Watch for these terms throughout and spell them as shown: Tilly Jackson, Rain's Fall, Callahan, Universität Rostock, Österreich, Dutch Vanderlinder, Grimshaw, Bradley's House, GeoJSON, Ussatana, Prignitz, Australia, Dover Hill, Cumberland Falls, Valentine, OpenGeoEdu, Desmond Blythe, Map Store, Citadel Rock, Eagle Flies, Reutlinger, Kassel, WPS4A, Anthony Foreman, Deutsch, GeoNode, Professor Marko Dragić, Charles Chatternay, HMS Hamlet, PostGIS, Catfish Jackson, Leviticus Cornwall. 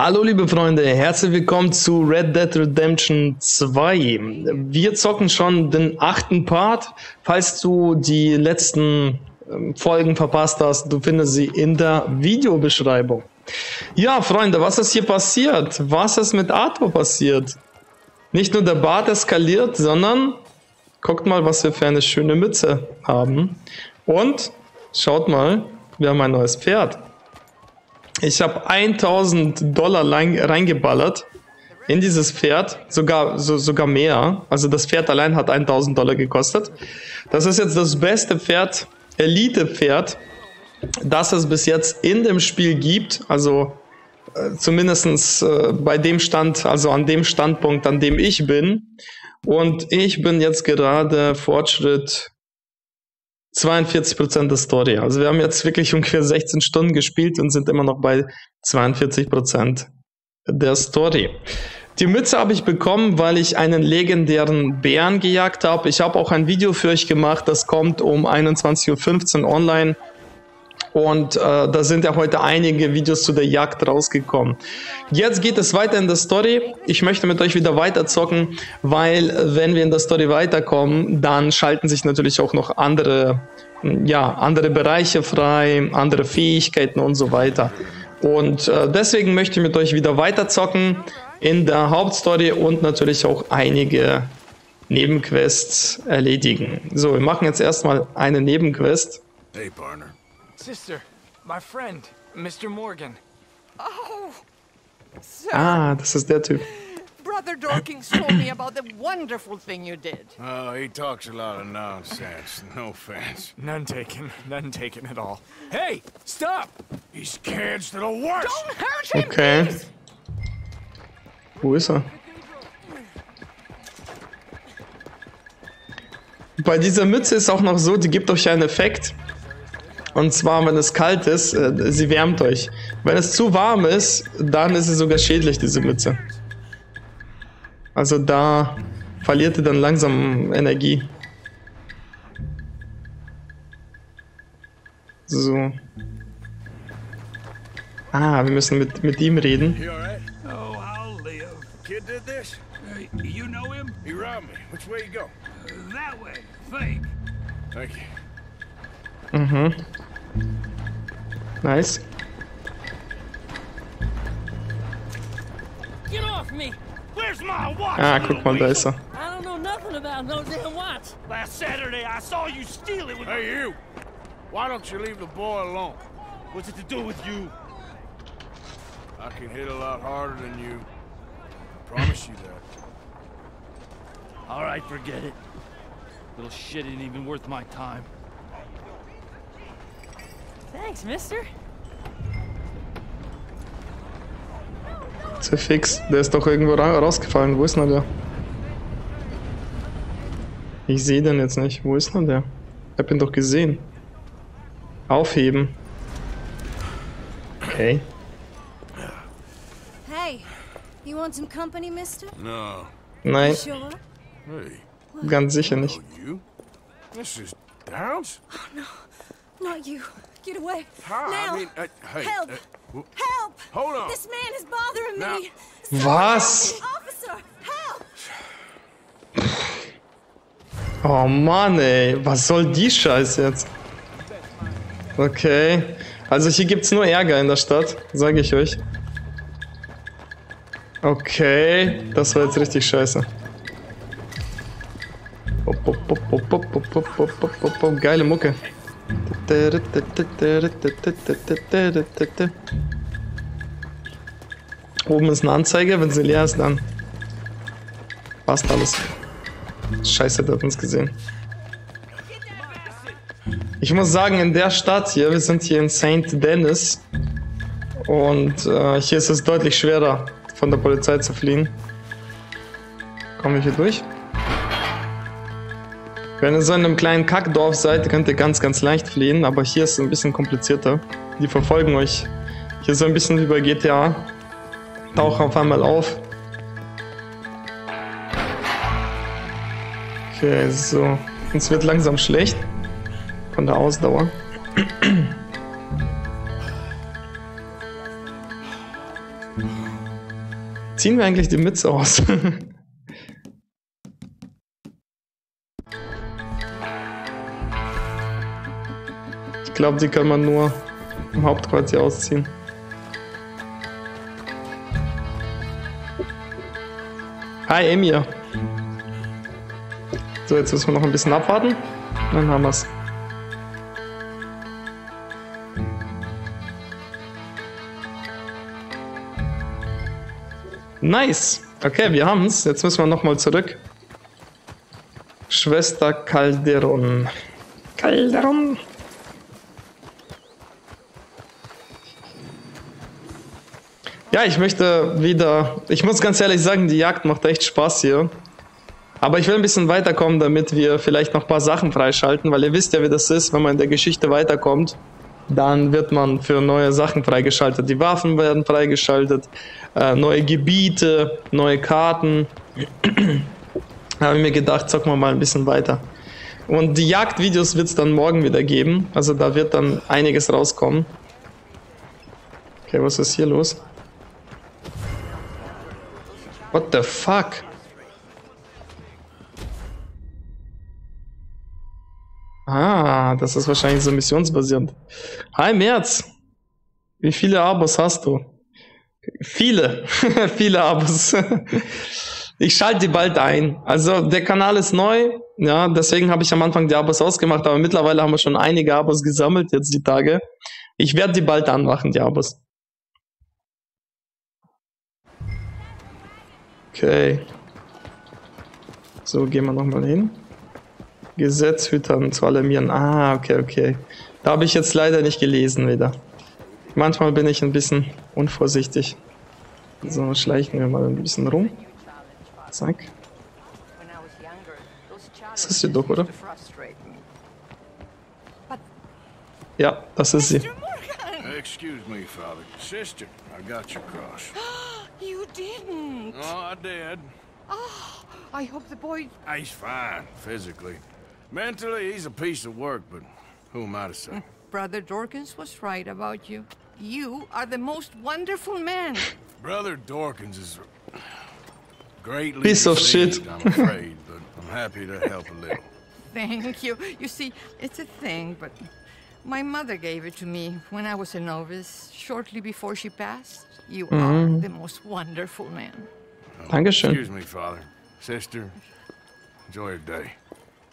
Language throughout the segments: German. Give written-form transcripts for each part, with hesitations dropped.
Hallo liebe Freunde, herzlich willkommen zu Red Dead Redemption 2. Wir zocken schon den 8. Part. Falls du die letzten Folgen verpasst hast, du findest sie in der Videobeschreibung. Ja Freunde, was ist hier passiert? Was ist mit Arthur passiert? Nicht nur der Bart eskaliert, sondern guckt mal, was wir für eine schöne Mütze haben. Und schaut mal, wir haben ein neues Pferd. Ich habe $1.000 reingeballert in dieses Pferd, sogar mehr. Also das Pferd allein hat $1.000 gekostet. Das ist jetzt das beste Pferd, Elite-Pferd, das es bis jetzt in dem Spiel gibt. Also zumindest bei dem Stand, also an dem Standpunkt, an dem ich bin. Und ich bin jetzt gerade Fortschritt 42% der Story. Also wir haben jetzt wirklich ungefähr 16 Stunden gespielt und sind immer noch bei 42% der Story. Die Mütze habe ich bekommen, weil ich einen legendären Bären gejagt habe. Ich habe auch ein Video für euch gemacht, das kommt um 21:15 Uhr online. Und da sind ja heute einige Videos zu der Jagd rausgekommen. Jetzt geht es weiter in der Story. Ich möchte mit euch wieder weiterzocken, weil wenn wir in der Story weiterkommen, dann schalten sich natürlich auch noch andere Bereiche frei, andere Fähigkeiten und so weiter. Und deswegen möchte ich mit euch wieder weiterzocken in der Hauptstory und natürlich auch einige Nebenquests erledigen. So, wir machen jetzt erstmal eine Nebenquest. Hey Partner. Sister, my friend, Mr. Morgan. Oh, sir. Ah, this is their too. Brother Dorkings told me about the wonderful thing you did. Oh, he talks a lot of nonsense. No offense. None taken at all. Hey, stop! These kids, they're the worst. Don't hurt him. Okay. Please. Who is that? Bei dieser Mütze ist auch noch so, die gibt euch einen Effekt. Und zwar, wenn es kalt ist, sie wärmt euch. Wenn es zu warm ist, dann ist sie sogar schädlich, diese Mütze. Also da verliert ihr dann langsam Energie. So. Ah, wir müssen mit ihm reden. Oh, I'll live. Kid did this? You know him? He robbed me. Which way you go? That way. Fake. Thank you. Mhm. Nice. Get off me! Where's my watch? Ah, guck mal, da ist er. I don't know nothing about no damn watch. Last Saturday I saw you steal it with. Hey you! Why don't you leave the boy alone? What's it to do with you? I can hit a lot harder than you. I promise you that. All right, forget it. Little shit ain't even worth my time. Thanks, mister. Ist ja fix. Der ist doch irgendwo rausgefallen. Wo ist denn der? Ich sehe den jetzt nicht. Wo ist denn der? Ich hab ihn doch gesehen. Aufheben. Okay. Hey, you want some company, mister? No. Nein. Ganz sicher nicht. This is Downs? Oh no, not you. Get away. Now. I mean, hey, help. Help. Hold on. This man is bothering me. Was? Officer, help. Oh Mann, ey. Was soll die Scheiße jetzt? Okay. Also hier gibt's nur Ärger in der Stadt, sage ich euch. Okay. Das war jetzt richtig scheiße. Geile Mucke. Oben ist eine Anzeige, wenn sie leer ist, dann passt alles. Scheiße, der hat uns gesehen. Ich muss sagen, in der Stadt hier, wir sind hier in Saint Denis und hier ist es deutlich schwerer, von der Polizei zu fliehen. Komme ich hier durch? Wenn ihr so in einem kleinen Kackdorf seid, könnt ihr ganz, ganz leicht fliehen, aber hier ist es ein bisschen komplizierter. Die verfolgen euch. Hier so ein bisschen wie bei GTA. Tauchen auf einmal auf. Okay, so. Uns wird langsam schlecht. Von der Ausdauer. Ziehen wir eigentlich die Mütze aus? Ich glaube, die kann man nur im Hauptquartier ausziehen. Hi, Emir. So, jetzt müssen wir noch ein bisschen abwarten. Dann haben wir es. Nice. Okay, wir haben es. Jetzt müssen wir nochmal zurück. Schwester Calderon. Calderon. Ja, ich möchte wieder... Ich muss ganz ehrlich sagen, die Jagd macht echt Spaß hier. Aber ich will ein bisschen weiterkommen, damit wir vielleicht noch ein paar Sachen freischalten, weil ihr wisst ja, wie das ist, wenn man in der Geschichte weiterkommt. Dann wird man für neue Sachen freigeschaltet. Die Waffen werden freigeschaltet, neue Gebiete, neue Karten. Da habe ich mir gedacht, zocken wir mal ein bisschen weiter. Und die Jagdvideos wird es dann morgen wieder geben. Also da wird dann einiges rauskommen. Okay, was ist hier los? What the fuck? Ah, das ist wahrscheinlich so missionsbasierend. Hi, Merz! Wie viele Abos hast du? Viele! Viele Abos. Ich schalte die bald ein. Also, der Kanal ist neu. Ja, deswegen habe ich am Anfang die Abos ausgemacht. Aber mittlerweile haben wir schon einige Abos gesammelt jetzt die Tage. Ich werde die bald anmachen, die Abos. Okay. So, gehen wir nochmal hin. Gesetzhütern zu alarmieren. Ah, okay, okay. Da habe ich jetzt leider nicht gelesen wieder. Manchmal bin ich ein bisschen unvorsichtig. So, schleichen wir mal ein bisschen rum. Zack. Das ist sie doch, oder? Ja, das ist sie. Excuse me, Father. Sister, I got your cross. You didn't. Oh, I did. Oh, I hope the boy... He's fine, physically. Mentally, he's a piece of work, but who am I to say? Brother Dorkins was right about you. You are the most wonderful man. Brother Dorkins is greatly piece of shit. I'm afraid, but I'm happy to help a little. Thank you. You see, it's a thing, but my mother gave it to me when I was a novice, shortly before she passed. You are the most wonderful man. Dankeschön. Excuse me, Father. Sister, enjoy your day.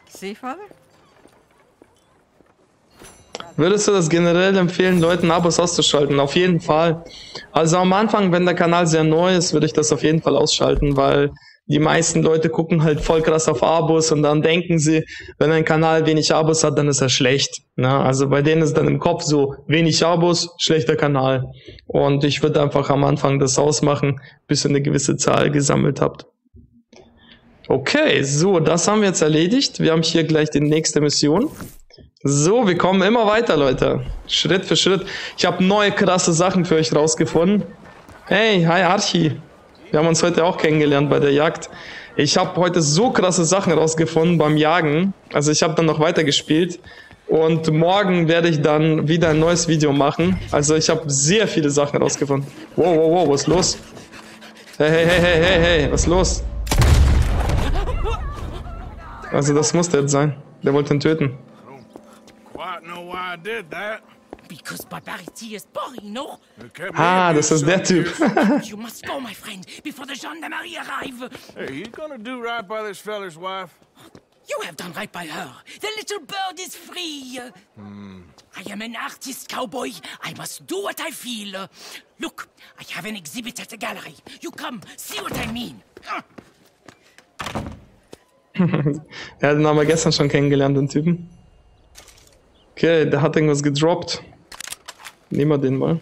See, Father? Würdest du das generell empfehlen, Leuten Abos auszuschalten? Auf jeden Fall. Also am Anfang, wenn der Kanal sehr neu ist, würde ich das auf jeden Fall ausschalten, weil die meisten Leute gucken halt voll krass auf Abos und dann denken sie, wenn ein Kanal wenig Abos hat, dann ist er schlecht. Ne? Also bei denen ist dann im Kopf so, wenig Abos, schlechter Kanal. Und ich würde einfach am Anfang das ausmachen, bis ihr eine gewisse Zahl gesammelt habt. Okay, so, das haben wir jetzt erledigt. Wir haben hier gleich die nächste Mission. So, wir kommen immer weiter, Leute. Schritt für Schritt. Ich habe neue krasse Sachen für euch rausgefunden. Hey, hi Archie. Wir haben uns heute auch kennengelernt bei der Jagd. Ich habe heute so krasse Sachen rausgefunden beim Jagen. Also ich habe dann noch weitergespielt. Und morgen werde ich dann wieder ein neues Video machen. Also ich habe sehr viele Sachen rausgefunden. Wow, wow, wow, was ist los? Hey, hey, hey, hey, hey, hey, was ist los? Also das muss der jetzt sein. Der wollte ihn töten. Ah, das ist der Typ. Ja, den haben wir gestern schon kennengelernt, den Typen. Okay, der hat irgendwas gedroppt. Nehmen wir den mal.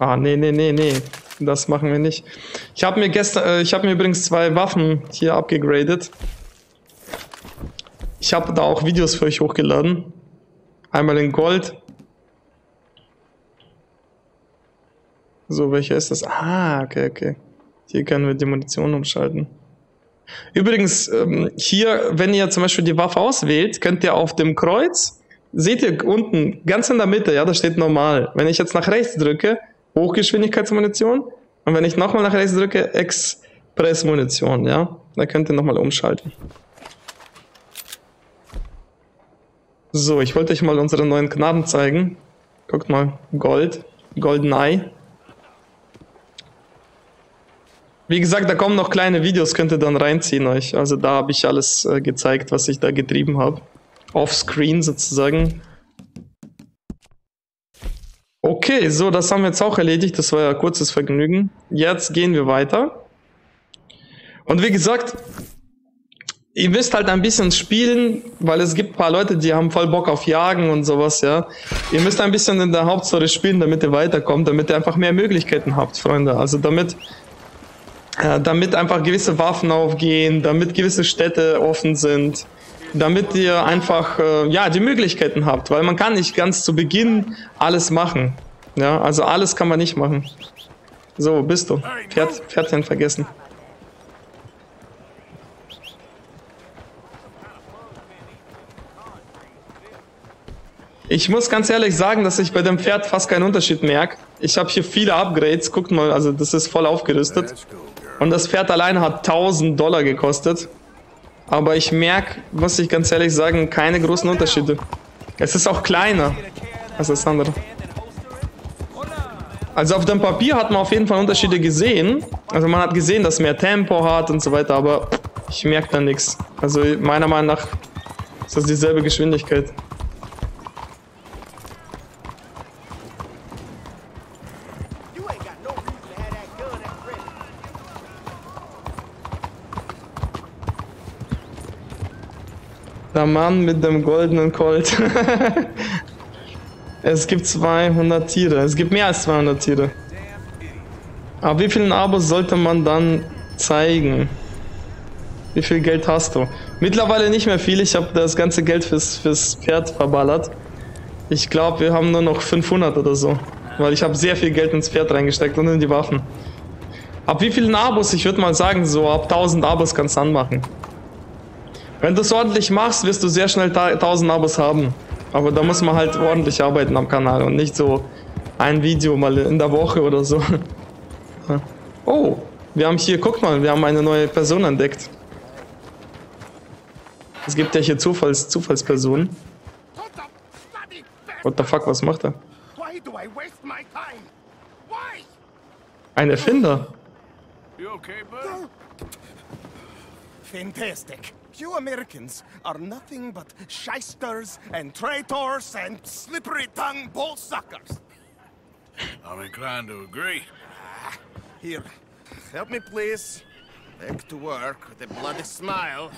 Ah, nee, nee, nee, nee. Das machen wir nicht. Ich habe mir übrigens 2 Waffen hier abgegradet. Ich habe da auch Videos für euch hochgeladen. Einmal in Gold. So, welcher ist das? Ah, okay, okay. Hier können wir die Munition umschalten. Übrigens, hier, wenn ihr zum Beispiel die Waffe auswählt, könnt ihr auf dem Kreuz, seht ihr unten, ganz in der Mitte, ja, da steht normal. Wenn ich jetzt nach rechts drücke, Hochgeschwindigkeitsmunition. Und wenn ich nochmal nach rechts drücke, Expressmunition, ja. Da könnt ihr nochmal umschalten. So, ich wollte euch mal unsere neuen Knaben zeigen. Guckt mal, Gold, Goldeneye. Wie gesagt, da kommen noch kleine Videos, könnt ihr dann reinziehen euch. Also da habe ich alles gezeigt, was ich da getrieben habe. Offscreen sozusagen. Okay, so, das haben wir jetzt auch erledigt. Das war ja kurzes Vergnügen. Jetzt gehen wir weiter. Und wie gesagt, ihr müsst halt ein bisschen spielen, weil es gibt ein paar Leute, die haben voll Bock auf Jagen und sowas, ja. Ihr müsst ein bisschen in der Hauptstory spielen, damit ihr weiterkommt, damit ihr einfach mehr Möglichkeiten habt, Freunde. Also damit einfach gewisse Waffen aufgehen, damit gewisse Städte offen sind. Damit ihr einfach, ja, die Möglichkeiten habt, weil man kann nicht ganz zu Beginn alles machen. Ja, also alles kann man nicht machen. So, wo bist du? Pferdchen vergessen. Ich muss ganz ehrlich sagen, dass ich bei dem Pferd fast keinen Unterschied merke. Ich habe hier viele Upgrades, guckt mal, also das ist voll aufgerüstet. Und das Pferd allein hat $1000 gekostet. Aber ich merke, muss ich ganz ehrlich sagen, keine großen Unterschiede. Es ist auch kleiner als das andere. Also auf dem Papier hat man auf jeden Fall Unterschiede gesehen. Also man hat gesehen, dass mehr Tempo hat und so weiter, aber ich merke da nichts. Also meiner Meinung nach ist das dieselbe Geschwindigkeit. Der Mann mit dem goldenen Colt. Es gibt 200 Tiere. Es gibt mehr als 200 Tiere. Aber wie viele Abos sollte man dann zeigen? Wie viel Geld hast du? Mittlerweile nicht mehr viel. Ich habe das ganze Geld fürs Pferd verballert. Ich glaube, wir haben nur noch 500 oder so. Weil ich habe sehr viel Geld ins Pferd reingesteckt und in die Waffen. Ab wie vielen Abos? Ich würde mal sagen, so ab 1000 Abos kannst du anmachen. Wenn du es ordentlich machst, wirst du sehr schnell 1000 Abos haben. Aber da muss man halt ordentlich arbeiten am Kanal und nicht so ein Video mal in der Woche oder so. Oh, wir haben hier, guck mal, wir haben eine neue Person entdeckt. Es gibt ja hier Zufallspersonen. What the fuck, was macht er? Ein Erfinder. Fantastic. You Americans are nothing but shysters and traitors and slippery-tongued bullsuckers. I'm inclined to agree. Here, help me, please. Back to work with a bloody smile.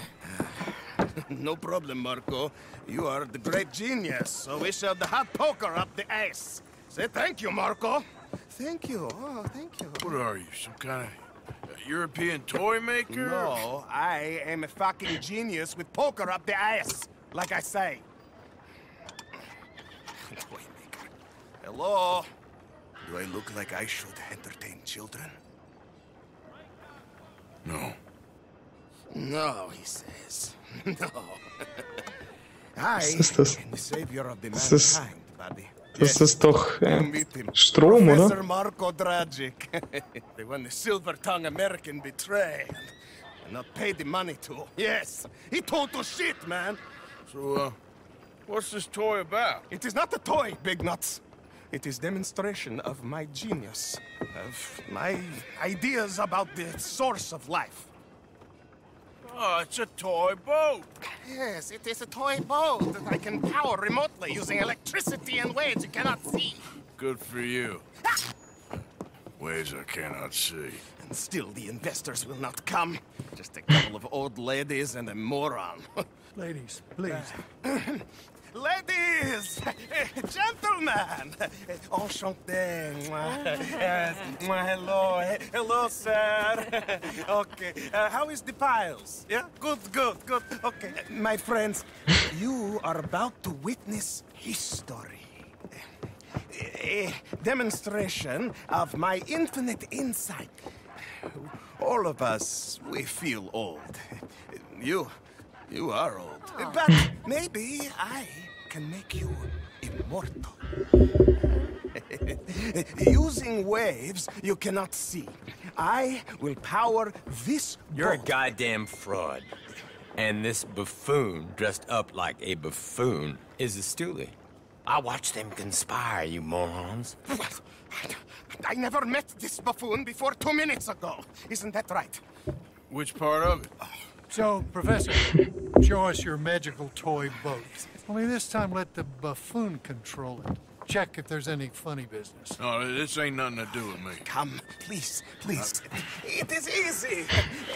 No problem, Marko. You are the great genius, so we shall the hot poker up the ass. Say thank you, Marko. Thank you. Oh, thank you. What are you, some kind of... European toy maker? No, I am a fucking genius with poker up the ass, like I say. Toy maker. Hello? Do I look like I should entertain children? No. No, he says. No. I am the savior of the mankind, buddy. Das ist doch Strom, oder? Professor Marko Dragić. They won the silver-tongued American betray and not paid the money to. Yes, he told to shit, man. So, what's this toy about? It is not a toy, big nuts. It is demonstration of my genius, of my ideas about the source of life. Oh, it's a toy boat! Yes, it is a toy boat that I can power remotely using electricity and waves you cannot see. Good for you. Ah! Waves I cannot see. And still the investors will not come. Just a couple of old ladies and a moron. Ladies, please. Ladies! Gentlemen! Enchanté! Yes. Hello! Hello, sir! Okay, how is the piles? Yeah? Good, good, good. Okay, my friends, you are about to witness history. A demonstration of my infinite insight. All of us, we feel old. You are old. But maybe I can make you immortal. Using waves you cannot see. I will power this boat. You're a goddamn fraud. And this buffoon, dressed up like a buffoon, is a stoolie. I watched them conspire, you morons. What? I never met this buffoon before 2 minutes ago. Isn't that right? Which part of it? So, Professor, show us your magical toy boat. Only this time let the buffoon control it. Check if there's any funny business. No, this ain't nothing to do with me. Come, please, please. It is easy.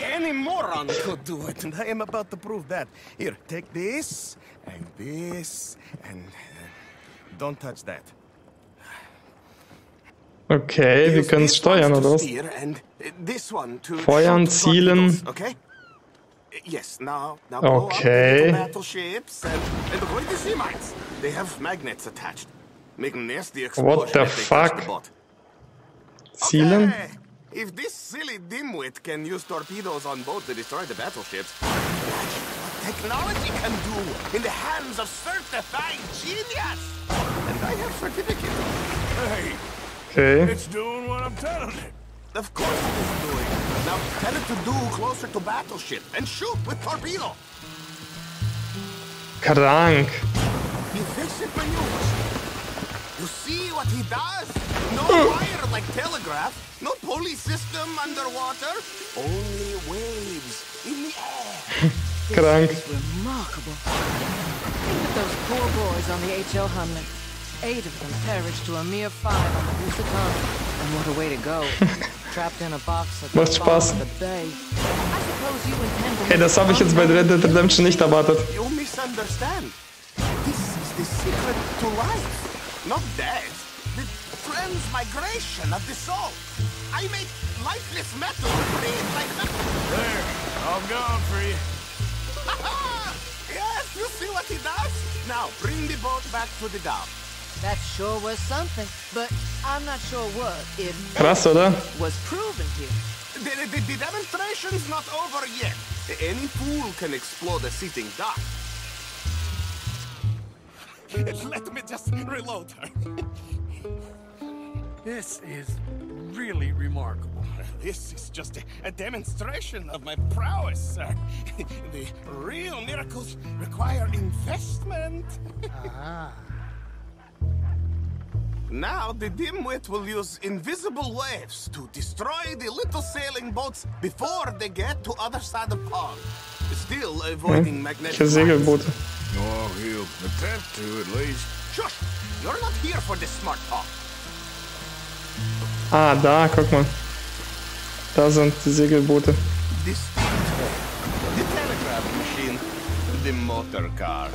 Any moron could do it, and I am about to prove that. Here, take this, and this, and... don't touch that. Okay, wir können es steuern, oder was? Feuern, zielen. Okay. What the fuck? Zielen? If this silly dimwit can use torpedoes on boat to destroy the battleships, what technology can do in the hands of certified genius? And I have certificate. Hey, it's doing what I'm telling it. Of course it is doing. Now tell it to do closer to battleship and shoot with torpedo. Krank. Efficient maneuvers. You see what he does? No wire like telegraph. No pulley system underwater. Only waves in the air. Krank. This is remarkable. Think of those poor boys on the HMS Hamlet. 8 of them perished to a mere 5 on the Ussatana. And what a way to go. Trapped in a box at the bottom of the bay. I suppose you intend to... Hey, das habe ich jetzt bei Red Dead Redemption nicht erwartet. You misunderstand. This is the secret to life. Not death. The transmigration of the soul. I make lifeless metal breathe like metal. There, I'm gone for you. Yes, you see what he does? Now, bring the boat back to the dock. That sure was something, but I'm not sure what it was proven here. The demonstration's not over yet. Any fool can explode a sitting duck. Let me just reload her. This is really remarkable. This is just a demonstration of my prowess, sir. The real miracles require investment. Ah. Now the dimwit will use invisible waves to destroy the little sailing boats before they get to other side of pond. Still avoiding magnetic Segelboote. Oh, he'll attempt to at least. Shush! You're not here for this smart talk. Ah, da, guck mal. Da sind die Segelboote. This thing, the telegraph machine, the motor car.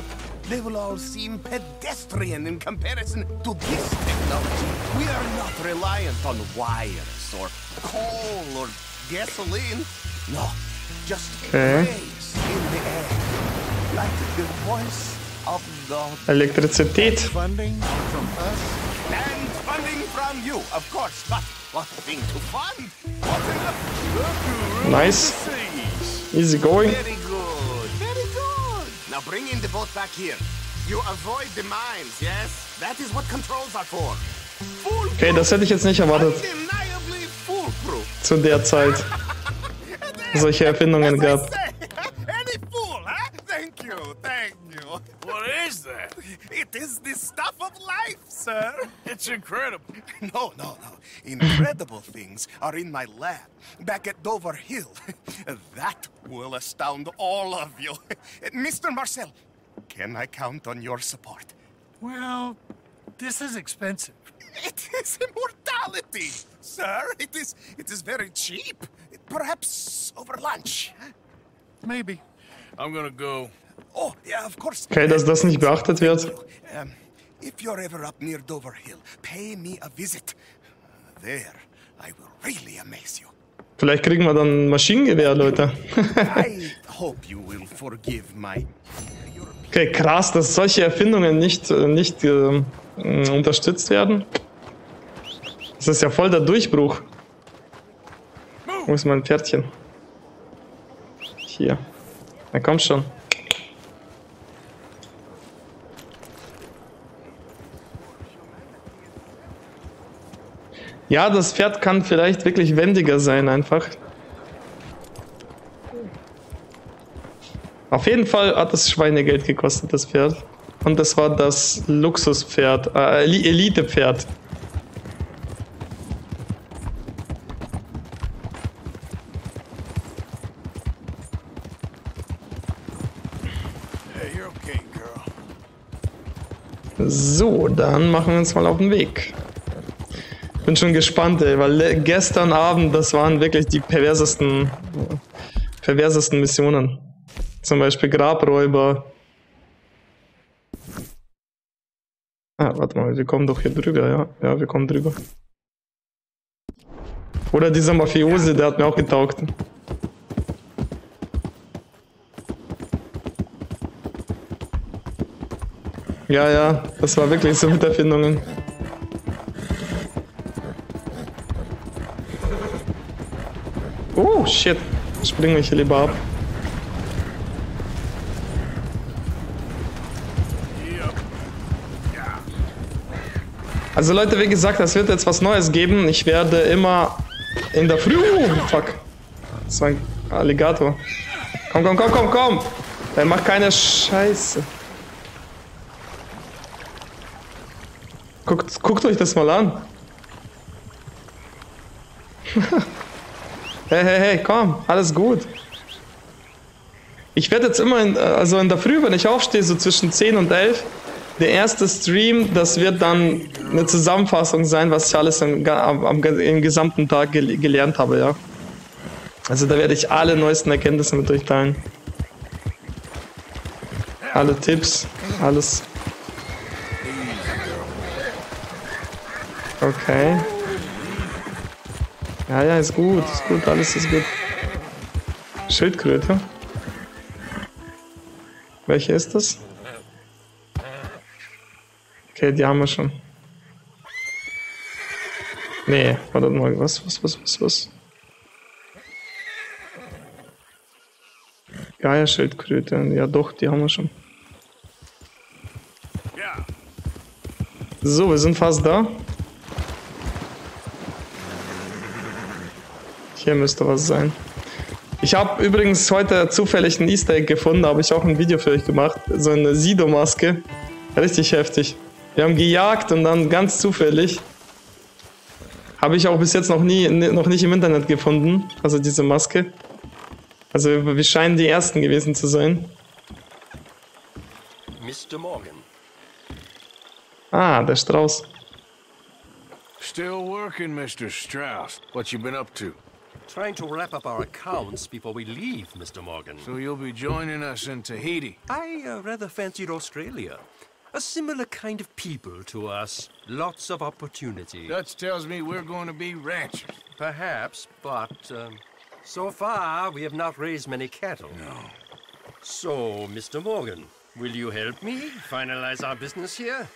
They will all seem pedestrian in comparison to this technology. We are not reliant on wires or coal or gasoline. No, just rays in the air, like the voice of God. Elektrizität. Funding from us and funding from you, of course. But what thing to fund? What enough? Nice. Easy going. Very good. Now bring in the boat back here. You avoid the mines, yes? That is what controls are for. Okay, das hätte ich jetzt nicht erwartet. Zu der Zeit solche Erfindungen gab. Any fool, huh? Thank you, thank you. What is that? It is the stuff of life, sir. It's incredible. No, no, no. Incredible things are in my lab, back at Dover Hill. That will astound all of you. Mr. Marcel, can I count on your support? Well, this is expensive. It is immortality, sir. It is very cheap. Perhaps over lunch. Maybe. I'm gonna go. Oh, yeah, of course. Okay, dass das nicht beachtet wird. If you're ever up near Dover Hill, pay me a visit. There, I will really amaze you. Vielleicht kriegen wir dann ein Maschinengewehr, Leute. I hope you will forgive my... Okay, krass, dass solche Erfindungen nicht unterstützt werden. Das ist ja voll der Durchbruch. Wo ist mein Pferdchen? Hier. Na komm schon. Ja, das Pferd kann vielleicht wirklich wendiger sein einfach. Auf jeden Fall hat es Schweinegeld gekostet, das Pferd. Und das war das Luxuspferd, Elite-Pferd. So, dann machen wir uns mal auf den Weg. Bin schon gespannt, ey, weil gestern Abend, das waren wirklich die perversesten Missionen. Zum Beispiel Grabräuber. Ah, warte mal, wir kommen doch hier drüber, ja. Ja, wir kommen drüber. Oder dieser Mafiose, der hat mir auch getaugt. Ja, ja, das war wirklich so mit Erfindungen. Oh, shit. Spring mich hier lieber ab. Also Leute, wie gesagt, es wird jetzt was Neues geben. Ich werde immer in der Früh... Oh, fuck. Das war ein Alligator. Komm, komm, komm, komm, komm. Er macht keine Scheiße. Guckt euch das mal an. Hey, hey, hey, komm, alles gut. Ich werde jetzt immer, in der Früh, wenn ich aufstehe, so zwischen 10 und 11, der erste Stream, das wird dann eine Zusammenfassung sein, was ich alles im gesamten Tag gelernt habe, ja. Also da werde ich alle neuesten Erkenntnisse mit euch teilen. Alle Tipps, alles. Okay. Ja, ja, ist gut, alles ist gut. Schildkröte? Welche ist das? Okay, die haben wir schon. Nee, warte mal, was? Geierschildkröte, ja doch, die haben wir schon. So, wir sind fast da. Hier müsste was sein. Ich habe übrigens heute zufällig ein Easter Egg gefunden, da habe ich auch ein Video für euch gemacht. So eine Sido-Maske. Richtig heftig. Wir haben gejagt und dann ganz zufällig. Habe ich auch bis jetzt noch nicht im Internet gefunden. Also diese Maske. Also wir scheinen die ersten gewesen zu sein. Mr. Morgan. Ah, der Strauß. Still working, Mr. Strauss. What you been up to? Trying to wrap up our accounts before we leave, Mr. Morgan. So you'll be joining us in Tahiti? I rather fancied Australia. A similar kind of people to us. Lots of opportunity. Dutch tells me we're going to be ranchers. Perhaps, but so far we have not raised many cattle. No. So, Mr. Morgan, will you help me finalize our business here?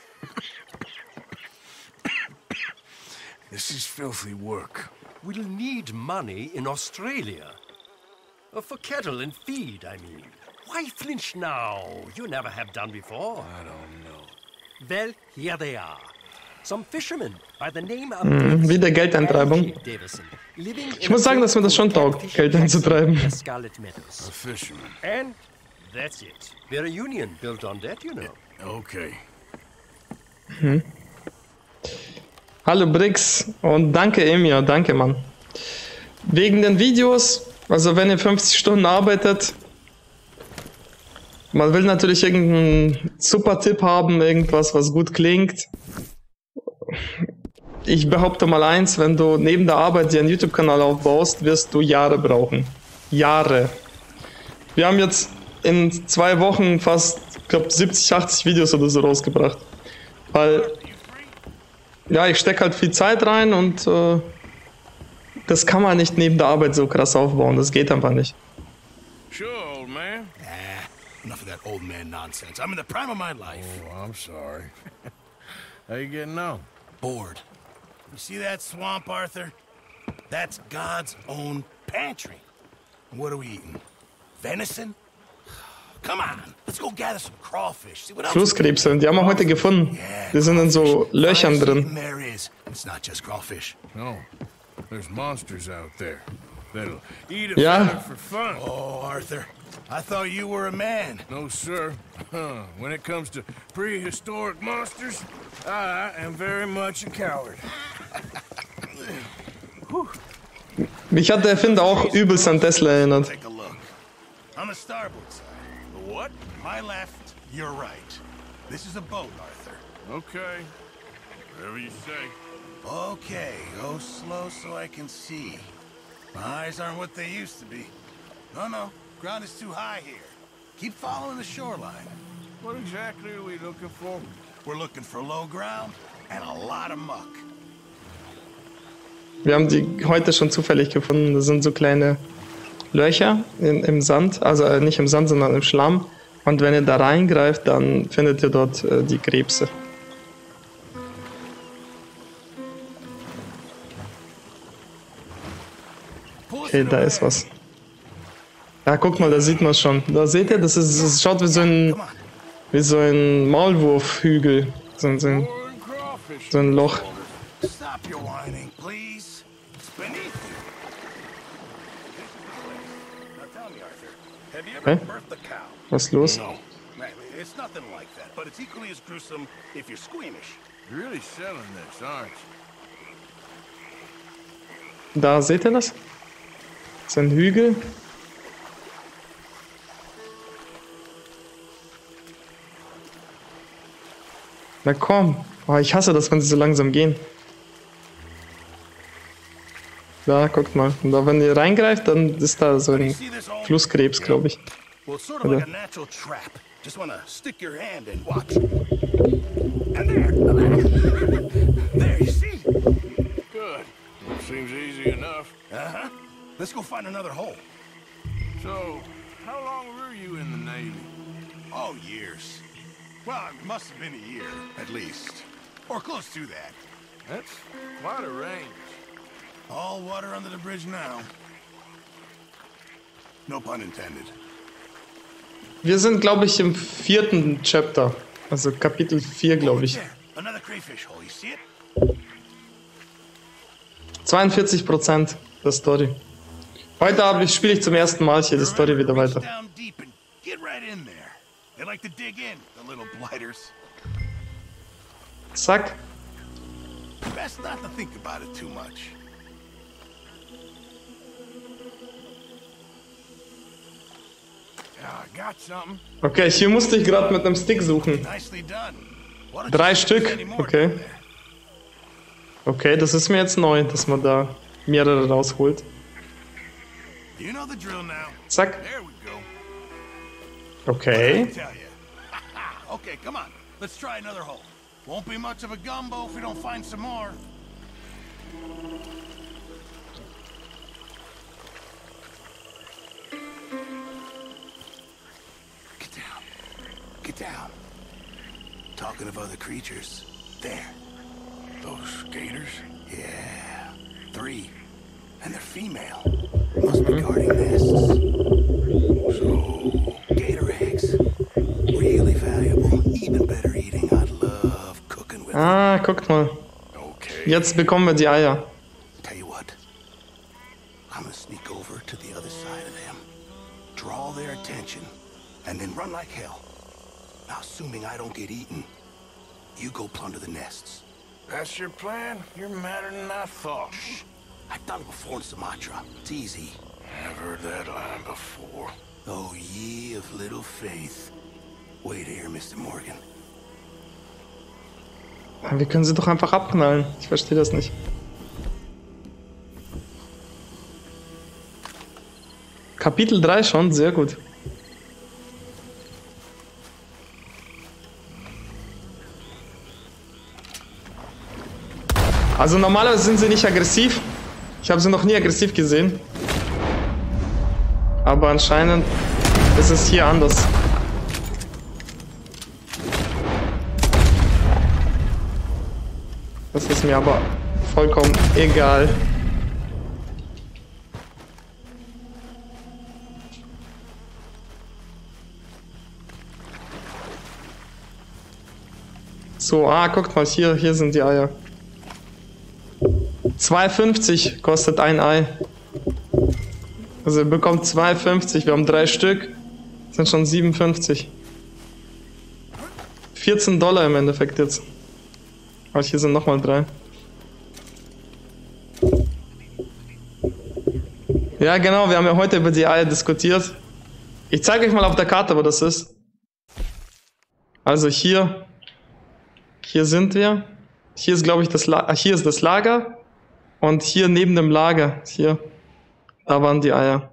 This is filthy work. We'll need money in Australia. For cattle and feed, I mean. Why flinch now? You never have done before. I don't know. Well, here they are. Some fishermen by the name of... Wieder Geldeintreibung. Ich muss sagen, dass mir das schon taugt, Geld einzutreiben. A fisherman. And that's it. We're a union built on that, you know. Okay. Hm. Hallo Brix und danke Emir, danke Mann. Wegen den Videos, also wenn ihr 50 Stunden arbeitet, man will natürlich irgendeinen super Tipp haben, irgendwas, was gut klingt. Ich behaupte mal eins, wenn du neben der Arbeit dir einen YouTube-Kanal aufbaust, wirst du Jahre brauchen. Jahre. Wir haben jetzt in 2 Wochen fast, ich glaube, 70, 80 Videos oder so rausgebracht. Weil... Ja, ich stecke halt viel Zeit rein und das kann man nicht neben der Arbeit so krass aufbauen. Das geht einfach nicht. Sure, old man. Enough of that old man nonsense. I'm in the prime of my life. Oh, I'm sorry. How you getting on? Bored. You see that swamp, Arthur? That's God's own pantry. And what are we eating? Venison? Flusskrebse, und die haben wir heute gefunden. Die sind in so Löchern drin. Ja. Oh, Arthur. I thought you were a man. No, sir. When it comes to prehistoric monsters, I am very much a coward. Mich hat der Erfinder auch übelst an Tesla erinnert. On the starboard side. What? My left, you're right. This is a boat, Arthur. Okay. Whatever you say. Okay, go slow so I can see. My eyes aren't what they used to be. No, no. Ground is too high here. Keep following the shoreline. What exactly are we looking for? We're looking for low ground and a lot of muck. Wir haben die heute schon zufällig gefunden. Das sind so kleine Löcher im Sand, also nicht im Sand, sondern im Schlamm. Und wenn ihr da reingreift, dann findet ihr dort die Krebse. Okay, da ist was. Ja, guck mal, da sieht man es schon. Da seht ihr, das schaut wie so ein Maulwurfhügel. So ein Loch. Hey? Was ist los? Da seht ihr das? Das ist ein Hügel. Na komm. Oh, ich hasse das, wenn sie so langsam gehen. Da, guckt mal. Und da, wenn ihr reingreift, dann ist da so ein Flusskrebs, glaube ich. Oder? All water under the bridge now. No pun intended. Wir sind, glaube ich, im 4. Chapter, also Kapitel 4, glaube ich. 42% der Story. Heute spiele ich zum ersten Mal hier die Story wieder weiter. Zack. Best not to think about it too much. Okay, hier musste ich gerade mit einem Stick suchen. 3 Stück, okay. Okay, das ist mir jetzt neu, dass man da mehrere rausholt. Zack. Okay. Get down. Talking of other creatures. There. Those gators? Yeah. 3. And they're female. Must be guarding nests. So, gator eggs. Really valuable. Even better eating. I'd love cooking with them. Ah, guckt mal. Okay. Jetzt bekommen wir die Eier. Tell you what. I'm gonna sneak over to the other side of them. Draw their attention. And then run like hell. Now, assuming I don't get eaten, you go plunder the nests. That's your plan? You're madder than I thought. Shh. I've done it before in Sumatra. It's easy. I've heard that line before. Oh, ye of little faith. Wait here, Mr. Morgan. Wir können sie doch einfach abknallen. Ich verstehe das nicht. Kapitel 3 schon, sehr gut. Also normalerweise sind sie nicht aggressiv. Ich habe sie noch nie aggressiv gesehen. Aber anscheinend ist es hier anders. Das ist mir aber vollkommen egal. So, ah, guckt mal, hier sind die Eier. 2,50 kostet ein Ei. Also ihr bekommt 2,50, wir haben 3 Stück, sind schon 57. 14 Dollar im Endeffekt jetzt. Aber hier sind nochmal 3. Ja genau, wir haben ja heute über die Eier diskutiert. Ich zeige euch mal auf der Karte, wo das ist. Also hier sind wir. Hier ist, glaube ich, hier ist das Lager. Und hier neben dem Lager, hier, da waren die Eier.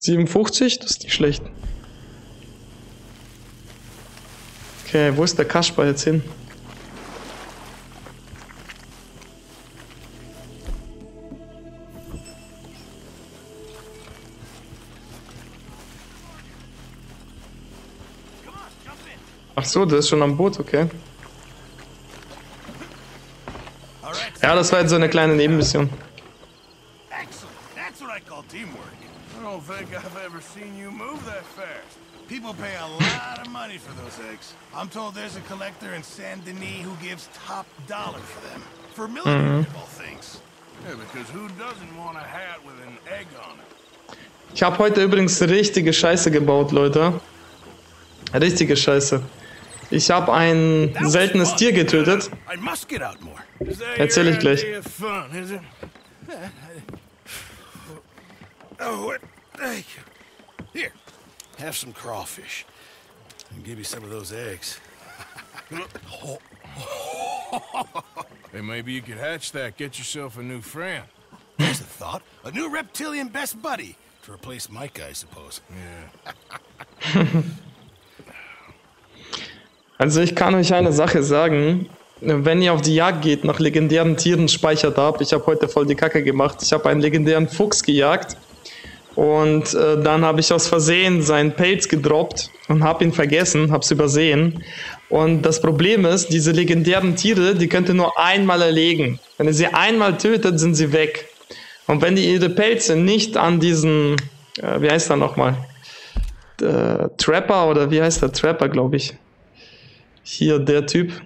57, das ist nicht schlecht. Okay, wo ist der Kasper jetzt hin? Ach so, der ist schon am Boot, okay. Ja, das war jetzt so eine kleine Nebenmission. Ich habe heute übrigens richtige Scheiße gebaut, Leute. Richtige Scheiße. Ich habe ein seltenes Tier getötet. Erzähle ich gleich. Also ich kann euch eine Sache sagen, wenn ihr auf die Jagd geht nach legendären Tieren, speichert ab. Ich habe heute voll die Kacke gemacht. Ich habe einen legendären Fuchs gejagt und dann habe ich aus Versehen seinen Pelz gedroppt und habe ihn vergessen, habe es übersehen. Und das Problem ist, diese legendären Tiere, die könnt ihr nur einmal erlegen. Wenn ihr sie einmal tötet, sind sie weg. Und wenn ihr ihre Pelze nicht an diesen, wie heißt er nochmal, Trapper oder wie heißt der Trapper, glaube ich. Hier, der Typ.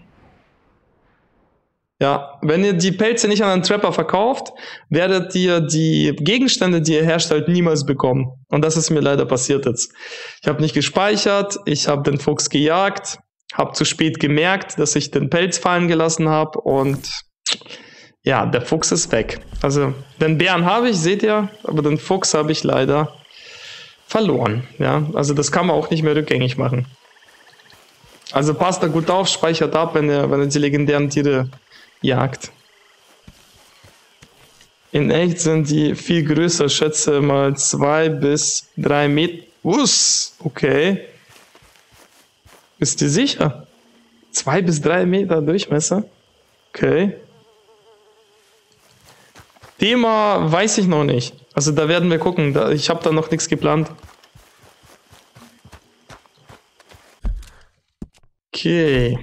Ja, wenn ihr die Pelze nicht an einen Trapper verkauft, werdet ihr die Gegenstände, die ihr herstellt, niemals bekommen. Und das ist mir leider passiert jetzt. Ich habe nicht gespeichert, ich habe den Fuchs gejagt, habe zu spät gemerkt, dass ich den Pelz fallen gelassen habe und ja, der Fuchs ist weg. Also den Bären habe ich, seht ihr, aber den Fuchs habe ich leider verloren. Ja, also das kann man auch nicht mehr rückgängig machen. Also passt da gut auf, speichert ab, wenn ihr die legendären Tiere jagt. In echt sind die viel größer, schätze mal 2 bis 3 Meter. Uss, okay. Bist du sicher? 2 bis 3 Meter Durchmesser? Okay. Thema weiß ich noch nicht. Also da werden wir gucken, ich habe da noch nichts geplant. Okay,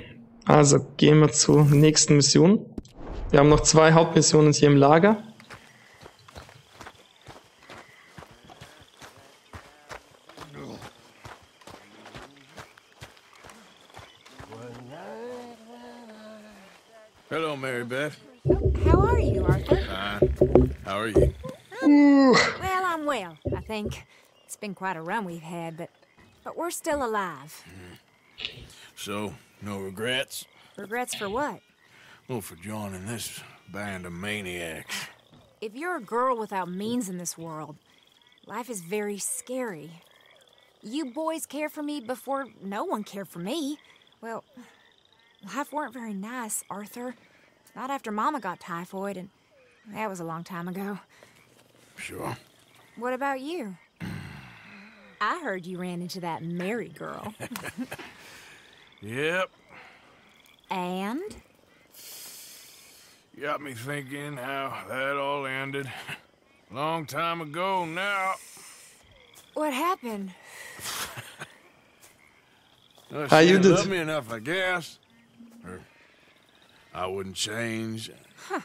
also gehen wir zur nächsten Mission. Wir haben noch 2 Hauptmissionen hier im Lager. Hello, Mary Beth. How are you, Arthur? How are you? Well, I'm well, I think. It's been quite a run we've had, but we're still alive. So, no regrets? Regrets for what? Well, for joining this band of maniacs. If you're a girl without means in this world, life is very scary. You boys cared for me before no one cared for me. Well, life weren't very nice, Arthur. Not after Mama got typhoid, and that was a long time ago. Sure. What about you? I heard you ran into that Mary girl. Yep. And? Got me thinking how that all ended. Long time ago now. What happened? How you did? Loved me enough, I guess. Or I wouldn't change. Huh.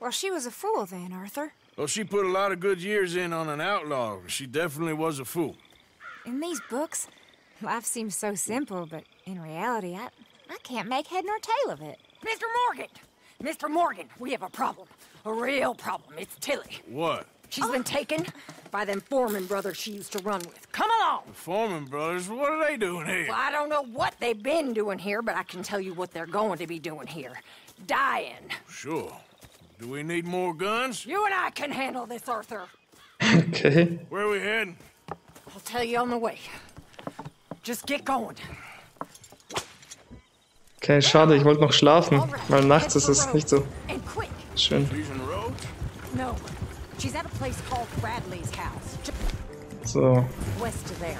Well, she was a fool then, Arthur. Well, she put a lot of good years in on an outlaw. She definitely was a fool. In these books, life seems so simple, but in reality, I I can't make head nor tail of it. Mr. Morgan! Mr. Morgan, we have a problem. A real problem. It's Tilly. What? She's been taken by them Foreman brothers she used to run with. Come along! The Foreman brothers? What are they doing here? Well, I don't know what they've been doing here, but I can tell you what they're going to be doing here. Dying. Sure. Do we need more guns? You and I can handle this, Arthur. Okay. Where are we heading? I'll tell you on the way. Just get going. Okay, schade, ich wollte noch schlafen, weil nachts ist es nicht so schön. She's at a place called Bradley's House. So west of there.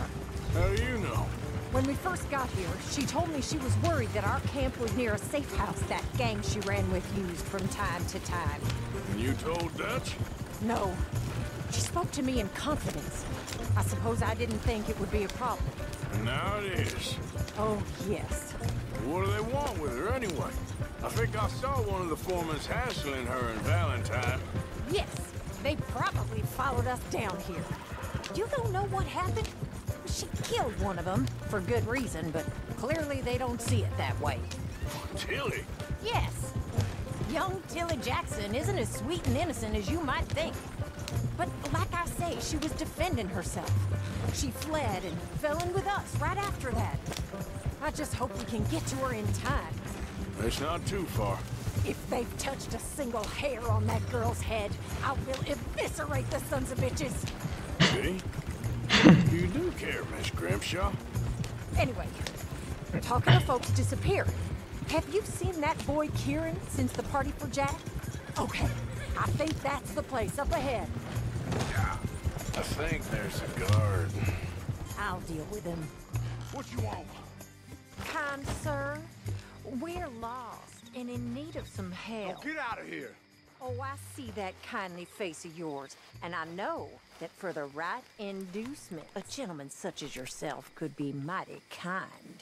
How do you know? When we first got here, she told me she was worried that our camp was near a safe house that gang she ran with used from time to time. And you told Dutch? No. She spoke to me in confidence. I suppose I didn't think it would be a problem. And now it is. Oh, yes. What do they want with her anyway? I think I saw one of the foremen hassling her in Valentine. Yes. They probably followed us down here. You don't know what happened? She killed one of them, for good reason, but clearly they don't see it that way. Tilly? Yes. Young Tilly Jackson isn't as sweet and innocent as you might think. But like I say, she was defending herself. She fled and fell in with us right after that. I just hope we can get to her in time. It's not too far. If they've touched a single hair on that girl's head, I will eviscerate the sons of bitches. See? You do care, Miss Grimshaw. Anyway, talking of folks disappearing. Have you seen that boy Kieran since the party for Jack? Okay, I think that's the place up ahead. Yeah, I think there's a guard. I'll deal with him. What you want? Kind sir, we're lost and in need of some help. Oh, get out of here! Oh, I see that kindly face of yours, and I know that for the right inducement, a gentleman such as yourself could be mighty kind.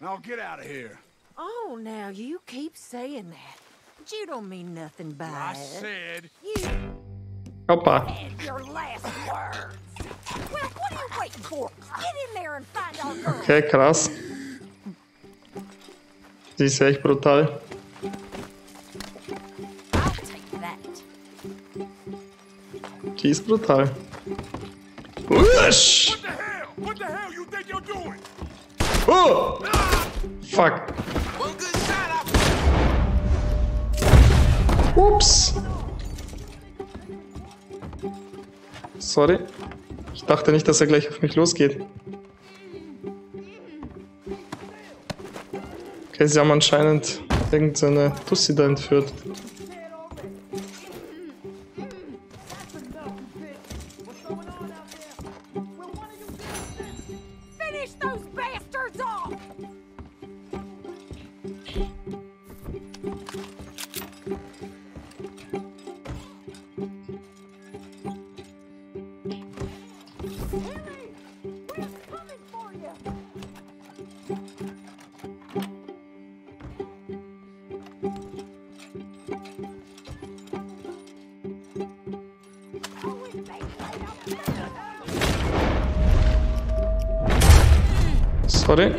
Now get out of here! Oh, now you keep saying that, but you don't mean nothing by it. I said you. And your last words. Well, what are you waiting for? Get in there and find our girl. Okay, krass. Die ist echt brutal. Die ist brutal. Usch! Oh! Fuck. Ups. Sorry. Ich dachte nicht, dass er gleich auf mich losgeht. Okay, sie haben anscheinend irgendeine Tussi da entführt. Sorry.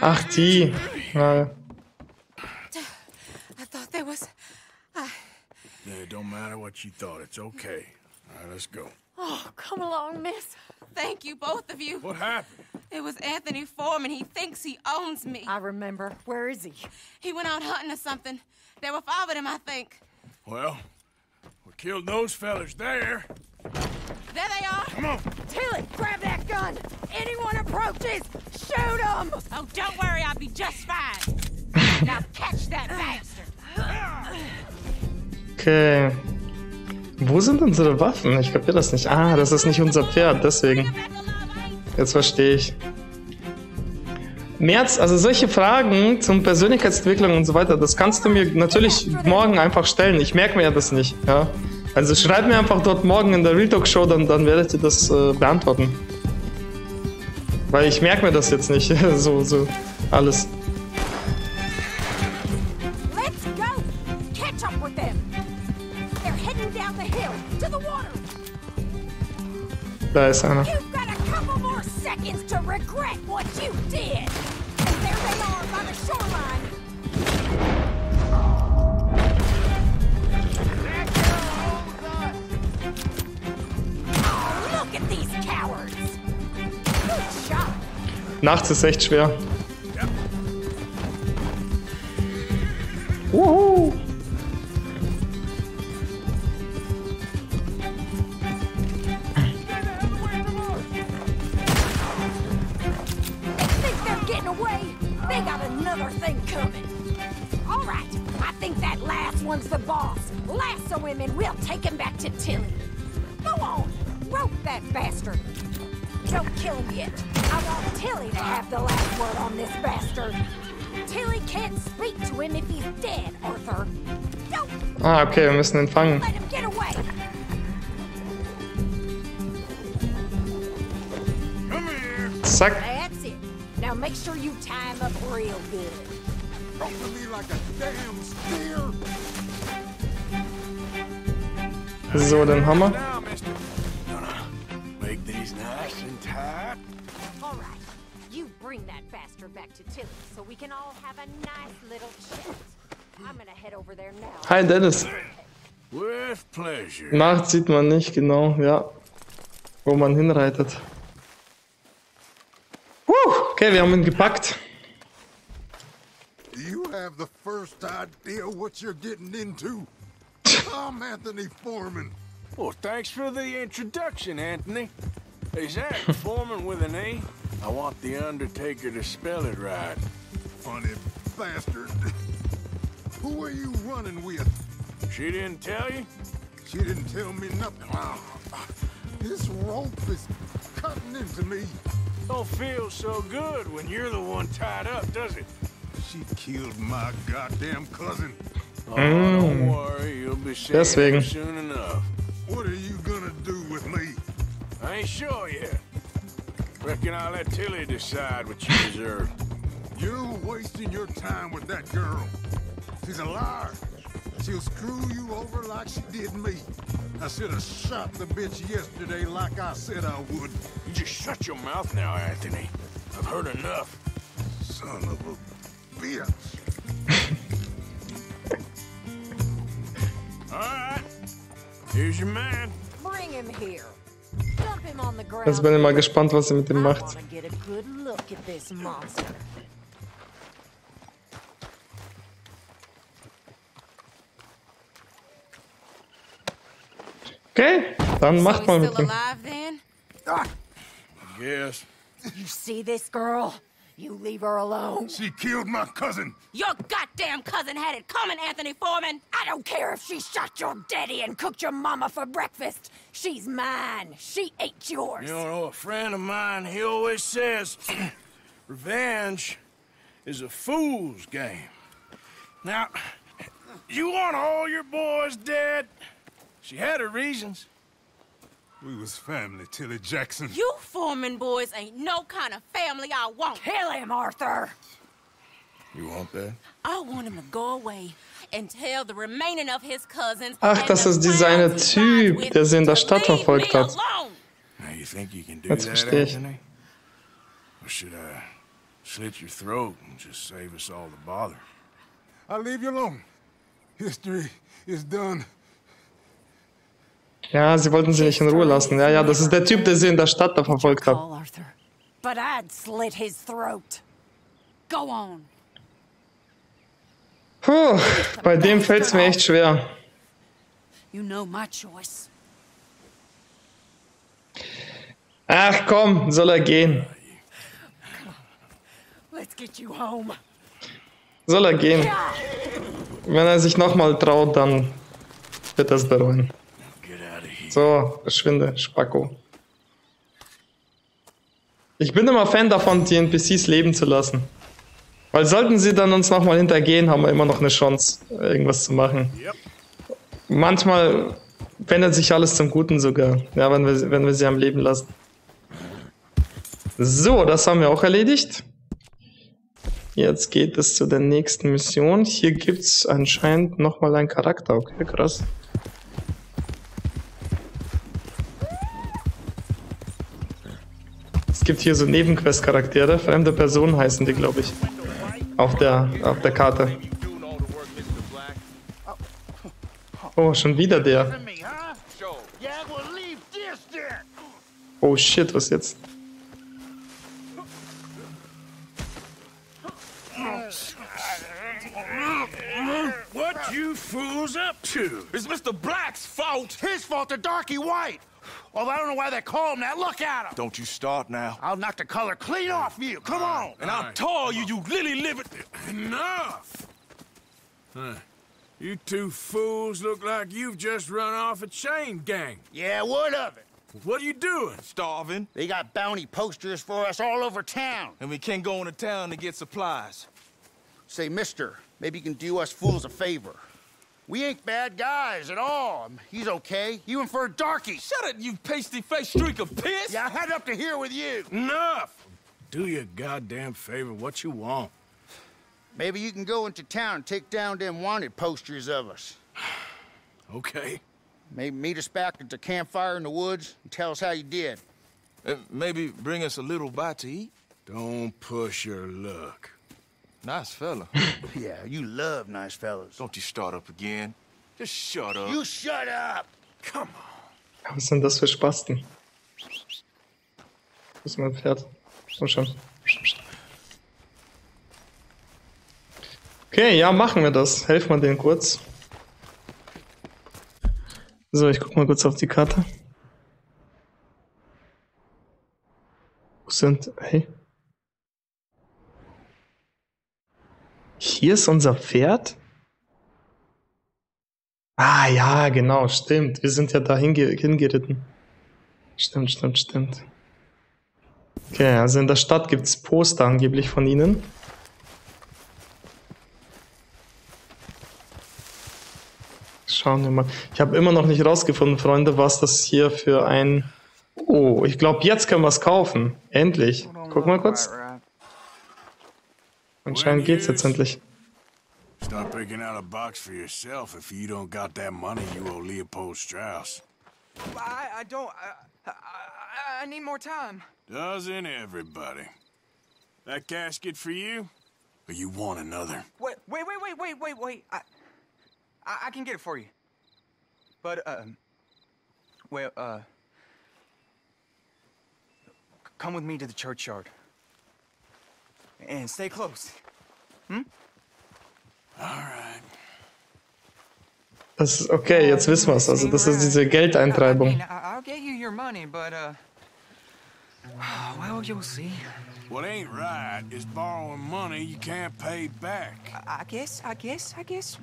Ach, die. Nein. I thought there was it don't matter what you thought. It's okay. All right, let's go. Oh, come along, miss. Thank you, both of you. What happened? It was Anthony Foreman. He thinks he owns me. I remember. Where is he? He went out hunting or something. There were five of them, I think. Well, we killed those fellas there. There they are. Come on. Tilly, grab that gun. Anyone approaches, shoot them. Oh, don't worry. I'll be just fine. Now catch that bastard. Okay. Wo sind unsere Waffen? Ich kapier das nicht. Ah, das ist nicht unser Pferd, deswegen. Jetzt verstehe ich. Merz, also solche Fragen zum Persönlichkeitsentwicklung und so weiter, das kannst du mir natürlich morgen einfach stellen. Ich merke mir ja das nicht. Ja? Also schreib mir einfach dort morgen in der Real Talk Show, dann werdet ihr das beantworten. Weil ich merke mir das jetzt nicht. so alles. Let's go. Catch up with them. They're heading down the hill. Da ist einer. Nachts ist echt schwer. Uhu. Ah, okay, wir müssen ihn fangen. Zack. So, den Hammer. Hi Dennis. Nachts sieht man nicht genau, ja, wo man hinreitet. Okay, wir haben ihn gepackt. I want the Undertaker to spell it right. Funny bastard. Who are you running with? She didn't tell you? She didn't tell me nothing. This rope is cutting into me. Don't feel so good when you're the one tied up, does it? She killed my goddamn cousin. Oh, don't worry, you'll be safe soon enough. What are you gonna do with me? I ain't sure yet. Reckon I'll let Tilly decide what you deserve. You're wasting your time with that girl. She's a liar. She'll screw you over like she did me. I should have shot the bitch yesterday like I said I would. You just shut your mouth now, Anthony. I've heard enough. Son of a bitch. All right. Here's your man. Bring him here. Jetzt bin ich mal gespannt, was er mit dem macht. Okay, dann macht mal mit ihm. Yes. You see this girl? You leave her alone. She killed my cousin. Your goddamn cousin had it coming, Anthony Foreman. I don't care if she shot your daddy and cooked your mama for breakfast. She's mine. She ain't yours. You know, a friend of mine, he always says, revenge is a fool's game. Now, you want all your boys dead? She had her reasons. We was family, Tilly Jackson. You Foreman boys ain't no kind of family I want. Kill him, Arthur! You want that? I want him to go away and tell the remaining of his cousins. Ach, das ist dieser Typ, der sie in der Stadt verfolgt hat. Jetzt verstehe ich. Or should I slit your throat and just save us all the bother? I'll leave you alone. History is done. Ja, sie wollten sie nicht in Ruhe lassen. Ja, ja, das ist der Typ, der sie in der Stadt da verfolgt hat. Puh, bei dem fällt es mir echt schwer. Ach komm, soll er gehen. Soll er gehen. Wenn er sich nochmal traut, dann wird das bereuen. So, verschwinde, Spacko. Ich bin immer Fan davon, die NPCs leben zu lassen. Weil sollten sie dann uns nochmal hintergehen, haben wir immer noch eine Chance, irgendwas zu machen. Manchmal wendet sich alles zum Guten sogar, ja, wenn wir sie am Leben lassen. So, das haben wir auch erledigt. Jetzt geht es zu der nächsten Mission. Hier gibt es anscheinend nochmal einen Charakter. Okay, krass. gibt hier so Nebenquest-Charaktere. Fremde Personen heißen die, glaube ich. Auf der Karte. Oh, schon wieder der. Oh shit, was jetzt? What you fools up to? It's Mr. Black's fault. His fault, the darky white. Although I don't know why they call him that. Look at him. Don't you start now. I'll knock the color clean off you. Come on. And I'll tell you, you lily livered. Enough. You two fools look like you've just run off a chain gang. Yeah, what of it? What are you doing? Starving. They got bounty posters for us all over town. And we can't go into town to get supplies. Say, mister, maybe you can do us fools a favor. We ain't bad guys at all. He's okay. You and for a darky. Shut it, you pasty-faced streak of piss! Yeah, I had up to here with you. Enough! Do your goddamn favor, what you want. Maybe you can go into town and take down them wanted posters of us. Okay. Maybe meet us back at the campfire in the woods and tell us how you did. Maybe bring us a little bite to eat. Don't push your luck. Nice fella. Yeah, you love nice fellas. Don't you start up again. Just shut up. You shut up! Come on. Was sind das für Spasten? Wo ist mein Pferd? Komm schon. Okay, ja, machen wir das. Helfen wir denen kurz. So, ich guck mal kurz auf die Karte. Wo sind... Hey? Hier ist unser Pferd? Ah ja, genau, stimmt. Wir sind ja da hingeritten. Stimmt. Okay, also in der Stadt gibt es Poster angeblich von ihnen. Schauen wir mal. Ich habe immer noch nicht rausgefunden, Freunde, was das hier für ein... Oh, ich glaube, jetzt können wir es kaufen. Endlich. Guck mal kurz. Anscheinend geht's jetzt endlich. Start picking out a box for yourself if you don't got that money you owe Leopold Strauss. I don't. I need more time. Doesn't everybody? That casket for you? Or you want another? Wait. I can get it for you. But well, come with me to the churchyard. And stay close. Hm? Alright. Das ist okay, jetzt wissen wir es. Also das ist diese Geldeintreibung. I'll get you your money, but well, you'll see. What ain't right is borrowing money you can't pay back. I guess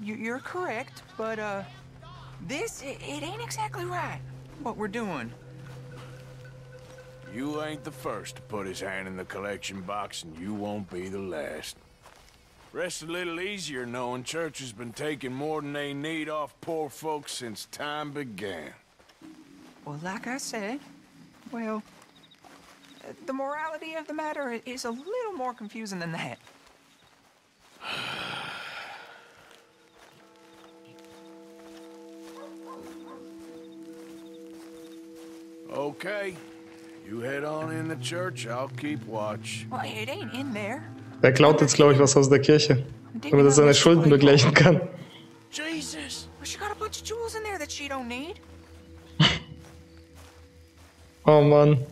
you're correct, but this it ain't exactly right what we're doing. You ain't the first to put his hand in the collection box, and you won't be the last. Rest a little easier knowing church has been taking more than they need off poor folks since time began. Well, like I said, well, the morality of the matter is a little more confusing than that. Okay. You head on in the church, I'll keep watch. Well, it ain't in there. Der klaut jetzt, glaube ich, was aus der Kirche, damit er seine Schulden begleichen kann. Jesus. She got a bunch of jewels in there that she don't need. Oh Mann.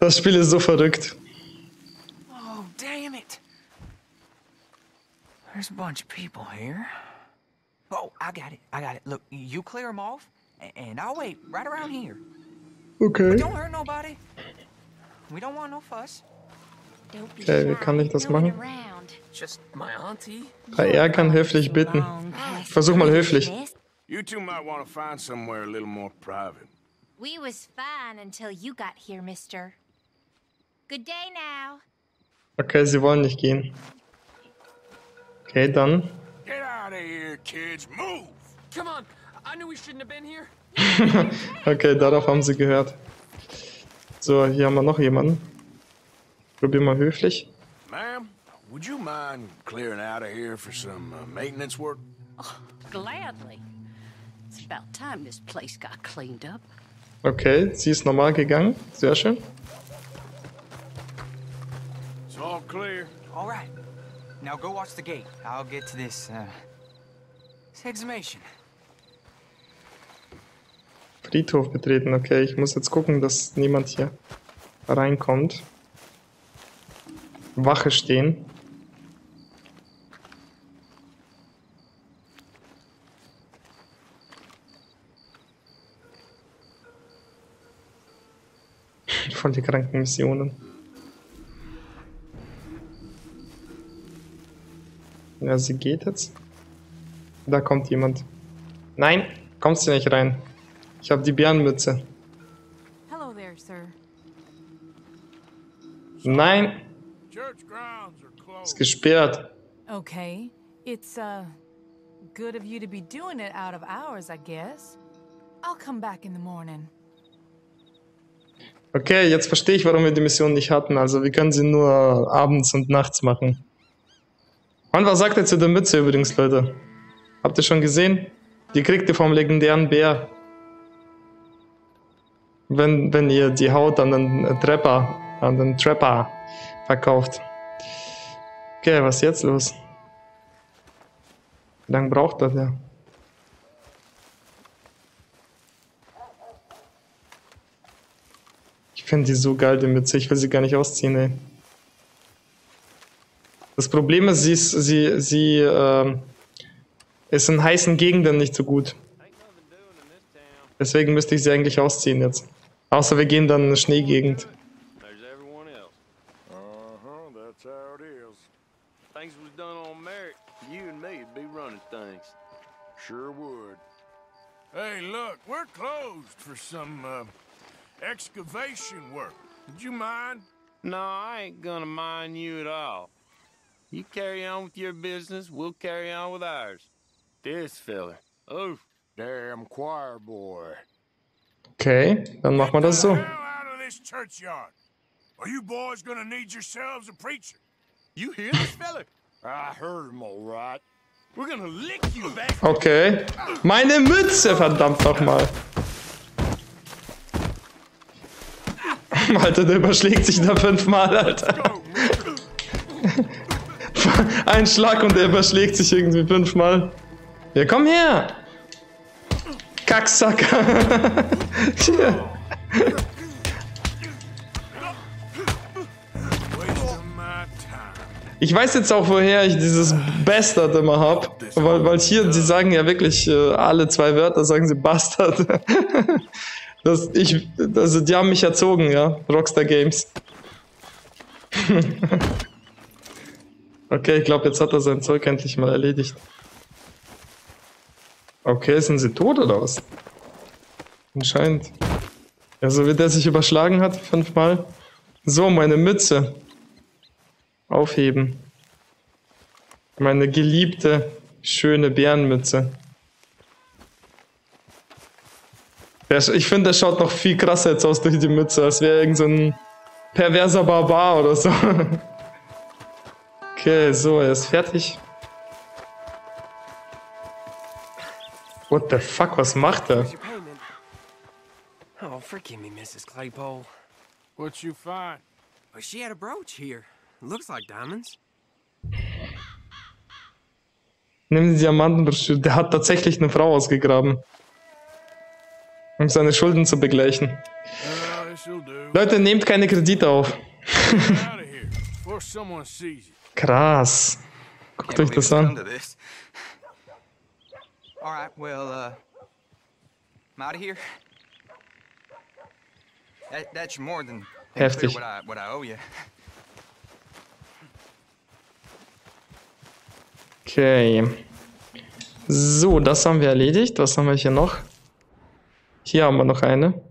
Das Spiel ist so verrückt. Oh, damn it. There's a bunch of people here. Oh, I got it. Look, you clear them off and I'll wait right around here. Okay. Okay, wie kann ich das machen? Bei R kann höflich bitten. Versuch mal höflich. Okay, sie wollen nicht gehen. Okay, dann. Okay, darauf haben sie gehört. So, hier haben wir noch jemanden. Probier mal höflich. Ma'am, would you mind clearing out of here for some maintenance work? Gladly. It's about time this place got cleaned up. Okay, sie ist normal gegangen. Sehr schön. It's all clear. All right. Now go watch the gate. I'll get to this exhumation. Friedhof betreten. Okay, ich muss jetzt gucken, dass niemand hier reinkommt. Wache stehen. Voll die kranken Missionen. Ja, sie geht jetzt. Da kommt jemand. Nein, kommst du nicht rein. Ich habe die Bärenmütze. Hello there, sir. Nein. Ist gesperrt. Okay, it's good of you to be doing it out of hours, I guess. I'll come back in the morning. Okay, jetzt verstehe ich, warum wir die Mission nicht hatten. Also wir können sie nur abends und nachts machen. Und was sagt er zu der Mütze übrigens, Leute? Habt ihr schon gesehen? Die kriegt ihr vom legendären Bär. Wenn ihr die Haut an den Trapper verkauft. Okay, was ist jetzt los? Wie lange braucht das ja? Ich finde die so geil, die Mütze. Ich will sie gar nicht ausziehen, ey. Das Problem ist, sie ist in heißen Gegenden nicht so gut. Deswegen müsste ich sie eigentlich ausziehen jetzt. Außer wir gehen dann in eine Schneegegend. Hey, look, we're closed for some excavation work. Would you mind? No, I ain't gonna mind you at all. You carry on with your business, we'll carry on with ours. This filler. Oof. Damn choir boy. Okay, dann machen wir das so. Are you boys gonna need yourselves a preacher? You hear this fella? I heard him all right. We're gonna lick you back. Okay. Meine Mütze, verdammt nochmal. Alter, der überschlägt sich da fünfmal, Alter. Ein Schlag und der überschlägt sich irgendwie fünfmal. Ja, komm her! Kacksack! Hier! Ich weiß jetzt auch, woher ich dieses Bastard immer habe. Weil hier, sie sagen ja wirklich alle zwei Wörter, sagen sie Bastard. Also die haben mich erzogen, ja. Rockstar Games. Okay, ich glaube, jetzt hat er sein Zeug endlich mal erledigt. Okay, sind sie tot oder was? Anscheinend. Ja, so wie der sich überschlagen hat, fünfmal. So, meine Mütze. Aufheben. Meine geliebte, schöne Bärenmütze. Ich finde, der schaut noch viel krasser jetzt aus durch die Mütze, als wäre irgend so ein perverser Barbar oder so. Okay, so, er ist fertig. What the fuck, was macht er? Oh, forgive me, Mrs. Claypole. What you find? Well, she had a brooch here. Looks like diamonds. Nimm die Diamantenbroschüre. Der hat tatsächlich eine Frau ausgegraben. Um seine Schulden zu begleichen. Leute, nehmt keine Kredite auf. Krass. Guckt euch das an. All right, well, I'm out of here. That's more than heftig. What I owe you. Okay. So, das haben wir erledigt. Was haben wir hier noch? Hier haben wir noch eine.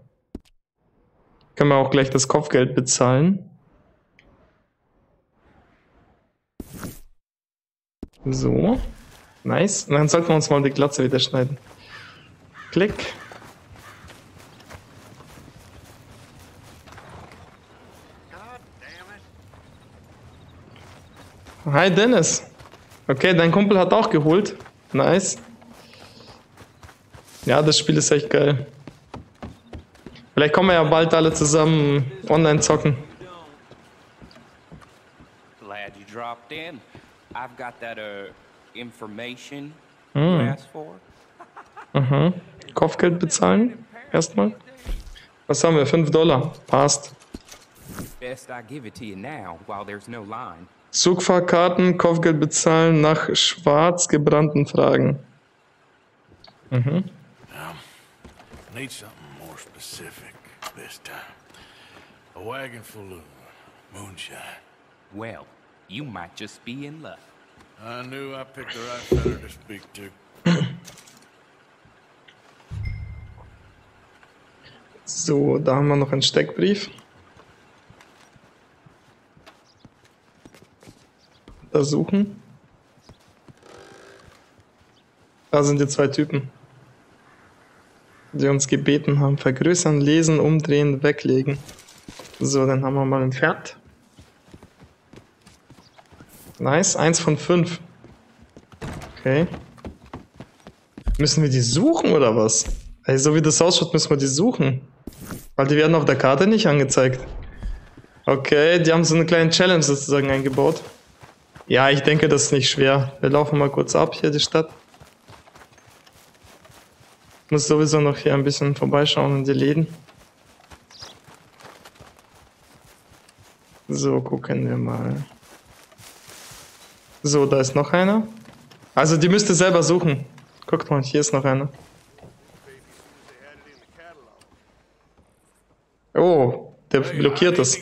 Können wir auch gleich das Kopfgeld bezahlen. So. Nice. Und dann sollten wir uns mal die Glatze wieder schneiden. Klick. Hi Dennis. Okay, dein Kumpel hat auch geholt. Nice. Ja, das Spiel ist echt geil. Vielleicht kommen wir ja bald alle zusammen online zocken. Glad you dropped in. I've got that information you asked for. Mhm. Kopfgeld bezahlen erstmal. Was haben wir? $5. Passt. Zugfahrkarten, Kopfgeld bezahlen, nach schwarz gebrannten Fragen. Mhm. Need something more specific this time. A wagon full of moonshine. Well, you might just be in luck. I knew I picked the right feather to speak to. So, da haben wir noch einen Steckbrief. Da suchen. Da sind die zwei Typen, die uns gebeten haben. Vergrößern, lesen, umdrehen, weglegen. So, dann haben wir mal entfernt. Nice, 1 von 5. Okay. Müssen wir die suchen oder was? Ey, so wie das ausschaut, müssen wir die suchen. Weil die werden auf der Karte nicht angezeigt. Okay, die haben so eine kleine Challenge sozusagen eingebaut. Ja, ich denke, das ist nicht schwer. Wir laufen mal kurz ab hier die Stadt. Ich muss sowieso noch hier ein bisschen vorbeischauen in die Läden. So, gucken wir mal. So, da ist noch einer. Also die müsst ihr selber suchen. Guckt mal, hier ist noch einer. Oh, der blockiert das.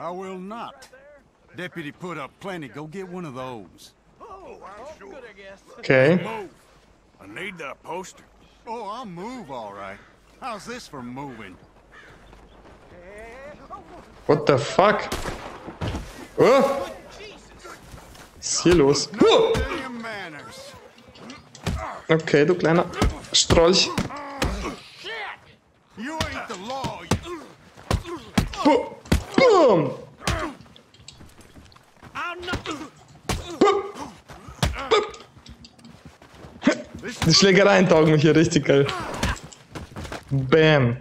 I will not. Deputy put up plenty. Go get one of those. Okay. I need that poster. Oh, I'll move all right. How's this for moving? What the fuck? Oh! Was ist hier los? Oh! Okay, du kleiner Strolch. Oh! Boom! Die Schlägereien taugen mich hier richtig geil. Bam.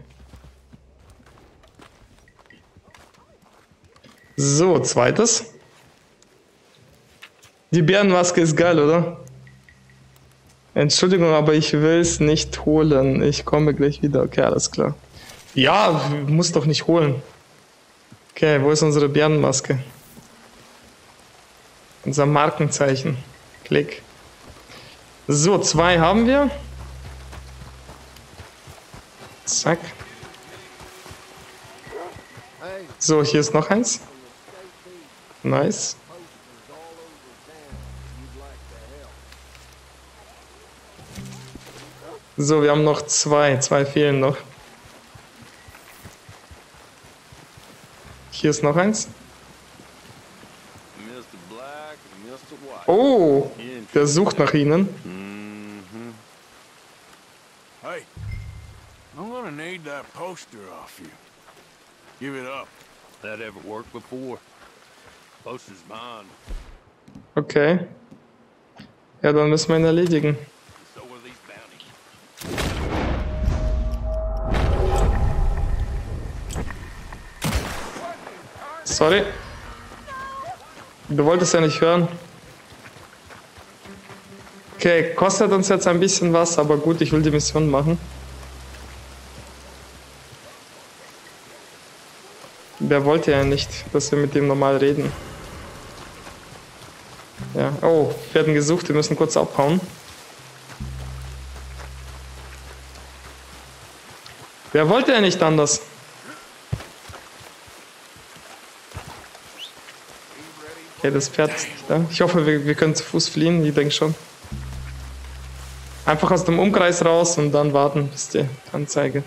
So, zweites. Die Bärenmaske ist geil, oder? Entschuldigung, aber ich will es nicht holen. Ich komme gleich wieder. Okay, alles klar. Ja, muss doch nicht holen. Okay, wo ist unsere Bärenmaske? Unser Markenzeichen. Klick. So, 2 haben wir. Zack. So, hier ist noch eins. Nice. So, wir haben noch 2. 2 fehlen noch. Hier ist noch eins. Oh, der sucht nach ihnen. Hey, I'm gonna need that poster off you. Give it up. That ever worked before? Poster's mine. Okay. Ja, dann müssen wir ihn erledigen. Sorry. Du wolltest ja nicht hören. Okay, kostet uns jetzt ein bisschen was, aber gut, ich will die Mission machen. Wer wollte ja nicht, dass wir mit dem normal reden. Ja, oh, wir werden gesucht, wir müssen kurz abhauen. Wer wollte ja nicht anders? Okay, das Pferd ist nicht da. Ich hoffe, wir können zu Fuß fliehen, ich denke schon. Einfach aus dem Umkreis raus und dann warten, bis die Anzeige.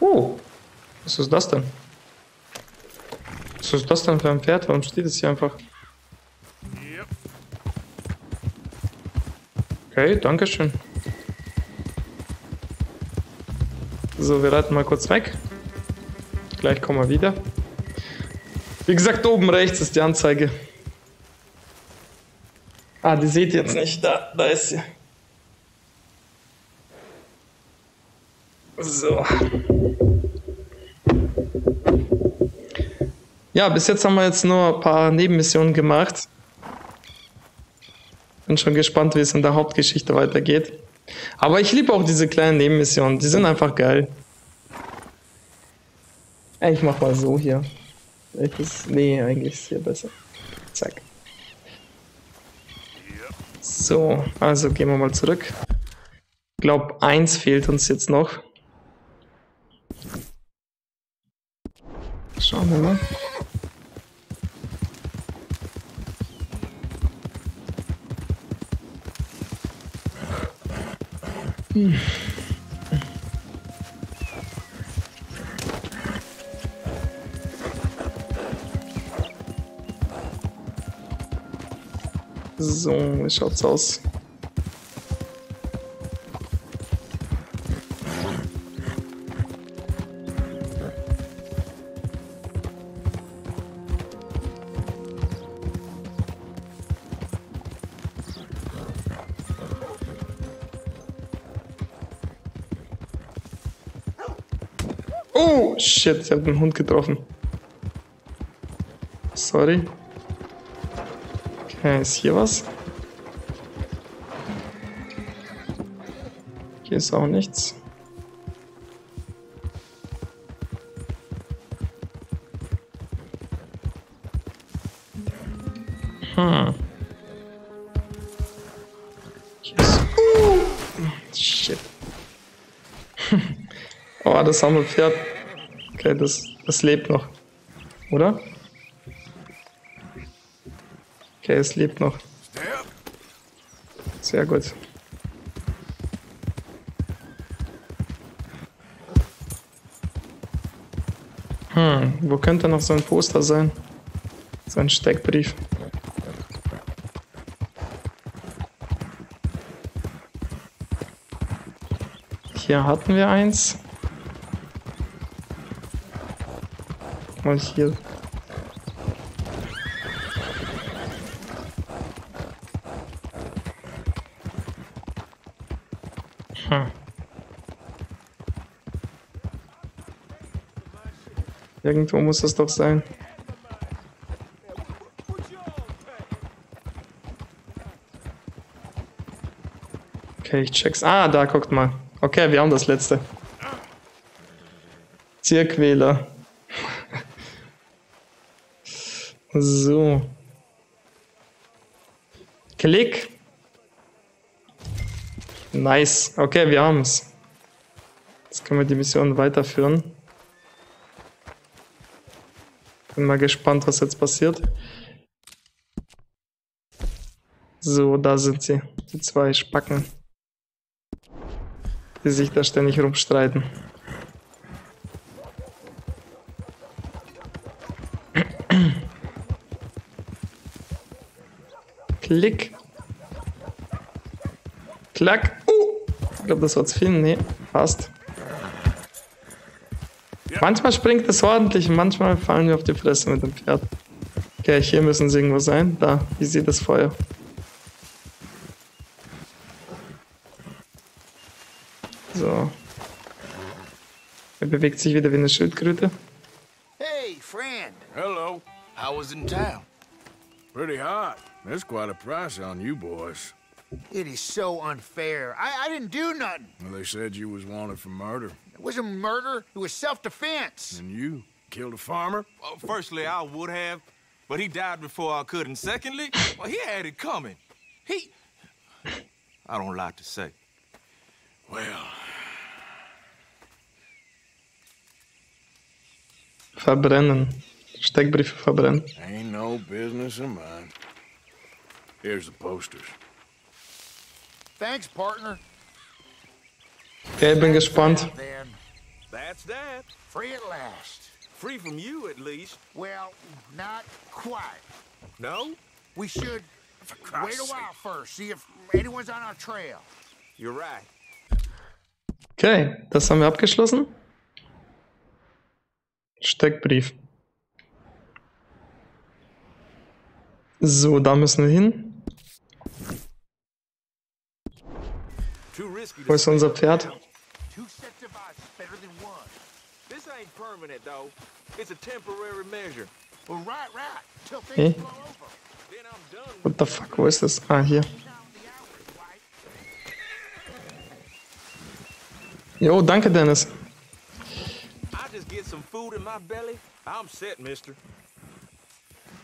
Oh, was ist das denn? Was ist das denn für ein Pferd? Warum steht es hier einfach? Okay, danke schön. So, wir reiten mal kurz weg. Gleich kommen wir wieder. Wie gesagt, oben rechts ist die Anzeige. Ah, die seht ihr jetzt nicht. Da ist sie. So. Ja, bis jetzt haben wir jetzt nur ein paar Nebenmissionen gemacht. Bin schon gespannt, wie es in der Hauptgeschichte weitergeht. Aber ich liebe auch diese kleinen Nebenmissionen. Die sind einfach geil. Ich mach mal so hier. Nee, eigentlich ist hier besser. Zack. So, also gehen wir mal zurück. Ich glaube, 1 fehlt uns jetzt noch. Schauen wir mal. So, wie schaut's aus? Oh, shit, ich hab den Hund getroffen. Sorry. Okay, ist hier was? Hier ist auch nichts. Hier ist... Shit. Oh, das Hammelpferd. Okay, das lebt noch. Oder? Okay, es lebt noch. Sehr gut. Wo könnte noch so ein Poster sein? So ein Steckbrief. Hier hatten wir eins. Mal hier. Irgendwo muss das doch sein. Okay, ich check's. Ah, da guckt mal. Okay, wir haben das letzte. Tierquäler. So. Klick. Nice. Okay, wir haben's. Jetzt können wir die Mission weiterführen. Bin mal gespannt, was jetzt passiert. So, da sind sie. Die zwei Spacken. Die sich da ständig rumstreiten. Klick. Klack. Ich glaube, das war zu viel. Nee, passt. Manchmal springt es ordentlich, manchmal fallen wir auf die Fresse mit dem Pferd. Okay, hier müssen sie irgendwo sein. Da, wie sieht das Feuer? So. Er bewegt sich wieder wie eine Schildkröte. Hey, friend. Hello. How was in town? Pretty hot. That's quite a price on you boys. It is so unfair. I didn't do nothing. Well, they said you was wanted for murder. It wasn't murder, it was self-defense. And you killed a farmer? Well, firstly, I would have, but he died before I could. And secondly, well, he had it coming. I don't like to say. Well. Verbrennen. Steckbriefe verbrennen. Ain't no business of mine. Here's the posters. Thanks, partner. Okay, ich bin gespannt. That's that. Free at last. Free from you at least. Well, not quite. No? We should wait a while first, see if anyone's on our trail. You're right. Okay, das haben wir abgeschlossen. Steckbrief. So, da müssen wir hin. Wo ist unser Pferd? Hey. What the fuck, wo ist das? Ah, hier. Jo, danke, Dennis.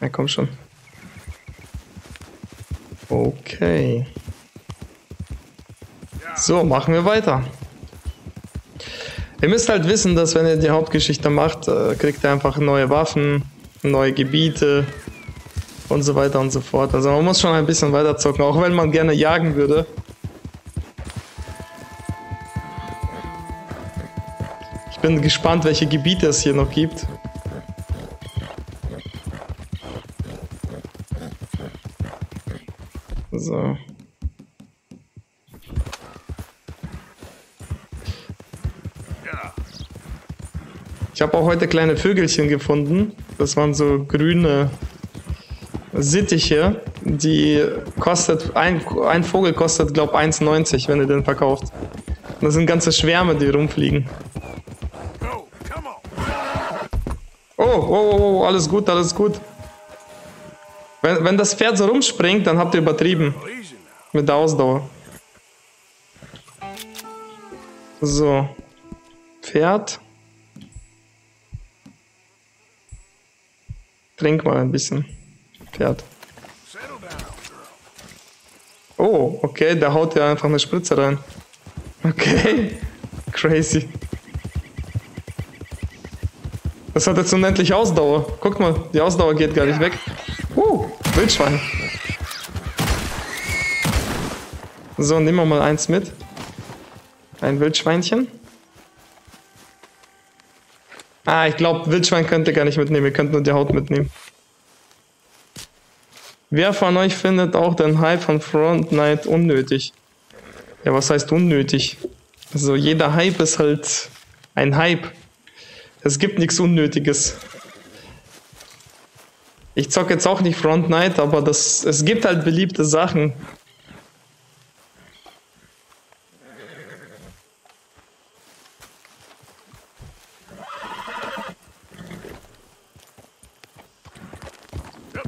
Ja, komm schon. Okay. So, machen wir weiter. Ihr müsst halt wissen, dass wenn ihr die Hauptgeschichte macht, kriegt ihr einfach neue Waffen, neue Gebiete und so weiter und so fort. Also man muss schon ein bisschen weiter zocken, auch wenn man gerne jagen würde. Ich bin gespannt, welche Gebiete es hier noch gibt. So. Ich habe auch heute kleine Vögelchen gefunden. Das waren so grüne Sittiche. Die kostet, ein Vogel kostet, glaube ich, 1,90, wenn ihr den verkauft. Und das sind ganze Schwärme, die rumfliegen. Oh, alles gut, alles gut. Wenn das Pferd so rumspringt, dann habt ihr übertrieben. Mit der Ausdauer. So. Pferd. Trink mal ein bisschen. Pferd. Oh, okay, da haut ja einfach eine Spritze rein. Okay. Crazy. Das hat jetzt unendlich Ausdauer. Guckt mal, die Ausdauer geht gar nicht weg. Wildschwein. So, nehmen wir mal eins mit. Ein Wildschweinchen. Ah, ich glaube, Wildschwein könnt ihr gar nicht mitnehmen. Ihr könnt nur die Haut mitnehmen. Wer von euch findet auch den Hai von Front Night unnötig? Ja, was heißt unnötig? Also jeder Hype ist halt ein Hype. Es gibt nichts Unnötiges. Ich zocke jetzt auch nicht Front Night, aber es gibt halt beliebte Sachen.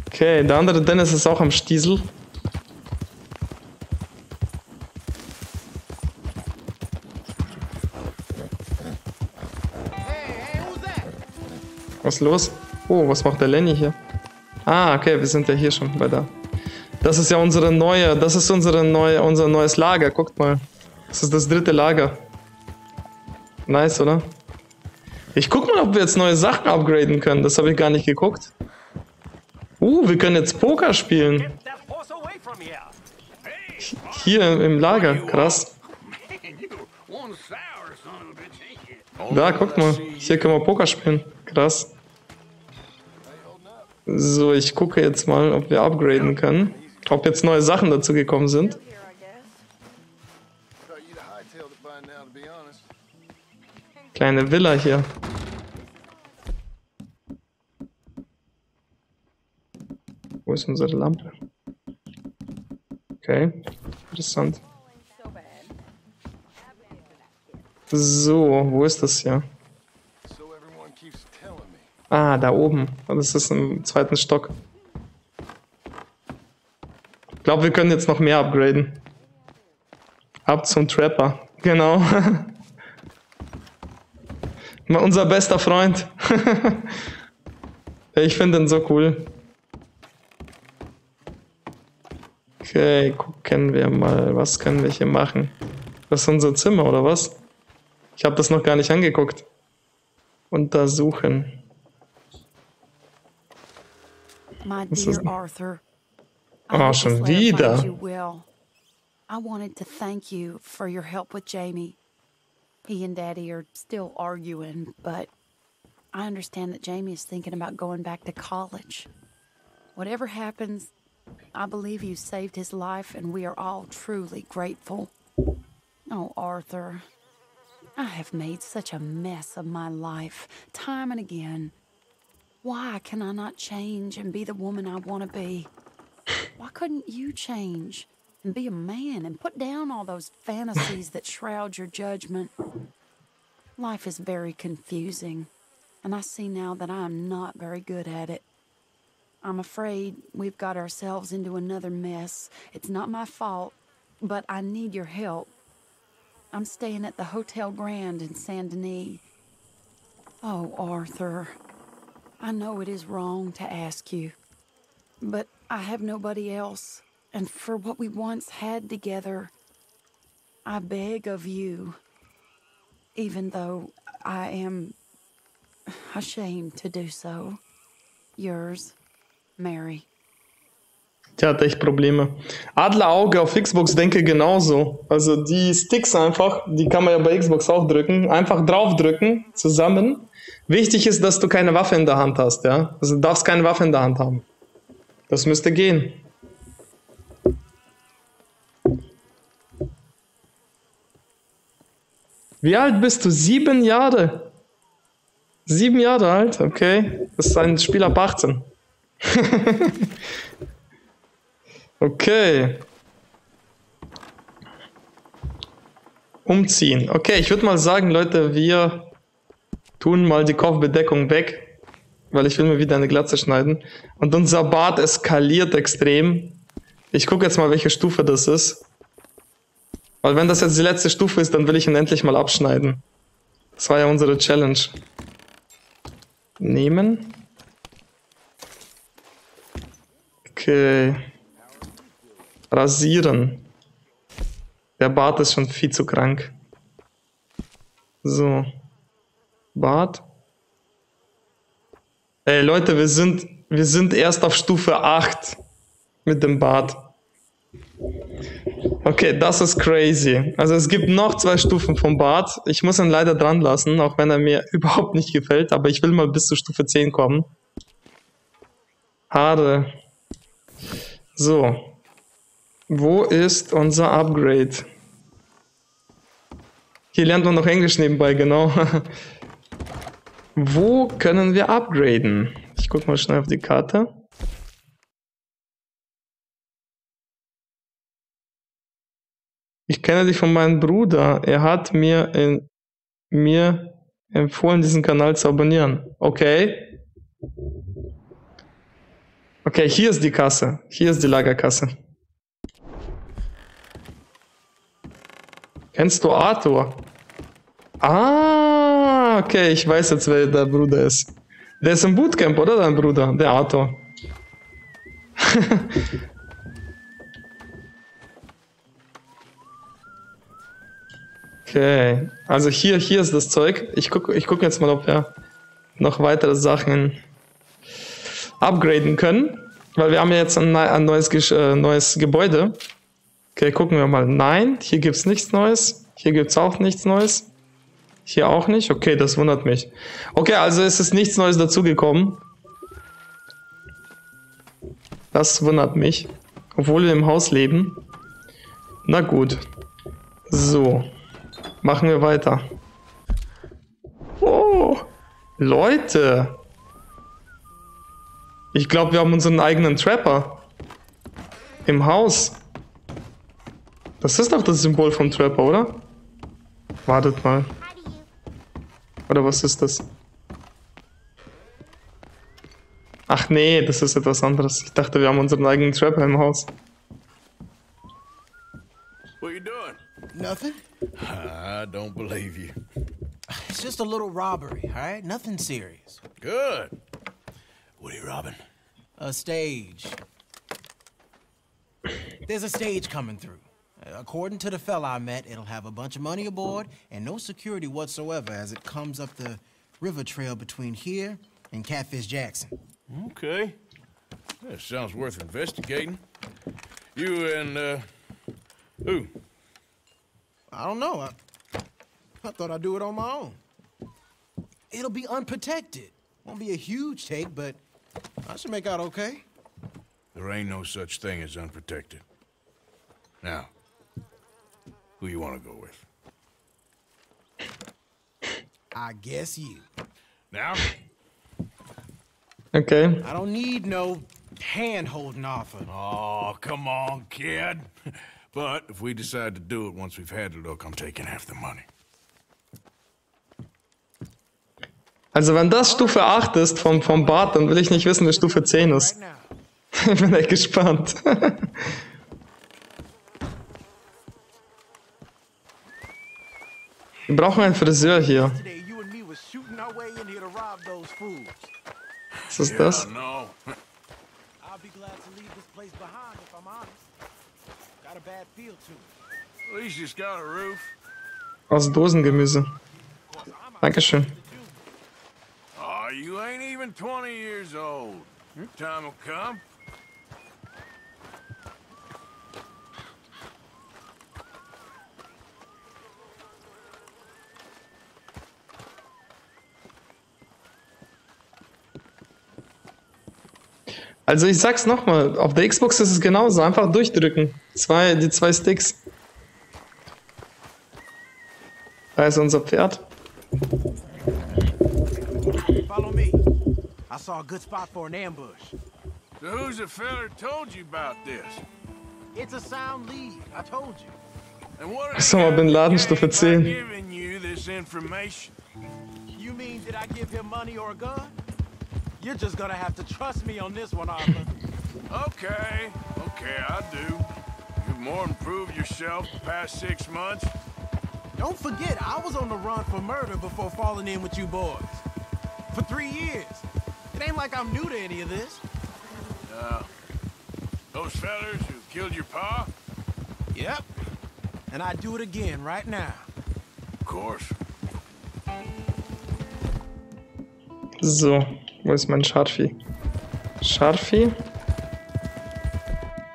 Okay, der andere Dennis ist auch am Stiesel. Was ist los? Oh, was macht der Lenny hier? Ah, okay, wir sind ja hier schon bei der... Das ist ja unser neues Lager, guckt mal. Das ist das dritte Lager. Nice, oder? Ich guck mal, ob wir jetzt neue Sachen upgraden können, das habe ich gar nicht geguckt. Wir können jetzt Poker spielen. Hier im Lager, krass. Da, guckt mal, hier können wir Poker spielen, krass. So, ich gucke jetzt mal, ob wir upgraden können. Ob jetzt neue Sachen dazu gekommen sind. Kleine Villa hier. Wo ist unsere Lampe? Okay, interessant. So, wo ist das hier? Ah, da oben. Das ist im zweiten Stock. Ich glaube, wir können jetzt noch mehr upgraden. Ab zum Trapper. Genau. Unser bester Freund. Ich finde den so cool. Okay, gucken wir mal, was können wir hier machen? Das ist unser Zimmer, oder was? Ich habe das noch gar nicht angeguckt. Untersuchen. My dear Arthur, oh, schon wieder. You well. I wanted to thank you for your help with Jamie. He and Daddy are still arguing, but I understand that Jamie is thinking about going back to college. Whatever happens, I believe you saved his life and we are all truly grateful. Oh, Arthur, I have made such a mess of my life, time and again. Why can I not change and be the woman I want to be? Why couldn't you change? and be a man and put down all those fantasies that shroud your judgment. Life is very confusing, and I see now that I am not very good at it. I'm afraid we've got ourselves into another mess. It's not my fault, but I need your help. I'm staying at the Hotel Grand in Saint Denis. Oh, Arthur, I know it is wrong to ask you, but I have nobody else, and for what we once had together, I beg of you, even though I am ashamed to do so. Yours, Mary. Tja, hat echt Probleme. Adlerauge auf Xbox denke genauso. Also die Sticks einfach, die kann man ja bei Xbox auch drücken, einfach draufdrücken, zusammen. Wichtig ist, dass du keine Waffe in der Hand hast, ja? Also du darfst keine Waffe in der Hand haben. Das müsste gehen. Wie alt bist du? 7 Jahre. 7 Jahre alt, okay. Das ist ein Spiel ab 18. Okay. Umziehen. Okay, ich würde mal sagen, Leute, wir tun mal die Kopfbedeckung weg, weil ich will mir wieder eine Glatze schneiden. Und unser Bart eskaliert extrem. Ich gucke jetzt mal, welche Stufe das ist. Weil wenn das jetzt die letzte Stufe ist, dann will ich ihn endlich mal abschneiden. Das war ja unsere Challenge. Nehmen. Okay. Rasieren. Der Bart ist schon viel zu krank. So. Bart. Ey Leute, wir sind erst auf Stufe 8 mit dem Bart. Okay, das ist crazy. Also es gibt noch 2 Stufen vom Bart. Ich muss ihn leider dran lassen, auch wenn er mir überhaupt nicht gefällt. Aber ich will mal bis zur Stufe 10 kommen. Haare. So. Wo ist unser Upgrade? Hier lernt man noch Englisch nebenbei, genau. Wo können wir upgraden? Ich guck mal schnell auf die Karte. Ich kenne dich von meinem Bruder. Er hat mir empfohlen, diesen Kanal zu abonnieren. Okay. Okay, hier ist die Kasse. Hier ist die Lagerkasse. Kennst du Arthur? Ah, okay, ich weiß jetzt, wer der Bruder ist. Der ist im Bootcamp, oder dein Bruder? Der Arthur. Okay, also hier ist das Zeug. Ich guck jetzt mal, ob wir noch weitere Sachen upgraden können. Weil wir haben ja jetzt ein neues Gebäude. Okay, gucken wir mal. Nein, hier gibt es nichts Neues. Hier gibt es auch nichts Neues. Hier auch nicht. Okay, das wundert mich. Okay, also es ist nichts Neues dazugekommen. Das wundert mich. Obwohl wir im Haus leben. Na gut. So. Machen wir weiter. Oh, Leute. Ich glaube, wir haben unseren eigenen Trapper. Im Haus. Das ist doch das Symbol vom Trapper, oder? Wartet mal. Oder was ist das? Ach nee, das ist etwas anderes. Ich dachte, wir haben unseren eigenen Trapper im Haus. What you doing? Nothing. I don't believe you. It's just a little robbery, all right? Nothing serious. Good. What are you robbing? A stage. There's a stage coming through. According to the fella I met, it'll have a bunch of money aboard and no security whatsoever as it comes up the river trail between here and Catfish Jackson. Okay. That sounds worth investigating. You and, who? I don't know. I thought I'd do it on my own. It'll be unprotected. Won't be a huge take, but I should make out okay. There ain't no such thing as unprotected. Now. Who you want to go with? I guess you. Now? Okay. I don't need no hand-holding offered. Oh, come on, kid. But if we decide to do it once we've had a look, I'm taking half the money. Also wenn das Stufe 8 ist vom Bart, dann will ich nicht wissen, wie Stufe 10 ist. Ich bin echt gespannt. Wir brauchen einen Friseur hier. Was ist das? Aus Dosengemüse. Dankeschön. You ain't even 20 years old. Your time will come. Also ich sag's nochmal, auf der Xbox ist es genauso, einfach durchdrücken. Die zwei Sticks. Da ist unser Pferd. Follow me. I saw a good spot for an ambush. So who's the feller told you about this? It's a sound lead. I told you. And what is Bin Laden Stufe 10? Giving you this information. You mean did I give him money or a gun? You're just gonna have to trust me on this one, Arthur. Okay, I do. You've more improved yourself the past 6 months. Don't forget, I was on the run for murder before falling in with you boys. For 3 years. It ain't like I'm new to any of this. Those fellas who killed your pa? Yep. And I'd do it again right now. Of course. So, wo ist mein Scharfi? Scharfi.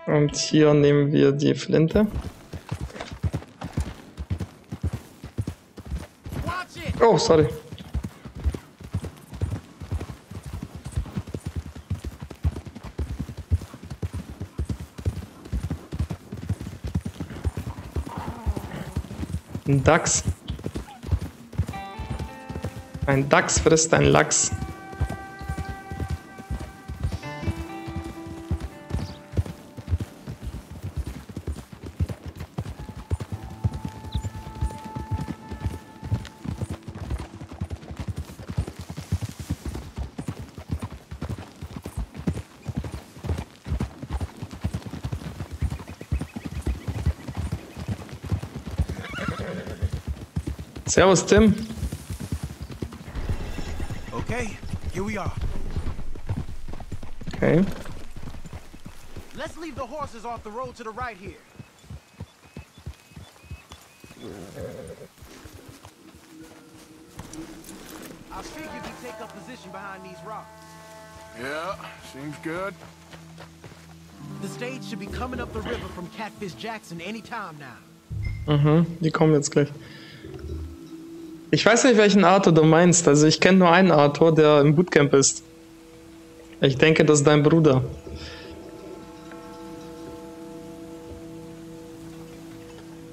Und hier nehmen wir die Flinte. Oh, sorry. Ein Dachs. Ein Dachs frisst ein Lachs. Servus, Tim. Okay, here we are. Okay. Let's leave the horses off the road to the right here. I figured you'd take up position behind these rocks. Yeah, seems good. The stage should be coming up the river from Catfish Jackson any time now. Mhm, die kommen jetzt gleich. Ich weiß nicht, welchen Arthur du meinst. Also ich kenne nur einen Arthur, der im Bootcamp ist. Ich denke, das ist dein Bruder.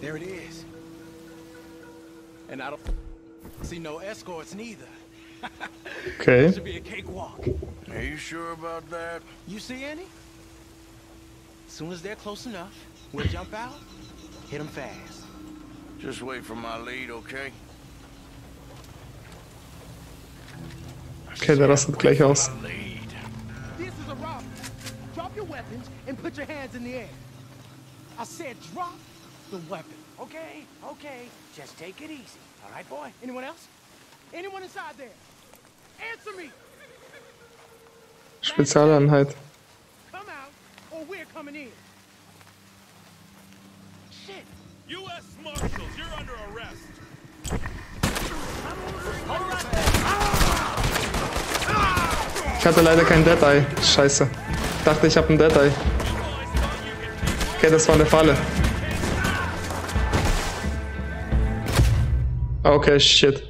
There it is. And I don't see no escorts neither. Okay. This should be a cakewalk. Are you sure about that? You see any? As soon as they're close enough, we'll jump out, hit them fast. Just wait for my lead, okay? Okay, der rastet gleich aus. Spezialeinheit. Ich hatte leider kein Dead Eye. Scheiße. Ich dachte, ich habe einen Dead Eye. Okay, das war eine Falle. Okay, shit.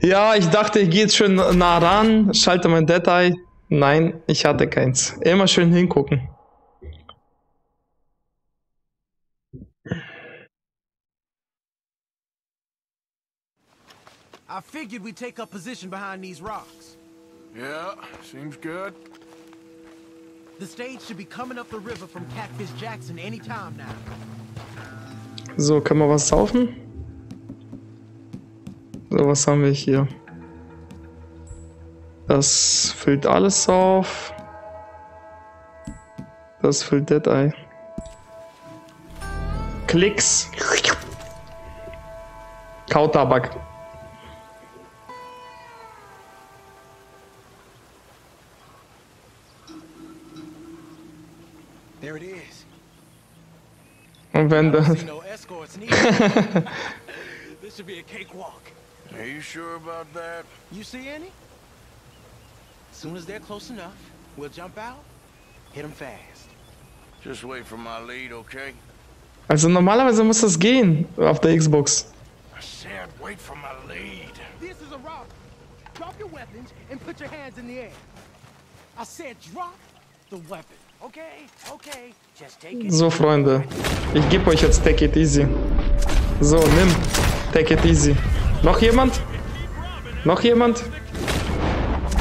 Ja, ich dachte, ich gehe jetzt schön nah ran, schalte mein Dead Eye. Nein, ich hatte keins. Immer schön hingucken. I figured we take up position behind these rocks. Yeah, seems good. So, können wir was saufen? So, was haben wir hier? Das füllt alles auf. Das füllt Dead Eye. Klicks. Kautabak. Und wenn das... Also normalerweise muss das gehen auf der Xbox. So, Freunde, ich gebe euch jetzt Take It Easy. So, nimm. Take It Easy. Noch jemand? Noch jemand?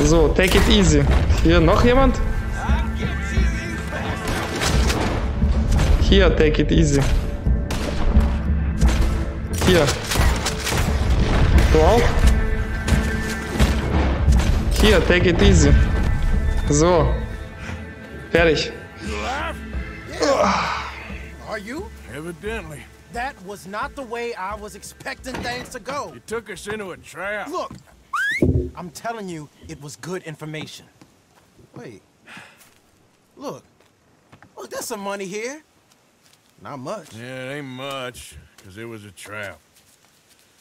So, Take It Easy. Hier, noch jemand? Hier, Take It Easy. Hier. Du auch? Hier, Take It Easy. So. Fertig. Are you? Evidently. That was not the way I was expecting things to go. You took us into a trap. Look, I'm telling you, it was good information. Wait. Look, there's some money here. Not much. Yeah, it ain't much, because it was a trap.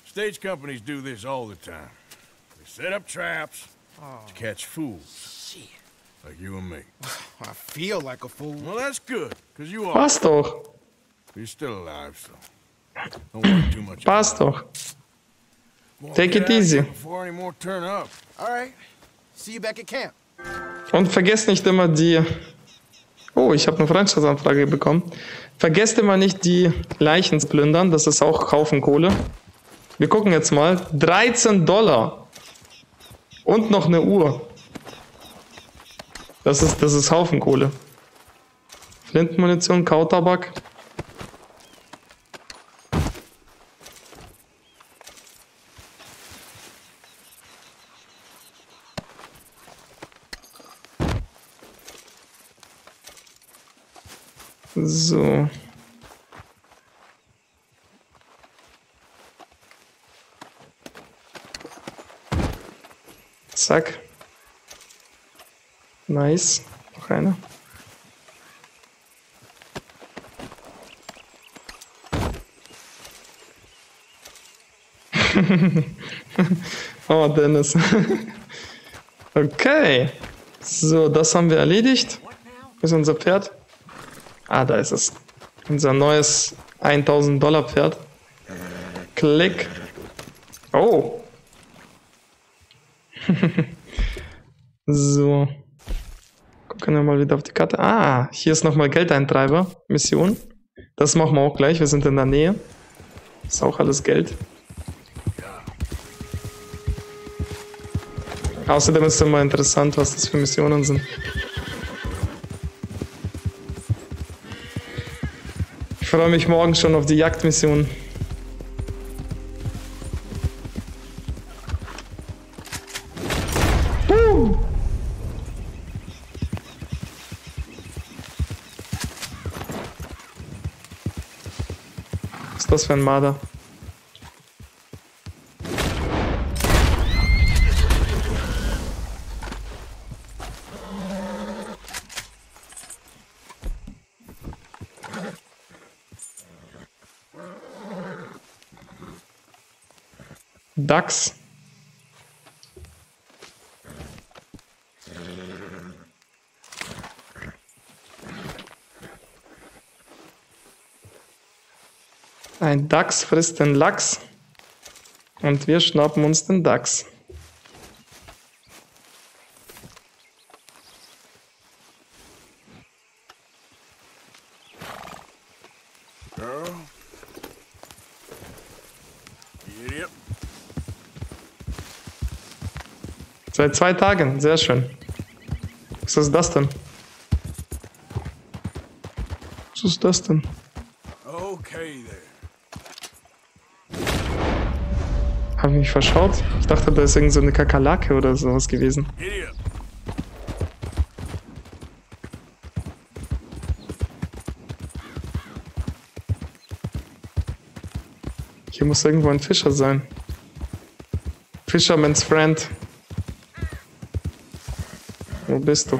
Stage companies do this all the time. They set up traps to catch fools. Shit. Like you and me. I feel like a fool. Well, that's good, because you are. Passt doch. You're still alive, so don't worry too much. Passt doch. Take it easy. Und vergesst nicht immer die... Oh, ich habe eine Freundschaftsanfrage bekommen. Vergesst immer nicht die Leichen zu plündern. Das ist auch Haufen Kohle. Wir gucken jetzt mal. $13. Und noch eine Uhr. Das ist Haufen Kohle. Flintenmunition, Kautabak. So. Zack. Nice. Noch einer. Oh, Dennis. Okay. So, das haben wir erledigt. Wo ist unser Pferd? Ah, da ist es. Unser neues $1000 Pferd. Klick. Oh. So. Gucken wir mal wieder auf die Karte. Ah, hier ist nochmal Geldeintreiber-Mission. Das machen wir auch gleich. Wir sind in der Nähe. Ist auch alles Geld. Außerdem ist immer interessant, was das für Missionen sind. Ich freue mich morgen schon auf die Jagdmission. Was ist das für ein Marder? Dachs. Ein Dachs frisst den Lachs und wir schnappen uns den Dachs. Seit 2 Tagen, sehr schön. Was ist das denn? Was ist das denn? Okay, habe ich mich verschaut? Ich dachte, da ist irgend so eine Kakerlake oder sowas gewesen. Idiot. Hier muss irgendwo ein Fischer sein. Fisherman's Friend. Wo bist du?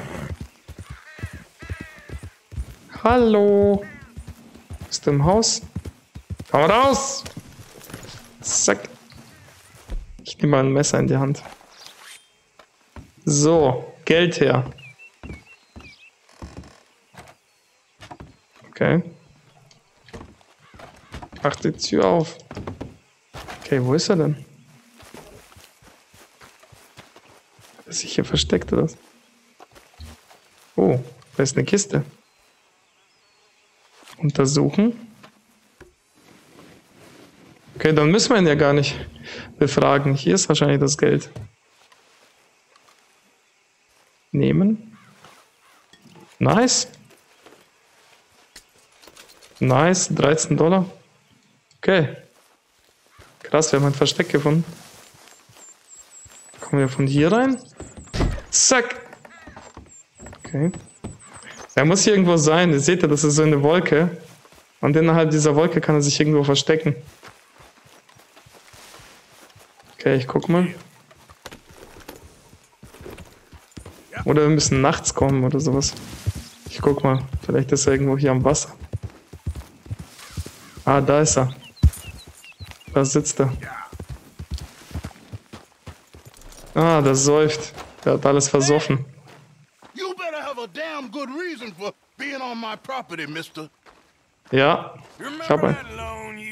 Hallo. Bist du im Haus? Komm raus! Zack. Ich nehme mal ein Messer in die Hand. So, Geld her. Okay. Mach die Tür auf. Okay, wo ist er denn? Hat er sich hier versteckt oder was? Oh, da ist eine Kiste. Untersuchen. Okay, dann müssen wir ihn ja gar nicht befragen. Hier ist wahrscheinlich das Geld. Nehmen. Nice. Nice, 13 Dollar. Okay. Krass, wir haben ein Versteck gefunden. Kommen wir von hier rein. Zack. Okay. Er muss hier irgendwo sein. Ihr seht ja, das ist so eine Wolke. Und innerhalb dieser Wolke kann er sich irgendwo verstecken. Okay, ich guck mal. Oder wir müssen nachts kommen oder sowas. Ich guck mal. Vielleicht ist er irgendwo hier am Wasser. Ah, da ist er. Da sitzt er. Ah, der säuft. Der hat alles versoffen. Ja, ich hab einen. Ich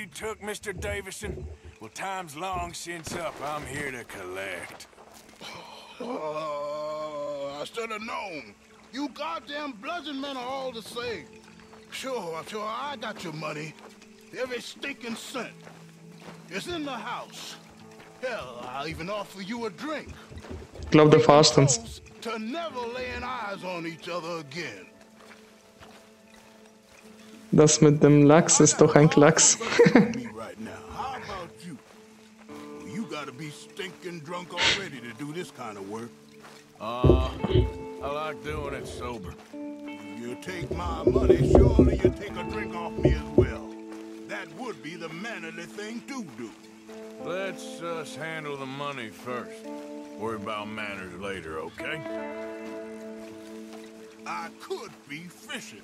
glaube, der verarscht uns. Das mit dem Lachs ist doch ein Klacks. Let's us handle the money first. Worry about manners later, okay? I could be fishing.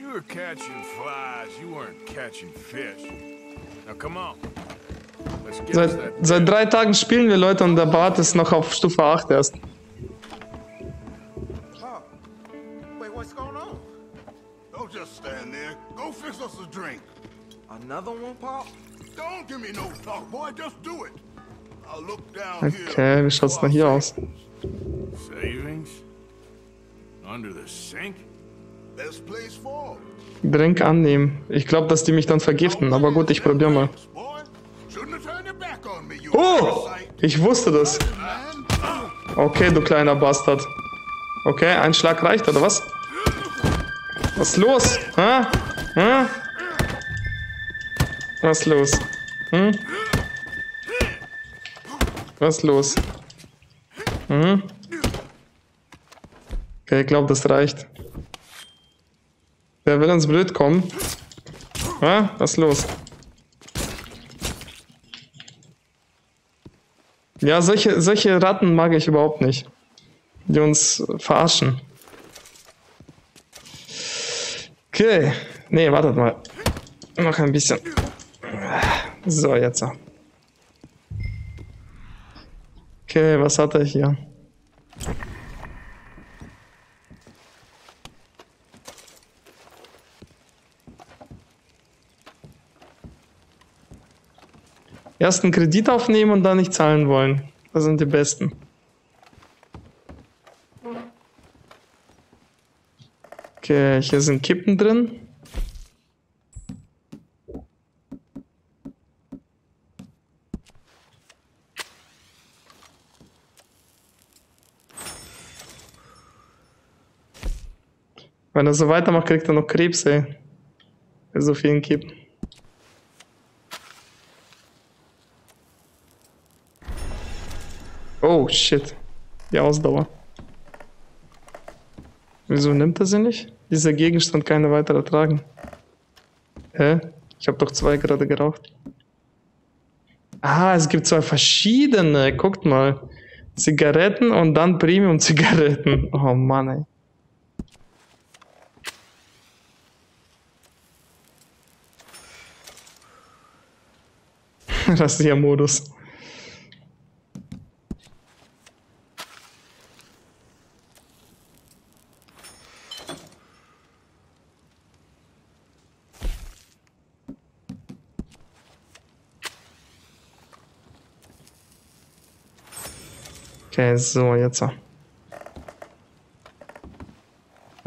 You were catching flies, you weren't catching fish. Now come on. Let's get that. Seit 3 Tagen spielen wir, Leute, und der Bart ist noch auf Stufe 8 erst. Oh. Wait, what's going on? Don't just stand there. Go fix us a drink. Another one, Pop? Don't give me no talk, boy. Just do it. Okay, wie schaut's denn hier aus? Drink annehmen. Ich glaube, dass die mich dann vergiften, aber gut, ich probiere mal. Oh! Ich wusste das. Okay, du kleiner Bastard. Okay, ein Schlag reicht, oder was? Was ist los? Hä? Hä? Was ist los? Hm? Was ist los? Mhm. Okay, ich glaube, das reicht. Der will ins Blöd kommen. Ah, was ist los? Ja, solche Ratten mag ich überhaupt nicht. Die uns verarschen. Okay. Nee, wartet mal. Noch ein bisschen. So, jetzt. Okay, was hat er hier? Erst einen Kredit aufnehmen und dann nicht zahlen wollen. Das sind die Besten. Okay, hier sind Kippen drin. Wenn er so weitermacht, kriegt er noch Krebs, ey. so vielen Kippen. Oh shit, die Ausdauer. Wieso nimmt er sie nicht? Dieser Gegenstand kann keine weitere tragen. Hä? Ich habe doch zwei gerade geraucht. Ah, es gibt zwei verschiedene. Guckt mal. Zigaretten und dann Premium-Zigaretten. Oh Mann, ey. Rastiger Modus. Okay, so, jetzt. So,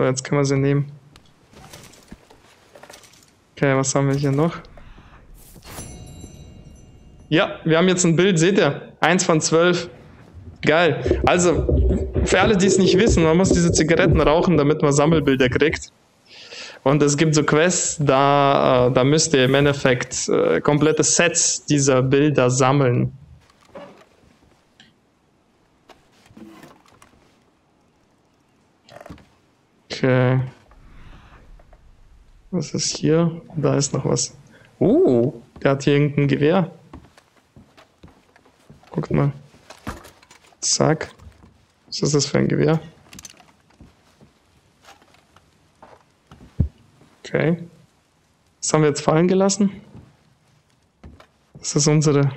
jetzt können wir sie nehmen. Okay, was haben wir hier noch? Ja, wir haben jetzt ein Bild, seht ihr? 1 von 12. Geil. Also, für alle, die es nicht wissen, man muss diese Zigaretten rauchen, damit man Sammelbilder kriegt. Und es gibt so Quests, da müsst ihr im Endeffekt komplette Sets dieser Bilder sammeln. Okay. Was ist hier? Da ist noch was. Der hat hier irgendein Gewehr. Guckt mal. Zack. Was ist das für ein Gewehr? Okay. Das haben wir jetzt fallen gelassen. Das ist unsere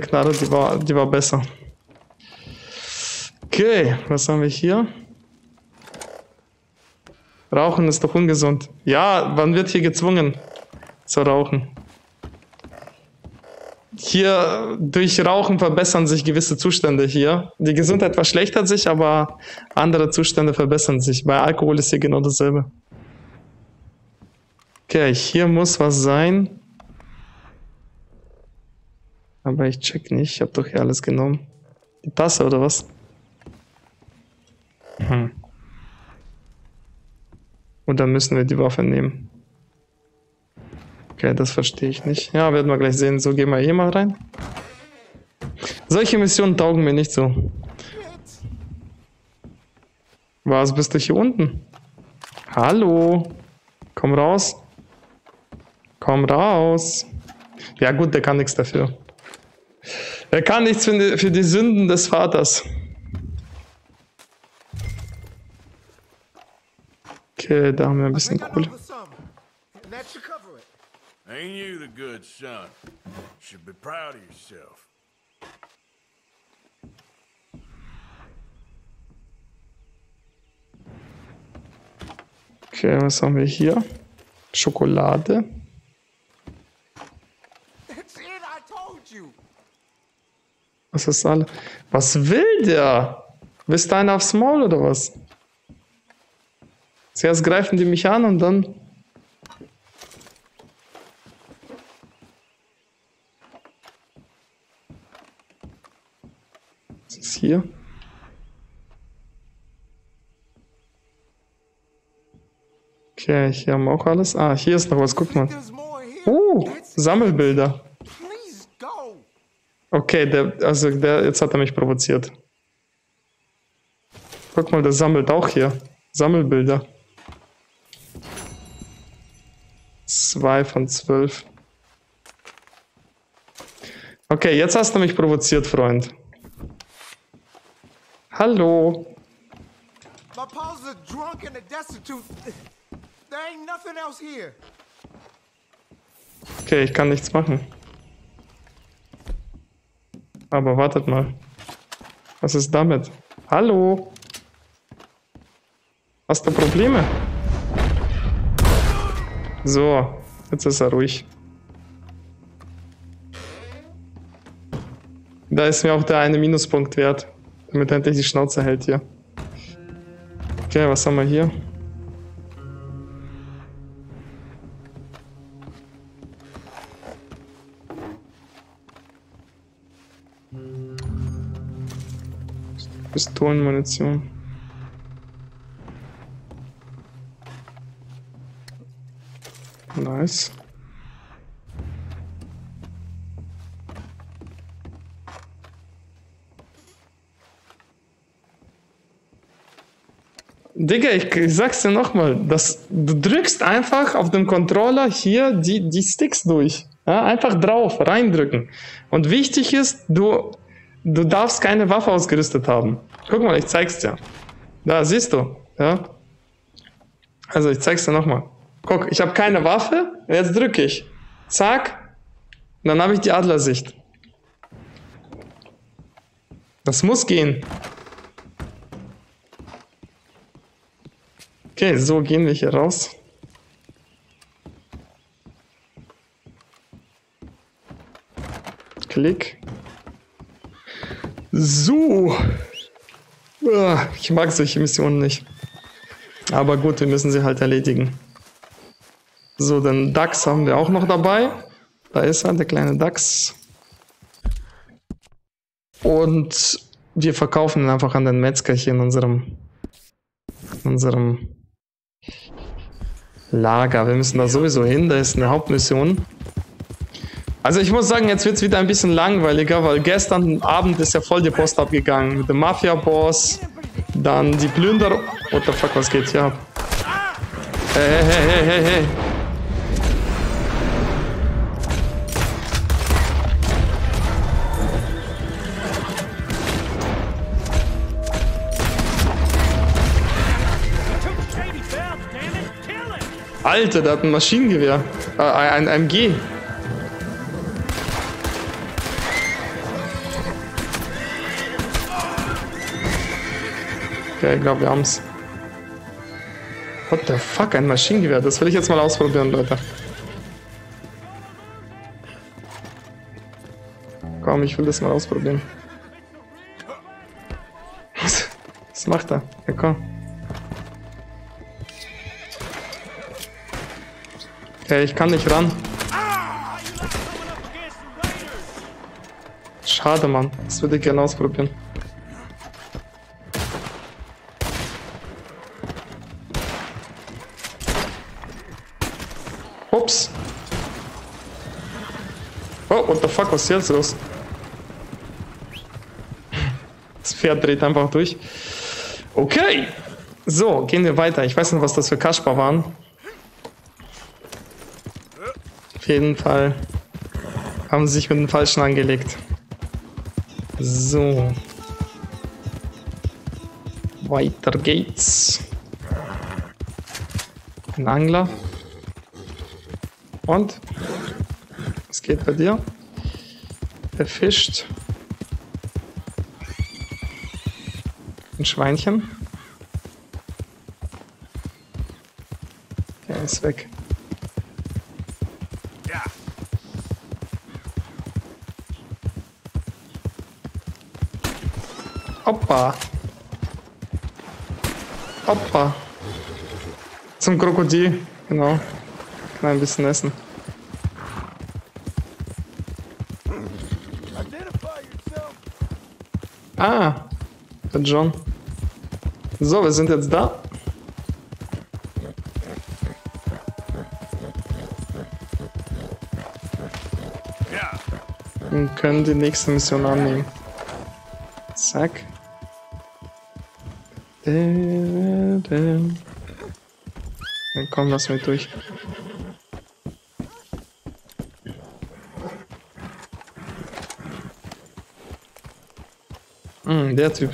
Knarre, die war besser. Okay, was haben wir hier? Rauchen ist doch ungesund. Ja, wann wird hier gezwungen zu rauchen? Hier, durch Rauchen verbessern sich gewisse Zustände hier. Die Gesundheit verschlechtert sich, aber andere Zustände verbessern sich. Bei Alkohol ist hier genau dasselbe. Okay, hier muss was sein. Aber ich check nicht, ich habe doch hier alles genommen. Die Tasse oder was? Und dann müssen wir die Waffe nehmen. Okay, das verstehe ich nicht. Ja, werden wir gleich sehen. So, gehen wir hier mal rein. Solche Missionen taugen mir nicht so. Was, bist du hier unten? Hallo? Komm raus. Komm raus. Ja gut, der kann nichts dafür. Er kann nichts für die Sünden des Vaters. Okay, da haben wir ein bisschen Kohle. Okay, was haben wir hier? Schokolade. Was ist alles? Was will der? Willst du einer aufs Maul oder was? Zuerst greifen die mich an und dann... Was ist hier? Okay, hier haben wir auch alles. Ah, hier ist noch was, guck mal. Sammelbilder. Okay, jetzt hat er mich provoziert. Guck mal, der sammelt auch hier. Sammelbilder. 2 von 12. Okay, jetzt hast du mich provoziert, Freund. Hallo. Okay, ich kann nichts machen. Aber wartet mal. Was ist damit? Hallo. Hast du Probleme? So, jetzt ist er ruhig. Da ist mir auch der eine Minuspunkt wert, damit er endlich die Schnauze hält hier. Okay, was haben wir hier? Pistolenmunition. Nice. Digga, ich sag's dir nochmal, du drückst einfach auf dem Controller hier die Sticks durch. Ja, einfach drauf, reindrücken. Und wichtig ist, du darfst keine Waffe ausgerüstet haben. Guck mal, ich zeig's dir. Da, siehst du. Ja? Also, ich zeig's dir nochmal. Guck, ich habe keine Waffe, jetzt drücke ich. Zack, und dann habe ich die Adlersicht. Das muss gehen. Okay, so gehen wir hier raus. Klick. So. Ich mag solche Missionen nicht. Aber gut, wir müssen sie halt erledigen. So, den Dachs haben wir auch noch dabei. Da ist er, der kleine Dachs. Und wir verkaufen ihn einfach an den Metzger hier in unserem Lager. Wir müssen da sowieso hin, da ist eine Hauptmission. Also ich muss sagen, jetzt wird es wieder ein bisschen langweiliger, weil gestern Abend ist ja voll die Post abgegangen. Mit dem Mafia-Boss, dann die Plünderung. What the fuck, was geht hier ab? Hey, hey, hey, hey, hey. Alter, der hat ein Maschinengewehr. Ein MG. Okay, ich glaube, wir haben's. What the fuck, ein Maschinengewehr. Das will ich jetzt mal ausprobieren, Leute. Komm, ich will das mal ausprobieren. Was macht er? Ja, komm. Okay, ich kann nicht ran. Schade, Mann. Das würde ich gerne ausprobieren. Ups. Oh, what the fuck, was ist jetzt los? Das Pferd dreht einfach durch. Okay. So, gehen wir weiter. Ich weiß nicht, was das für Kasper waren. Auf jeden Fall haben sie sich mit dem Falschen angelegt. So. Weiter geht's. Ein Angler. Und? Was geht bei dir? Er fischt. Ein Schweinchen. Der ist weg. Hoppa. Hoppa. Zum Krokodil, genau. Kann ein bisschen essen. Ah, der John. So, wir sind jetzt da. Und können die nächste Mission annehmen. Zack. Dann komm, lass mich durch. Der Typ.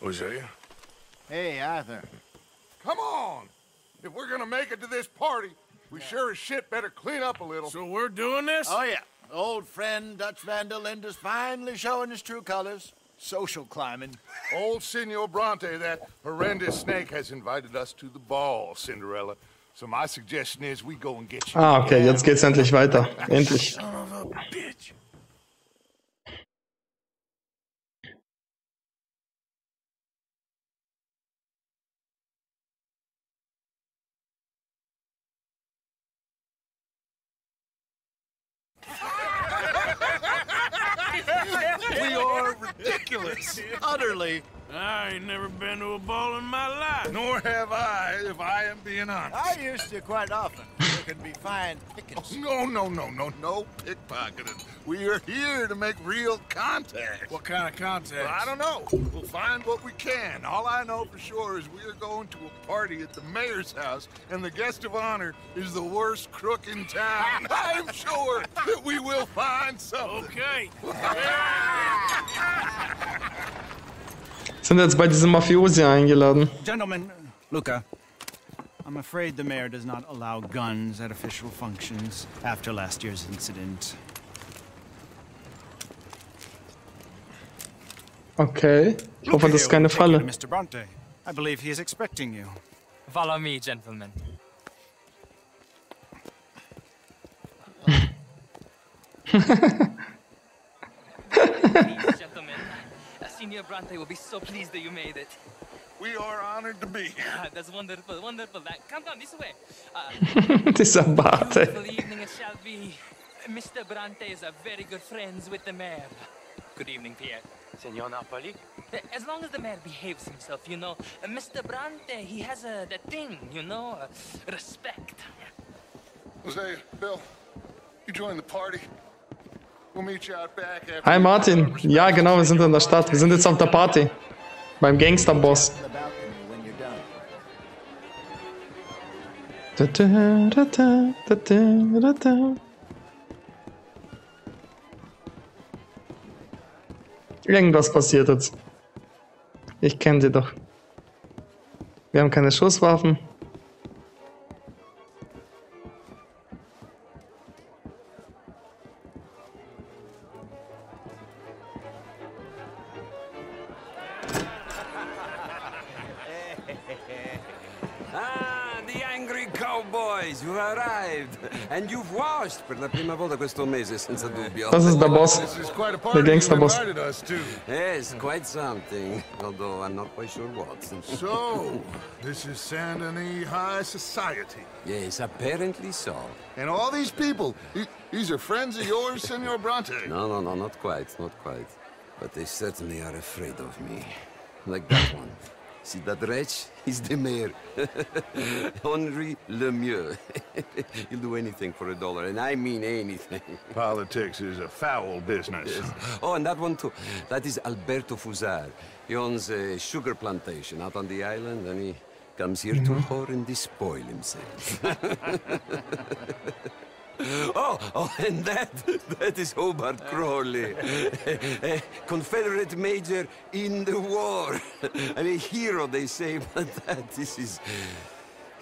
Jose? Hey, Arthur. Come on! If we're gonna make it to this party, we sure as shit better clean up a little. So we're doing this? Oh yeah. Old friend Dutch Vanderlinder's finally showing his true colors. Social climbing. Old Senor Bronte, that horrendous snake, has invited us to the ball, Cinderella. So my suggestion is we go and get you. Ah, okay, jetzt geht's endlich weiter. Endlich. Son of a bitch. ridiculous. Utterly. I ain't never been to a ball in my life. Nor have I, if I am being honest. I used to quite often. There could be fine pickings. Oh, no pickpocketing. We are here to make real contact. What kind of contact? Well, I don't know. We'll find what we can. All I know for sure is we are going to a party at the mayor's house, and the guest of honor is the worst crook in town. I am sure that we will find something. Okay. Sind jetzt bei diesem Mafiosi eingeladen. Gentlemen, Luca, I'm afraid the mayor does not allow guns at official functions after last year's incident. Okay, ich hoffe, das ist keine Falle. Mr. Bronte, I believe he is expecting you. Follow me, gentlemen. Senior Bronte will be so pleased that you made it. We are honored to be here. That's wonderful, wonderful. Come this way. Dieser Bart, ey. Good evening, it shall be. Mr. Bronte is a very good friends with the mayor. Good evening, Pierre. Senor Napoli? As long as the mayor behaves himself, you know. Mr. Bronte, he has that thing, you know. Respect. Jose, Bill, you join the party. Hi Martin, ja genau, wir sind in der Stadt, wir sind jetzt auf der Party, beim Gangsterboss. Irgendwas passiert jetzt. Ich kenne sie doch. Wir haben keine Schusswaffen. Das ist der Boss, der Gangsterboss. Yes, quite something, although I'm not quite sure what. So, this is Saint Denis High Society. Yes, apparently so. And all these people, these are friends of yours, Senor Bronte? No, not quite. But they certainly are afraid of me. Like that one. See that wretch? He's the mayor. Henri Lemieux. He'll do anything for $1, and I mean anything. Politics is a foul business. Yes. Oh, and that one too. That is Alberto Fusar. He owns a sugar plantation out on the island, and he comes here to whore and despoil himself. Oh, and that is Hobart Crowley, a Confederate major in the war, and a hero, they say, but that is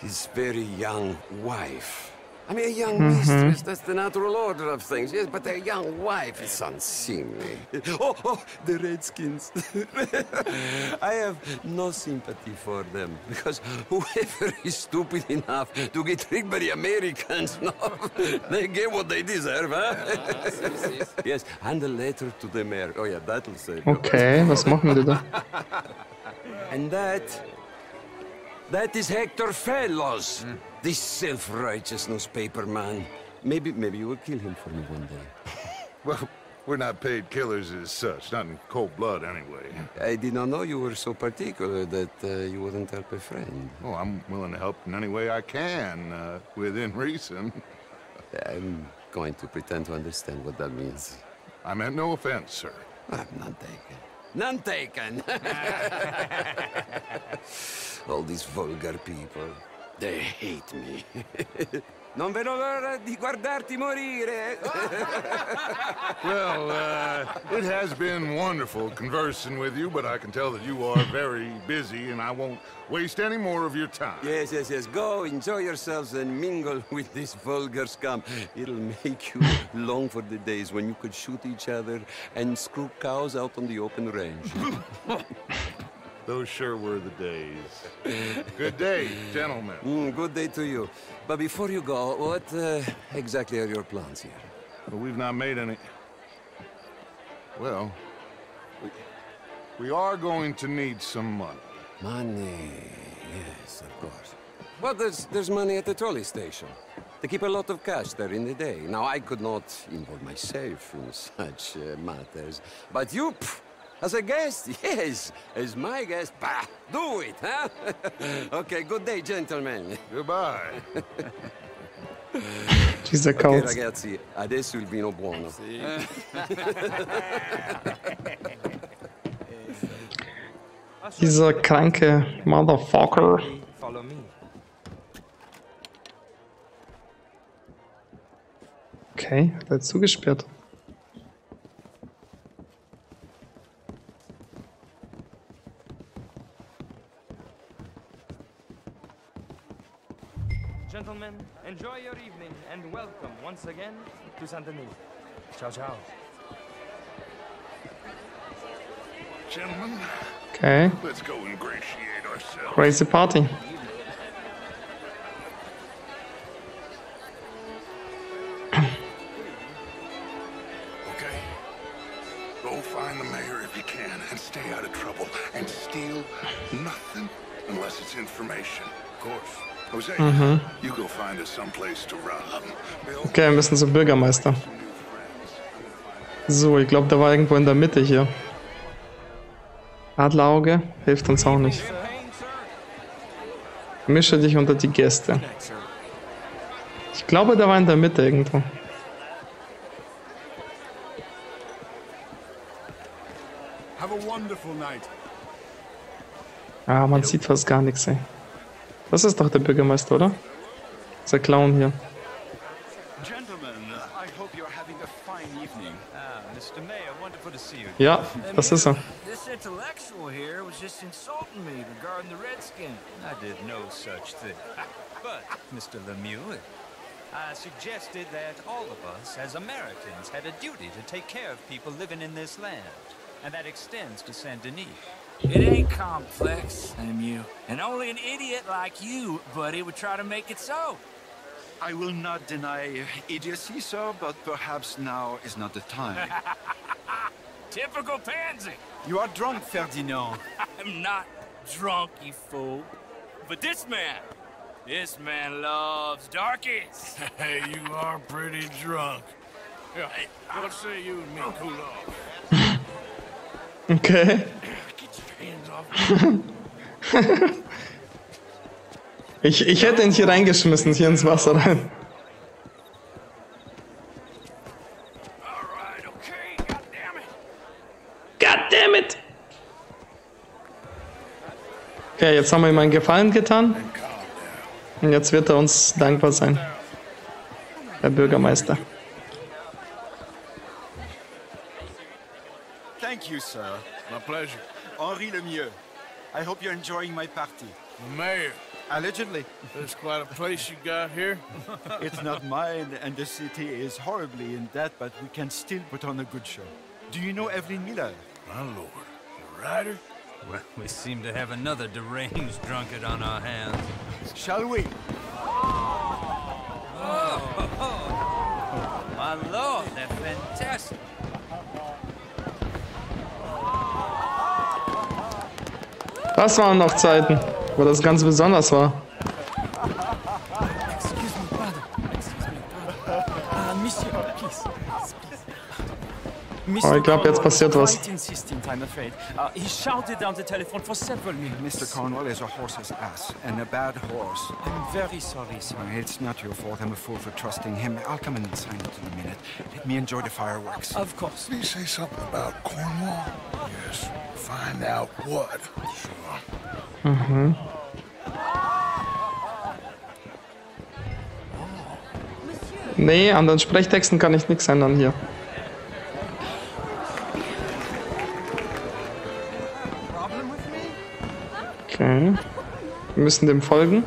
his very young wife. I mean, a young mistress, that's the natural order of things, yes, but a young wife is unseemly. Oh, the Redskins. I have no sympathy for them, because whoever is stupid enough to get tricked by the Americans, no, they get what they deserve, huh? Yes, hand a letter to the mayor. Oh, yeah, that'll save you. Okay, was machen wir da? And that is Hector Fellows. This self-righteous newspaper man. Maybe you will kill him for me one day. Well, we're not paid killers as such, not in cold blood anyway. I did not know you were so particular that you wouldn't help a friend. Oh, I'm willing to help in any way I can, within reason. I'm going to pretend to understand what that means. I meant no offense, sir. I'm not taken. None taken. All these vulgar people. They hate me. Non vedo l'ora di guardarti morire. Well, it has been wonderful conversing with you, but I can tell that you are very busy, and I won't waste any more of your time. Yes. Go, enjoy yourselves, and mingle with this vulgar scum. It'll make you long for the days when you could shoot each other and screw cows out on the open range. Those sure were the days. Good day, gentlemen. Good day to you. But before you go, what exactly are your plans here? Well, we've not made any... Well, we are going to need some money. Money, yes, of course. Well, there's money at the trolley station. They keep a lot of cash there in the day. Now, I could not involve myself in such matters, but you... As a guest? Yes. As my guest? Bah, do it, huh? Okay, good day, gentlemen. Goodbye. Dieser Kauz. Okay, ragazzi, adesso il vino buono. Dieser kranke Motherfucker. Okay, hat er zugesperrt. Gentlemen, enjoy your evening and welcome once again to Saint Denis. Ciao, ciao. Gentlemen, okay. Let's go ingratiate ourselves. Crazy party. Mhm. Okay, wir müssen zum Bürgermeister. So, ich glaube, der war irgendwo in der Mitte hier. Adlerauge hilft uns auch nicht. Mische dich unter die Gäste. Ich glaube, der war in der Mitte irgendwo. Ah, man sieht fast gar nichts, ey. Das ist doch der Bürgermeister, oder? Dieser Clown hier. Ja, das ist er. I suggested that all of us as Americans had a duty to take care of people living in this land, and that extends to Saint Denis. It ain't complex, Emu, and only an idiot like you, buddy, would try to make it so. I will not deny idiocy, sir, but perhaps now is not the time. Typical pansy. You are drunk, Ferdinand. I'm not drunk, you fool. But this man loves darkies. Hey, you are pretty drunk. Yeah, hey, what say you and me cool off? Okay. Ich hätte ihn hier reingeschmissen, hier ins Wasser rein. Goddammit! Okay, jetzt haben wir ihm einen Gefallen getan. Und jetzt wird er uns dankbar sein. Der Bürgermeister. Thank you, sir. My pleasure. Henri Lemieux. I hope you're enjoying my party. Mayor. Allegedly. There's quite a place you got here. It's not mine, and the city is horribly in debt, but we can still put on a good show. Do you know Evelyn Miller? My lord. The writer? Well, we seem to have another deranged drunkard on our hands. Shall we? Oh, my lord, they're fantastic. Das waren noch Zeiten, wo das ganz besonders war. Oh, ich glaube, jetzt passiert was. Mhm. Nee, an den Sprechtexten kann ich nichts ändern hier. Okay. Wir müssen dem folgen.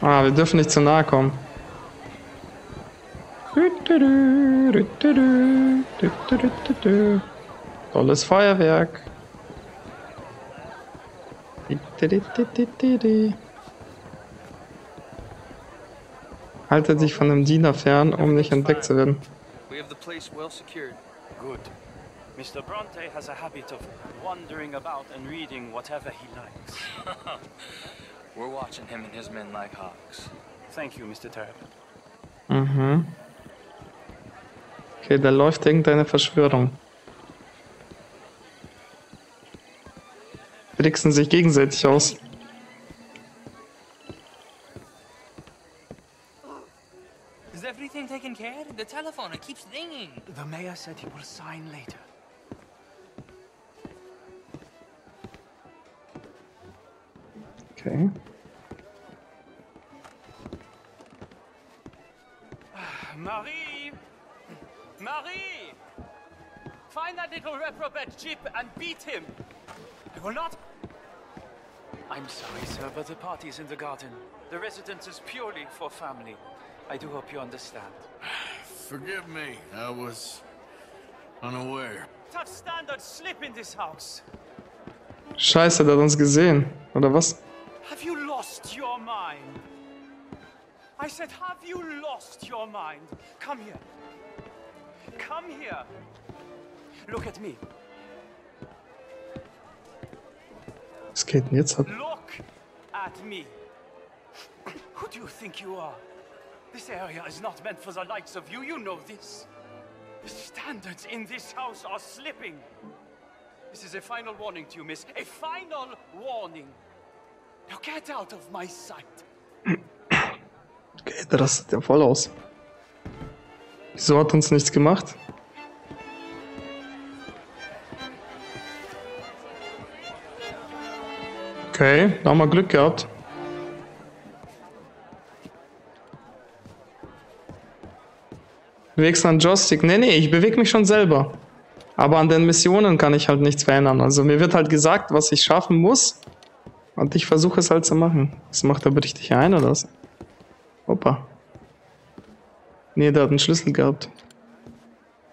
Ah, wir dürfen nicht zu nahe kommen. Tolles Feuerwerk. Haltet sich von dem Diener fern, nicht entdeckt zu werden. We have the place well secured. Good. Mr. Bronte has a habit of wandering about and reading whatever he likes. We're watching him and his men like hawks. Thank you, Mr. Tarrant. Mhm. Okay, da läuft irgendeine Verschwörung. Tricksen sich gegenseitig aus. Is everything taken care? The telephone, it keeps ringing. The mayor said he will sign later. Okay. Marie! Marie! Find that little reprobate Jeep and beat him! I will not... I'm sorry, sir, but the party is in the garden. The residence is purely for family. I do hope you understand. Forgive me, I was... unaware. Tough standards slip in this house! Scheiße, der hat uns gesehen, oder was? Have you lost your mind? I said, have you lost your mind? Come here. Come here. Look at me. Was geht denn jetzt ab? Look at me. Who do you think you are? This area is not meant for the likes of you. You know this. The standards in this house are slipping. This is a final warning to you, miss. A final warning. Now get out of my sight. Okay, da rastet der voll aus. Wieso hat uns nichts gemacht? Okay, da haben wir Glück gehabt. Bewegst du an Joystick? Nee, nee, ich bewege mich schon selber. Aber an den Missionen kann ich halt nichts verändern. Also mir wird halt gesagt, was ich schaffen muss. Und ich versuche es halt zu machen. Das macht aber richtig ein, oder was? Opa. Nee, der hat einen Schlüssel gehabt.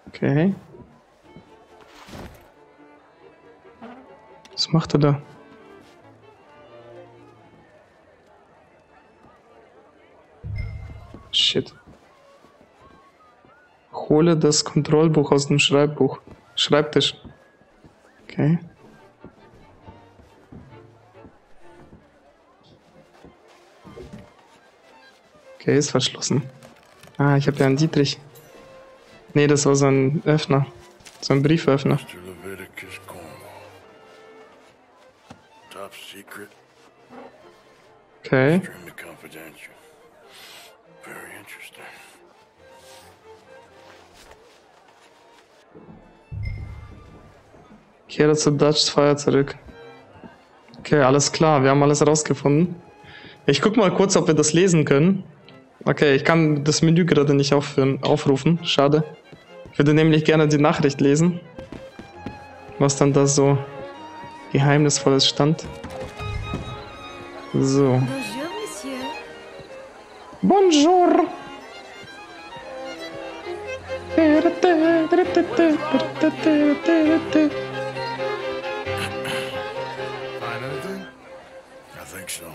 Okay. Was macht er da? Shit. Hole das Kontrollbuch aus dem Schreibtisch. Okay. Okay, ist verschlossen. Ah, ich habe ja einen Dietrich. Nee, das war so ein Öffner. So ein Brieföffner. Leviticus Cornwall. Top secret. Okay. Extremely confidential. Very interesting. Kehre zu Deutsch's Feuer zurück. Okay, alles klar. Wir haben alles rausgefunden. Ich guck mal kurz, ob wir das lesen können. Okay, ich kann das Menü gerade nicht aufrufen. Schade. Ich würde nämlich gerne die Nachricht lesen. Was dann da so Geheimnisvolles stand. So. Bonjour, Monsieur. Bonjour. I think so.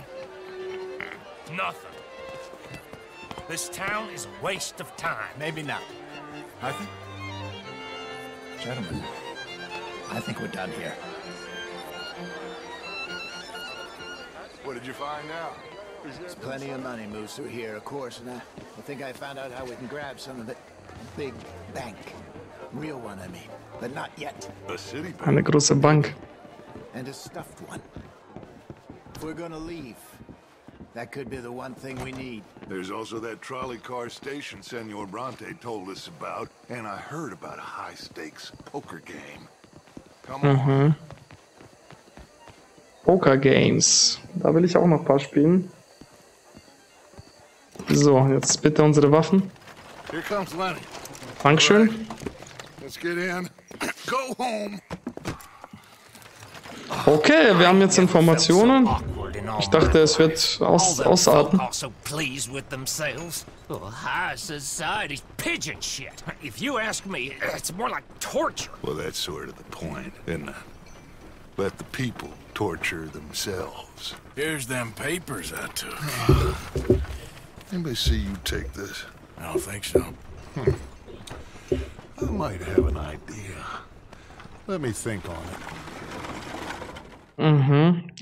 Nothing. This town is a waste of time. Maybe not. Nothing? Gentlemen, I think we're done here. What did you find now? There's plenty of money moves through here, of course, and I think I found out how we can grab some of the big bank. Real one, I mean, but not yet. A city bank. Eine große Bank. And a stuffed one. We're gonna leave. That could be the one thing we need. There's also that trolley car station Senor Bronte told us about, and I heard about a high-stakes poker game. Come on. Poker Games. Da will ich auch noch ein paar spielen. So, jetzt bitte unsere Waffen. Here comes Lenny. Dankeschön. Let's get in. Go home. Okay, wir haben jetzt Informationen. Ich dachte, es wird ausarten.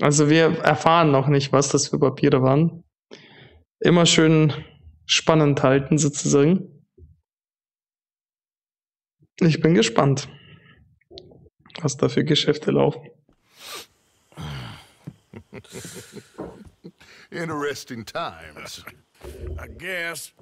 Also wir erfahren noch nicht, was das für Papiere waren. Immer schön spannend halten, sozusagen. Ich bin gespannt, was da für Geschäfte laufen. Interesting times, I guess.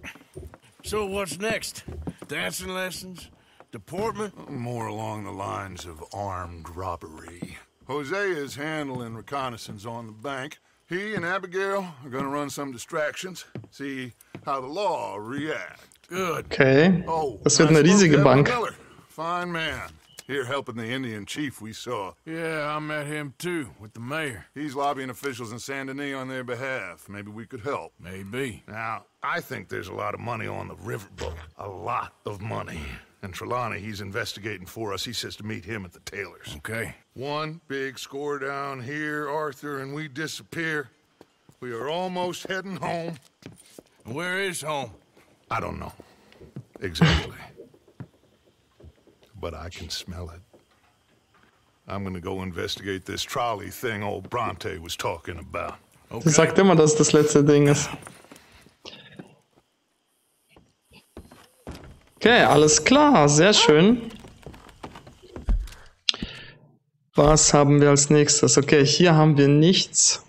So what's next? Dancing lessons? Deportment? More along the lines of armed robbery. Jose is handling reconnaissance on the bank. He and Abigail are gonna run some distractions, see how the law reacts. Good. Okay. Oh, das wird eine riesige Bank. Miller, fine man. Here helping the Indian chief we saw. Yeah, I met him too, with the mayor. He's lobbying officials in Saint Denis on their behalf. Maybe we could help. Maybe. Now, I think there's a lot of money on the riverboat. A lot of money. And Trelawney, he's investigating for us. He says to meet him at the Taylors. Okay. One big score down here, Arthur, and we disappear. We are almost heading home. Where is home? I don't know exactly, but I can smell it. I'm gonna go investigate this trolley thing old Bronte was talking about. Okay. Sie sagt immer, dass das letzte Ding ist. Okay, alles klar, sehr schön. Was haben wir als nächstes? Okay, hier haben wir nichts.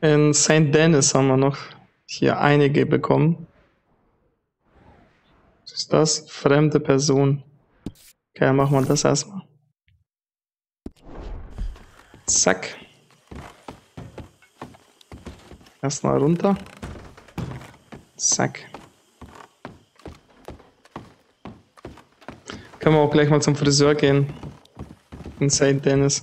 In St. Denis haben wir noch hier einige bekommen. Was ist das? Fremde Person. Okay, dann machen wir das erstmal. Zack. Erstmal runter. Zack. Können wir auch gleich mal zum Friseur gehen. In St. Denis.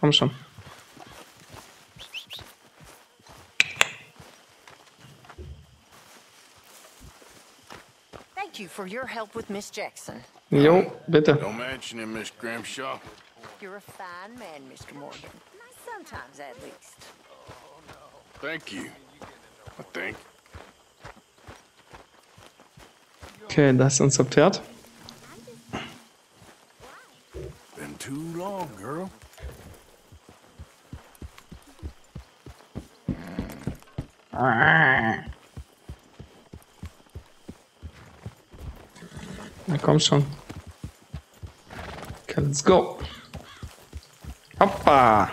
Komm schon. Thank you for your help with Miss Jackson. Jo, bitte. Don't mention him, Miss Grimshaw. You're a fine man, Mr. Morgan. Sometimes at least. Thank you. I think. Okay, das ist unser Pferd. Been too long, girl. Na komm schon. Okay, let's go. Hoppa.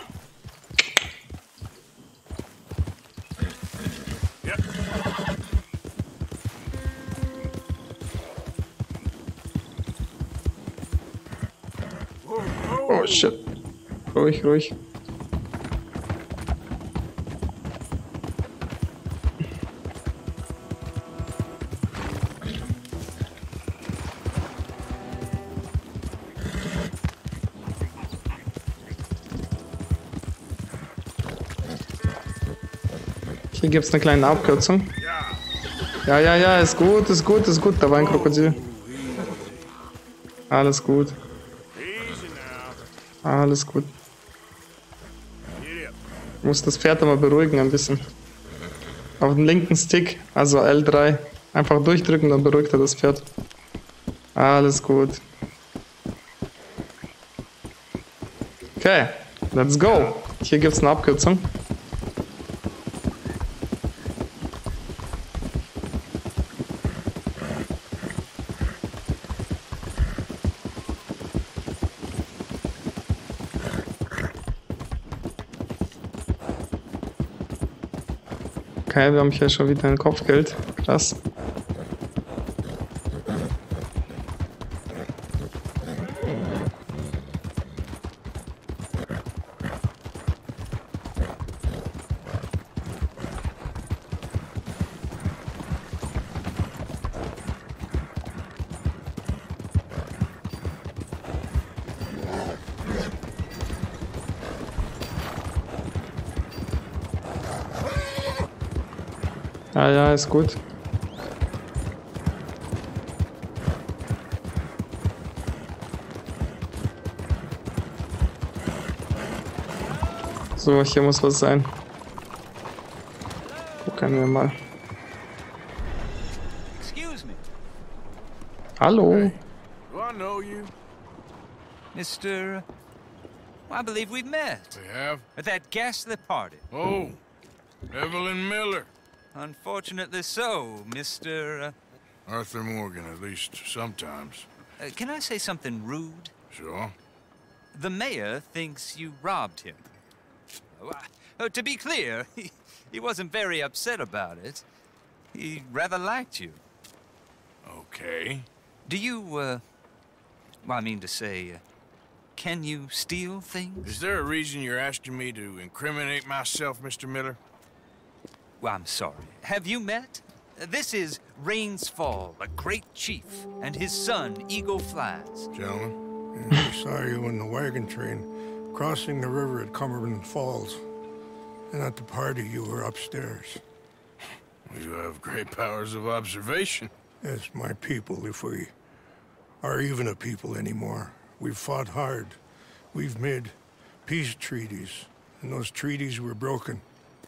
Shit. Ruhig, ruhig. Hier gibt es eine kleine Abkürzung. Ja, ja, ja, ist gut, ist gut, ist gut. Da war ein Krokodil. Alles gut. Alles gut. Ich muss das Pferd aber beruhigen ein bisschen. Auf den linken Stick, also L3. Einfach durchdrücken, dann beruhigt er das Pferd. Alles gut. Okay, let's go. Hier gibt es eine Abkürzung. Okay, wir haben hier schon wieder ein Kopfgeld. Krass. Ah ja, ist gut. So, hier muss was sein. Gucken wir mal. Hello. Hey, do I know you? Mr. Well, I believe we've met. We have? At that ghastly party. Oh, Evelyn Miller. Unfortunately so, Mr. Arthur Morgan, at least sometimes. Can I say something rude? Sure. The mayor thinks you robbed him. To be clear, he wasn't very upset about it. He rather liked you. Okay. Do you, well, I mean to say, can you steal things? Is there a reason you're asking me to incriminate myself, Mr. Miller? Well, I'm sorry. Have you met? This is Rain's Fall, a great chief, and his son, Eagle Flies. Gentlemen, I saw you in the wagon train crossing the river at Cumberland Falls. And at the party, you were upstairs. You have great powers of observation. Yes, my people, if we are even a people anymore. We've fought hard. We've made peace treaties, and those treaties were broken.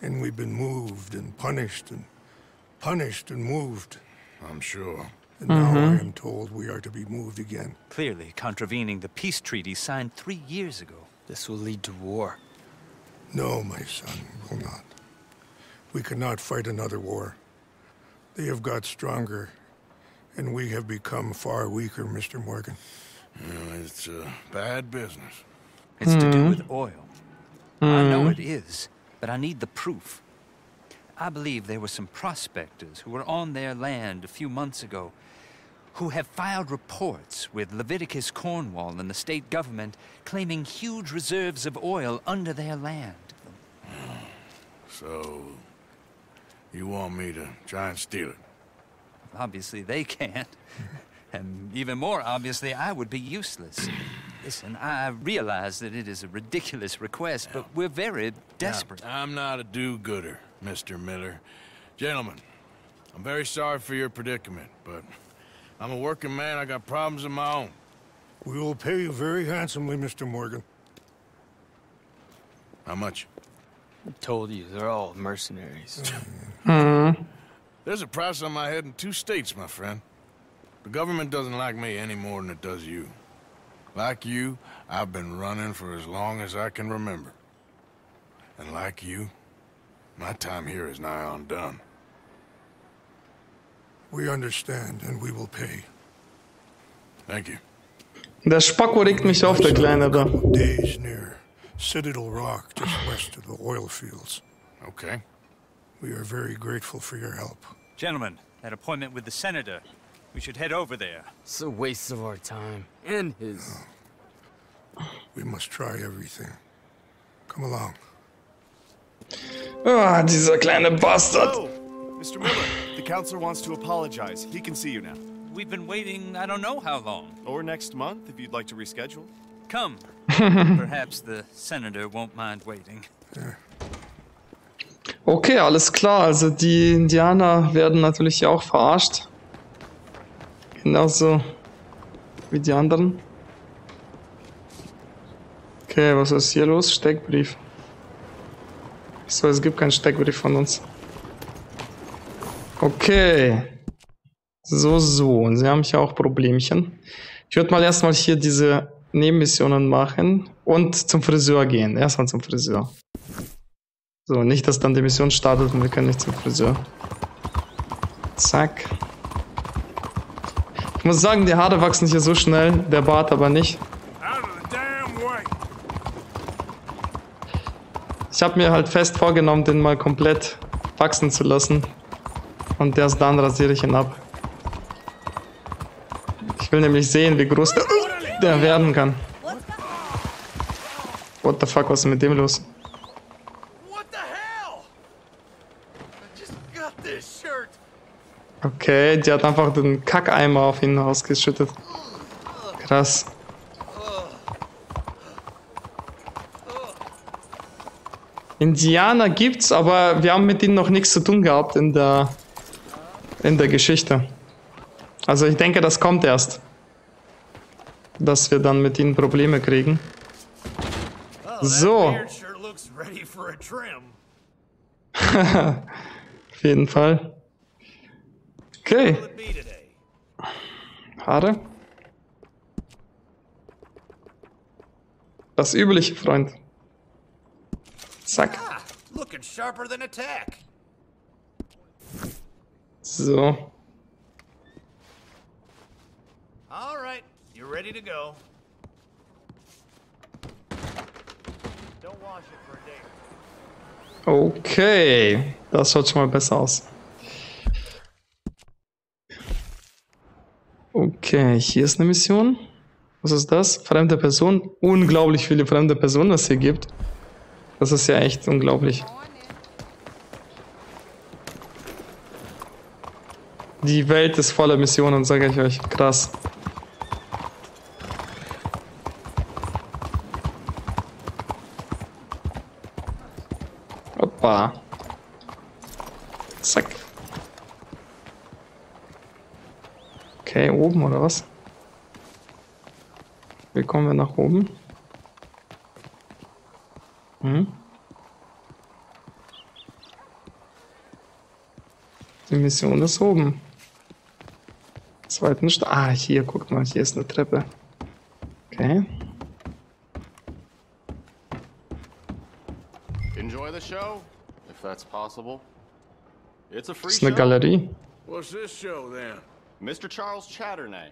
And we've been moved and punished and moved. I'm sure. And now I am told we are to be moved again. Clearly contravening the peace treaty signed 3 years ago. This will lead to war. No, my son, will not. We cannot fight another war. They have got stronger, and we have become far weaker, Mr. Morgan. Well, it's a bad business. It's to do with oil. I know it is, but I need the proof. I believe there were some prospectors who were on their land a few months ago who have filed reports with Leviticus Cornwall and the state government claiming huge reserves of oil under their land. So, you want me to try and steal it? Obviously they can't. And even more obviously, I would be useless. Listen, I realize that it is a ridiculous request, but we're very desperate. Now, I'm not a do-gooder, Mr. Miller. Gentlemen, I'm very sorry for your predicament, but I'm a working man. I got problems of my own. We will pay you very handsomely, Mr. Morgan. How much? I told you, they're all mercenaries. There's a price on my head in 2 states, my friend. The government doesn't like me any more than it does you. Like you, I've been running for as long as I can remember. And like you, my time here is nigh on done. We understand and we will pay. Thank you. Der Spacko regt mich auf, der Kleine da. Days near Citadel Rock, just west of the oil fields. Okay. We are very grateful for your help. Gentlemen, that appointment with the senator. We should head over there. It's a waste of our time. And his. No. We must try everything. Come along. Ah, dieser kleine Bastard. Hello. Mr. Miller, the counselor wants to apologize. He can see you now. We've been waiting, I don't know how long. Or next month, if you'd like to reschedule. Come. Perhaps the senator won't mind waiting. Yeah. Okay, alles klar. Also die Indianer werden natürlich ja auch verarscht. Genauso wie die anderen. Okay, was ist hier los? Steckbrief. So, es gibt keinen Steckbrief von uns. Okay. So. Und sie haben hier auch Problemchen. Ich würde mal erstmal hier diese Nebenmissionen machen und zum Friseur gehen. Erstmal zum Friseur. So, nicht, dass dann die Mission startet und wir können nicht zum Friseur. Zack. Ich muss sagen, die Haare wachsen hier so schnell, der Bart aber nicht. Ich habe mir halt fest vorgenommen, den mal komplett wachsen zu lassen. Und erst dann rasiere ich ihn ab. Ich will nämlich sehen, wie groß der werden kann. What the fuck, was ist mit dem los? Okay, die hat einfach den Kackeimer auf ihn ausgeschüttet. Krass. Indianer gibt's, aber wir haben mit ihnen noch nichts zu tun gehabt in der Geschichte. Also ich denke, das kommt erst. Dass wir dann mit ihnen Probleme kriegen. So. Auf jeden Fall. Okay. Haare. Das übliche, Freund. Zack. So. Okay, das schaut schon mal besser aus. Okay, hier ist eine Mission. Was ist das? Fremde Person. Unglaublich viele fremde Personen, was es hier gibt. Das ist ja echt unglaublich. Die Welt ist voller Missionen, sage ich euch. Krass. Hoppa. Zack. Okay, oben oder was? Wie kommen wir nach oben? Hm? Die Mission ist oben. Zweiten Stock. Ah, hier, guck mal, hier ist eine Treppe. Okay. Enjoy the show, if that's possible. It's a free show. Ist eine Galerie. What's this show then? Mr. Charles Chatternay.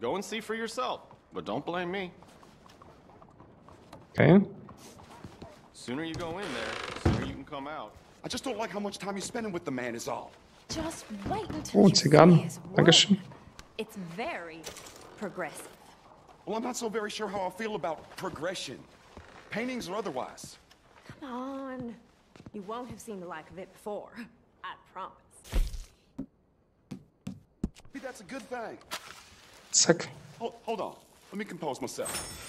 Go and see for yourself. But don't blame me. Okay. Sooner you go in there, sooner you can come out. I just don't like how much time you're spending with the man is all. Just wait until you see his work. It's very progressive. Well, I'm not so very sure how I feel about progression. Paintings or otherwise. Come on. You won't have seen the like of it before. I promise. Maybe that's a good thing. Zack. Hold on. Let me compose myself.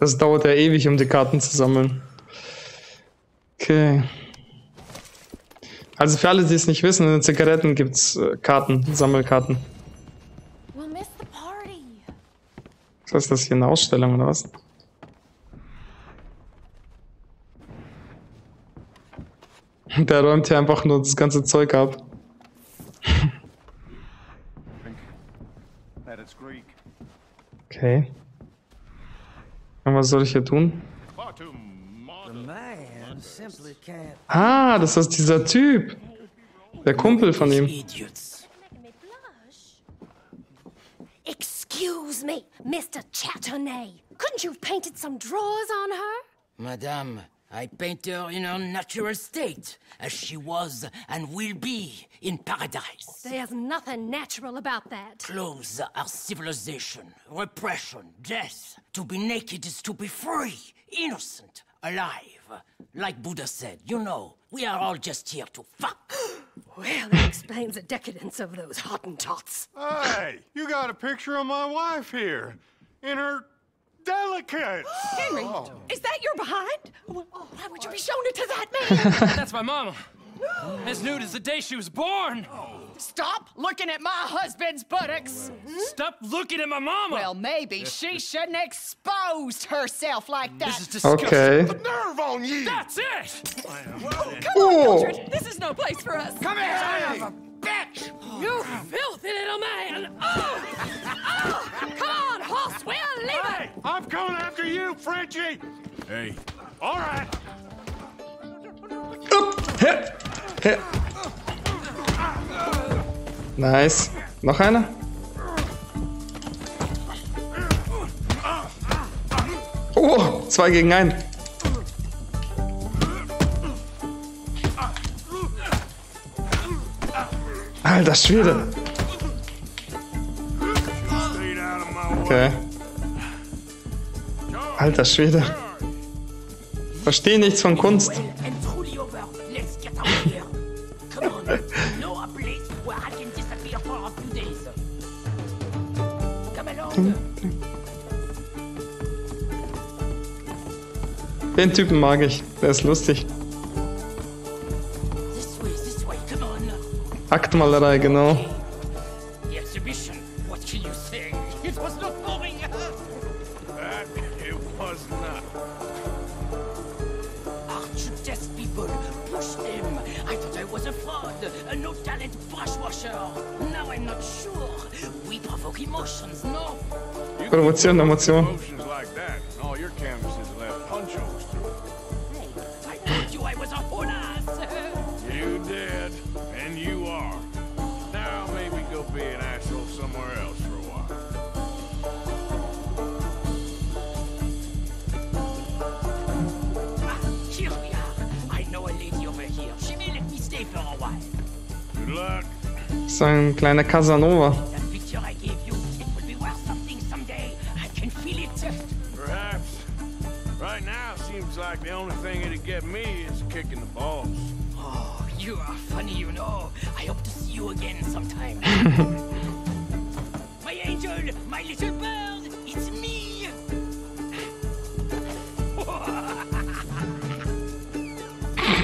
Das dauert ja ewig, um die Karten zu sammeln. Okay. Also für alle, die es nicht wissen, in den Zigaretten gibt's Karten, Sammelkarten. Was ist das hier, eine Ausstellung oder was? Der räumt hier einfach nur das ganze Zeug ab. Okay. Was soll ich hier tun? Ah, das ist dieser Typ. Der Kumpel von ihm. Excuse me, Mr. Chatternay. Couldn't you have painted some drawers on her? Madame, I paint her in her natural state, as she was and will be in paradise. There's nothing natural about that. Clothes are civilization, repression, death. To be naked is to be free, innocent, alive. Like Buddha said, you know, we are all just here to fuck. Well, that explains the decadence of those Hottentots. Hey, you got a picture of my wife here, in her... delicate! Henry, is that your behind? Well, why would you be showing it to that man? That's my mama. As nude as the day she was born. Stop looking at my husband's buttocks. Stop looking at my mama. Well, maybe she shouldn't expose herself like that. This is disgusting. Okay. The nerve on you. That's it. Oh, come on, Mildred. This is no place for us. Come here, son of a bitch. You filthy little man. Oh, come on. Well, hey, I'm coming after you, Frenchie. Hey. All right. Nice. Noch einer? Oh, 2 gegen 1. Alter Schwede. Okay. Alter Schwede. Verstehe nichts von Kunst. Den Typen mag ich. Der ist lustig. Aktmalerei, genau. great washwasher. Now I'm not sure. We provoke emotions, no? You can provoke emotions like that, and all your canvases left punchos through. Hey, I told you I was a hoolass. You did, and you are. Now maybe go be an asshole somewhere else for a while. Ah, here we are. I know a lady over here. She may let me stay for a while. Good luck. So ein kleiner Casanova. Like the only thing that'd get me is kicking the balls. Oh, you are funny, you know. I hope to see you again sometime. My angel, my little bird, it's me.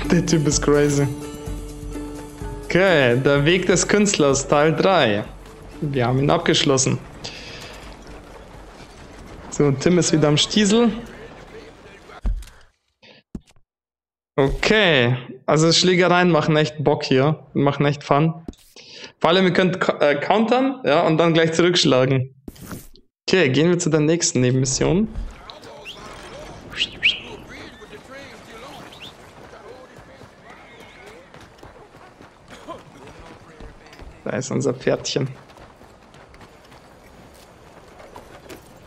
Der Typ ist crazy. Okay, der Weg des Künstlers, Teil 3. Wir haben ihn abgeschlossen. So, Tim ist wieder am Stiesel. Okay, also Schlägereien machen echt Bock hier, machen echt Fun. Vor allem, ihr könnt countern, ja, und dann gleich zurückschlagen. Okay, gehen wir zu der nächsten Nebenmission. Da ist unser Pferdchen.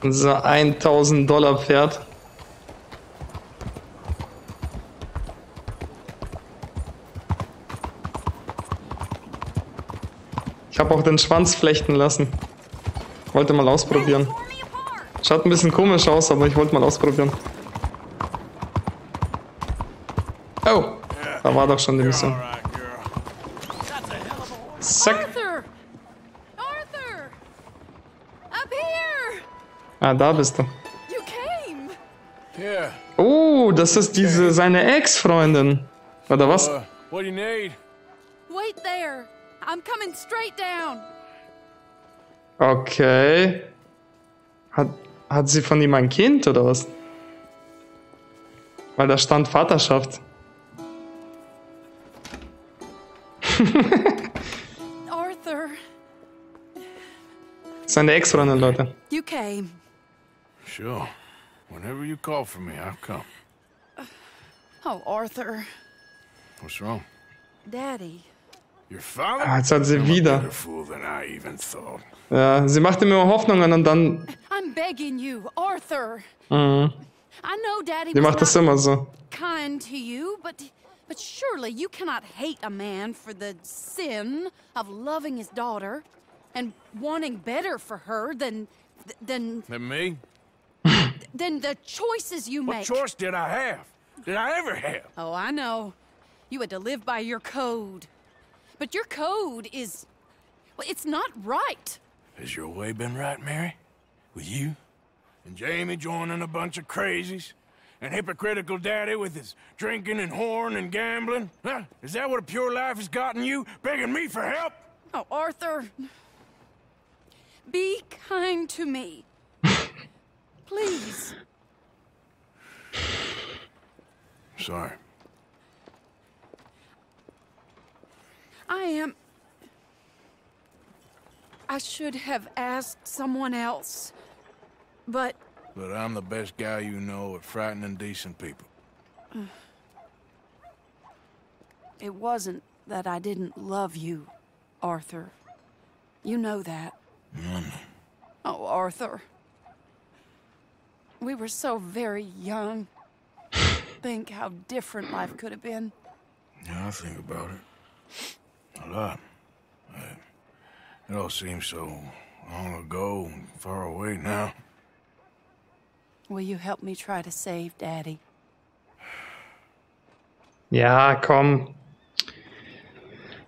Unser $1000 Pferd. Ich habe auch den Schwanz flechten lassen. Wollte mal ausprobieren. Schaut ein bisschen komisch aus, aber ich wollte mal ausprobieren. Oh, da war doch schon die Mission. Zack. Ah, da bist du. Oh, das ist diese seine Ex-Freundin. Oder was? I'm coming straight down. Okay. Hat sie von ihm ein Kind oder was? Weil da stand Vaterschaft. Arthur. Seine Ex-Freundin, Leute. You came. Sure. Whenever you call for me, I'll come. Oh, Arthur. What's wrong? Daddy. Ah, jetzt hat sie wieder. Ja, sie macht immer Hoffnungen und dann. Mhm. Die macht das immer so. But your code is, well, it's not right. Has your way been right, Mary? With you and Jamie joining a bunch of crazies and hypocritical daddy with his drinking and whoring and gambling? Huh? Is that what a pure life has gotten you? Begging me for help? Oh, Arthur. Be kind to me. Please. Sorry. I should have asked someone else, but... But I'm the best guy you know at frightening decent people. It wasn't that I didn't love you, Arthur. You know that. Mm. Oh, Arthur. We were so very young. Think how different life could have been. Yeah, I think about it. A lot. It all seems so long ago and far away now. Will you help me try to save Daddy? Ja, komm.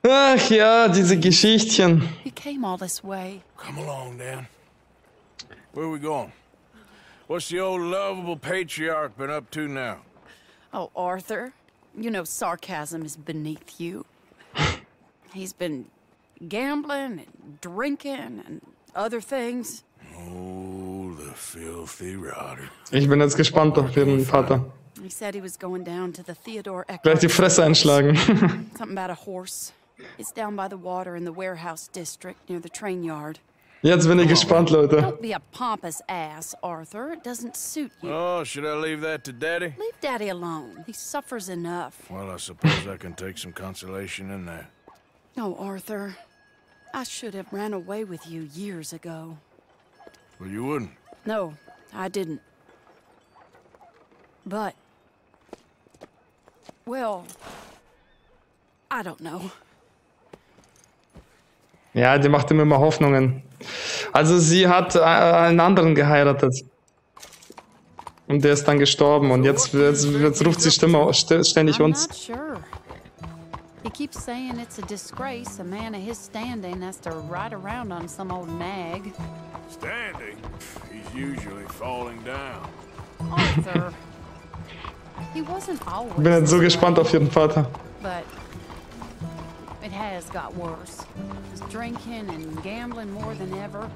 Ach ja, diese Geschichtchen. You came all this way. Come along, Dan. Where are we going? What's the old lovable patriarch been up to now? Oh, Arthur, you know sarcasm is beneath you. He's been gambling and drinking and other things. Oh, the filthy rotter. Ich bin jetzt gespannt auf den Vater. He said he was going down to the Theodore Eckert. Gleich die Fresse einschlagen. Something about a horse. It's down by the water in the warehouse district near the train yard. Jetzt bin ich gespannt, Leute. Don't be a pompous ass, Arthur. It doesn't suit you. Oh, should I leave that to Daddy? Leave Daddy alone. He suffers enough. Well, I suppose I can take some consolation in that. No, Arthur. I should have ran away with you years ago. Well, you wouldn't. No, I didn't. But, well, I don't know. Ja, die macht ihm immer Hoffnungen. Also sie hat einen anderen geheiratet. Und der ist dann gestorben. Und jetzt ruft sie ständig uns. He keeps saying it's a disgrace. A man of his standing has to ride around on some old nag. Standing? He's usually falling down. Arthur. He wasn't always. Ich bin jetzt so gespannt auf ihren Vater. But it has got worse. He's drinking and gambling more than ever,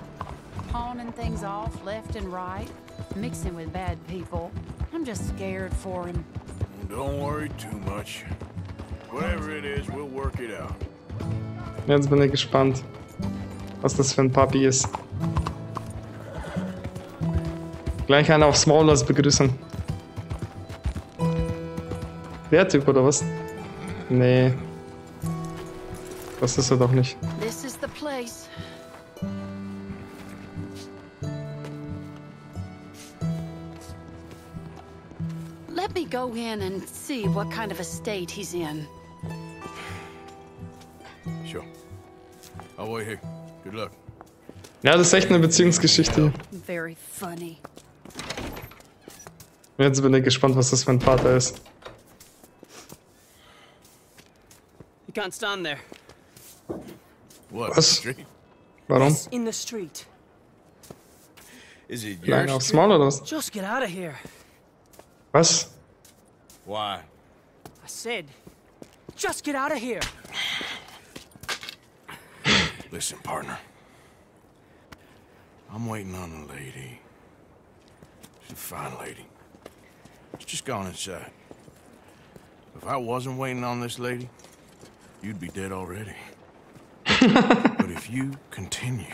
pawning things off left and right, mixing with bad people. I'm just scared for him. Don't worry too much. Whatever it is, we'll work it out. Jetzt bin ich gespannt, was das für ein Papi ist. Gleich einer aufs Maul als Begrüßung. Der Typ oder was? Nee. Das ist er doch nicht. This is the place. Let me go in and see what kind of a state he's in. Ja, das ist echt eine Beziehungsgeschichte. Jetzt bin ich gespannt, was das für ein Vater ist. Was? Warum? Nein, aufs Maul oder was? Was? Listen, partner. I'm waiting on a lady. She's a fine lady. She's just gone inside. If I wasn't waiting on this lady, you'd be dead already. But if you continue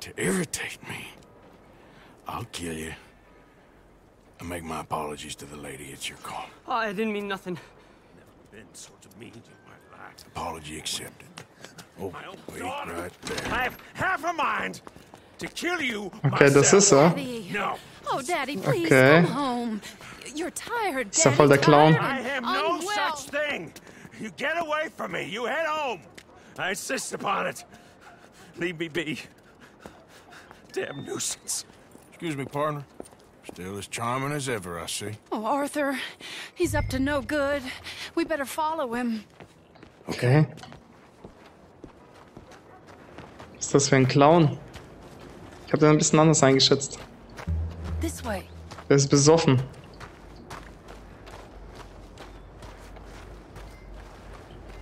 to irritate me, I'll kill you. And make my apologies to the lady. It's your call. Oh, I didn't mean nothing. Never been sort of mean in my life. Apology accepted. Oh, wait, right there. I have half a mind to kill you. Okay, das ist er. Oh, Daddy, please come home. You're tired, Daddy. Ist ja voll der Clown. I have no such thing. You get away from me. You head home. I insist upon it. Leave me be. Damn nuisance. Excuse me, partner. Still as charming as ever, I see. Oh, Arthur, he's up to no good. We better follow him. Okay. Was ist das für ein Clown? Ich habe den ein bisschen anders eingeschätzt. Der ist besoffen.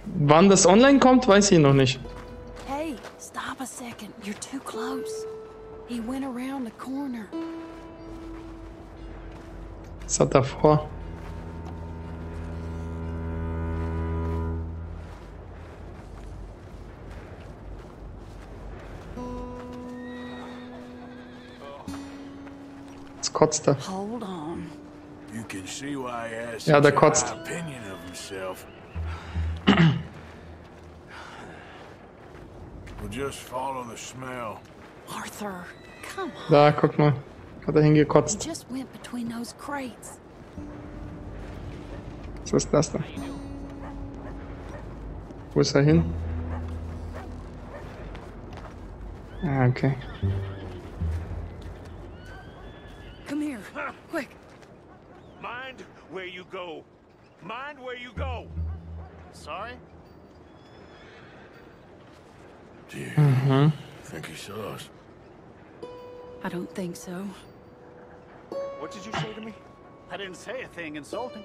Wann das online kommt, weiß ich noch nicht. Hey, stop a second. You're too close. He went around the corner. Was hat er vor? Kotzt er. Ja, der kotzt. Da, guck mal. Hat er hingekotzt. Was ist das da? Wo ist er hin? Ah, okay. Quick. Mind where you go. Mind where you go. Sorry? Do you think he saw us? I don't think so. What did you say to me? I didn't say a thing insulting.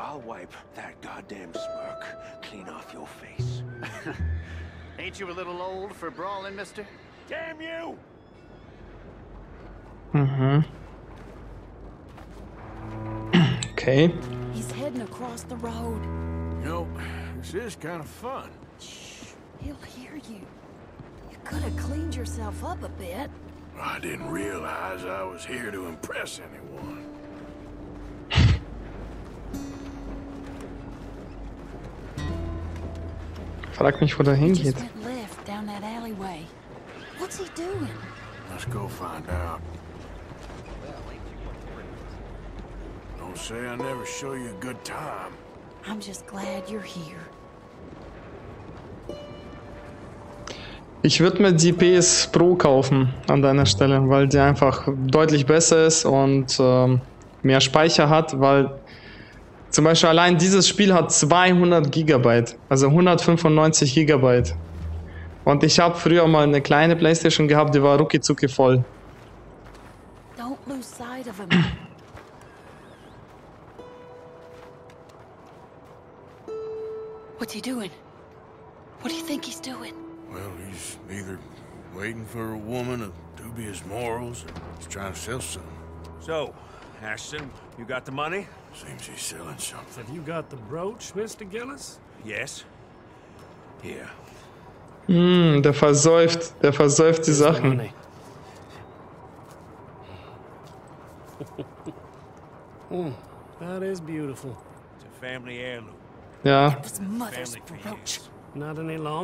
I'll wipe that goddamn smirk clean off your face. Ain't you a little old for brawling, mister? Damn you! Okay. He's heading across the road. You know, This is kind of fun. Shh, he'll hear you. You could have cleaned yourself up a bit. I didn't realize I was here to impress anyone. Frag mich, wo der hingeht. What's he doing? Let's go find out. Don't say I never show you a good time. I'm just glad you're here. Ich würde mir die PS Pro kaufen an deiner Stelle, weil die einfach deutlich besser ist und mehr Speicher hat, weil zum Beispiel allein dieses Spiel hat 200 GB, also 195 GB. Und ich habe früher mal eine kleine Playstation gehabt, die war ruckizucki voll. Don't lose sight of him. What's he doing? What do you think he's doing? Well, he's either waiting for a woman of dubious morals or he's trying to sell something. So, Ashton, you got the money? Seems he's selling something. Have you got the brooch, Mr. Gillis? Yes. Here. Hm, der versäuft die Sachen. That is beautiful. It's a family heirloom. Ja.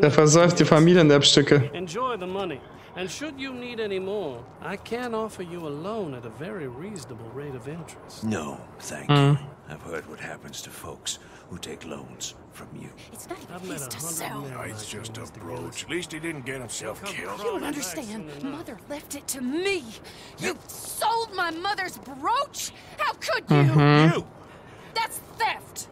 Der versäuft die Familienerbstücke. Enjoy the money. And should you need any more, I can offer you a loan at a very reasonable rate of interest. No, thank you. I've heard what happens to folks who take loans from you. It's not even his to sell. It's just a brooch. At least he didn't get himself killed. You don't understand. Mother left it to me. You sold my mother's brooch? How could you? That's theft.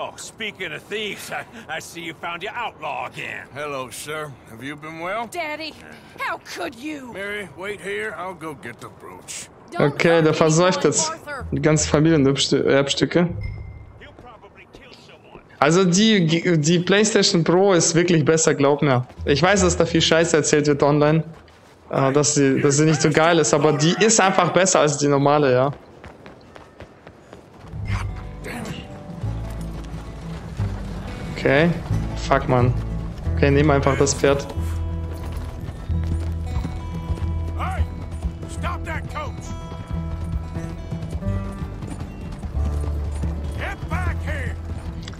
Oh, speaking of thieves, I see you found your outlaw again. Hello, sir. Have you been well? Daddy, how could you? Mary, wait here. I'll go get the brooch. Okay, der versäuft jetzt die ganze Familienerbstücke. Also die PlayStation Pro ist wirklich besser, glaub mir. Ich weiß, dass da viel Scheiße erzählt wird online, dass sie nicht so geil ist, aber die ist einfach besser als die normale, ja. Okay, fuck man. Okay, nehmen einfach das Pferd.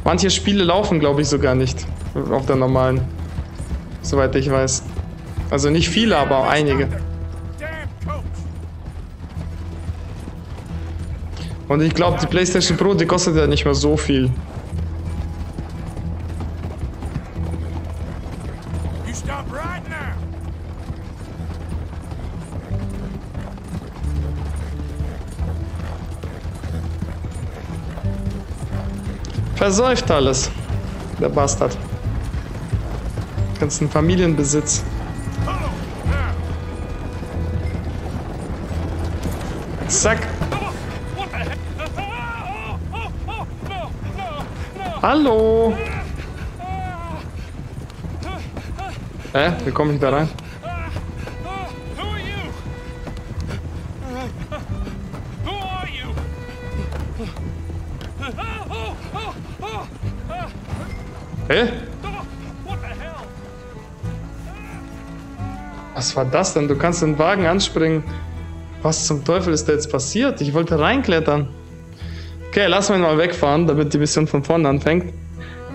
Manche Spiele laufen, glaube ich, sogar nicht auf der normalen, soweit ich weiß. Also nicht viele, aber einige. Und ich glaube, die PlayStation Pro, die kostet ja nicht mehr so viel. Versäuft alles, der Bastard. Ganzen Familienbesitz. Zack. Hallo. Wie komme ich da rein? Was war das denn? Du kannst den Wagen anspringen. Was zum Teufel ist da jetzt passiert? Ich wollte reinklettern. Okay, lassen wir ihn mal wegfahren, damit die Mission von vorne anfängt.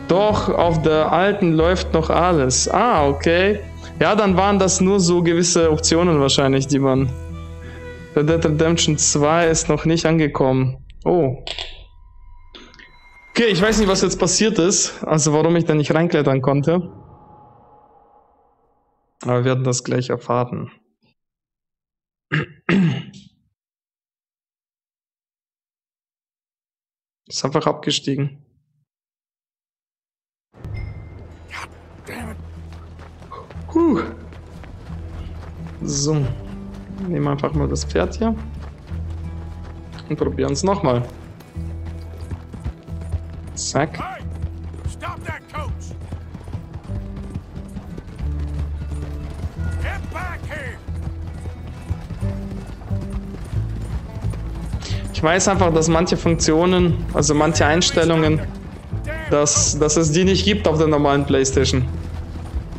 Doch, auf der alten läuft noch alles. Ah, okay. Ja, dann waren das nur so gewisse Optionen wahrscheinlich, die man... Red Dead Redemption 2 ist noch nicht angekommen. Oh. Okay, ich weiß nicht, was jetzt passiert ist. Also warum ich da nicht reinklettern konnte. Aber wir werden das gleich erfahren. Ist einfach abgestiegen. So. Nehmen wir einfach mal das Pferd hier. Und probieren es nochmal. Zack. Ich weiß einfach, dass manche Funktionen, also manche Einstellungen dass es die nicht gibt auf der normalen Playstation.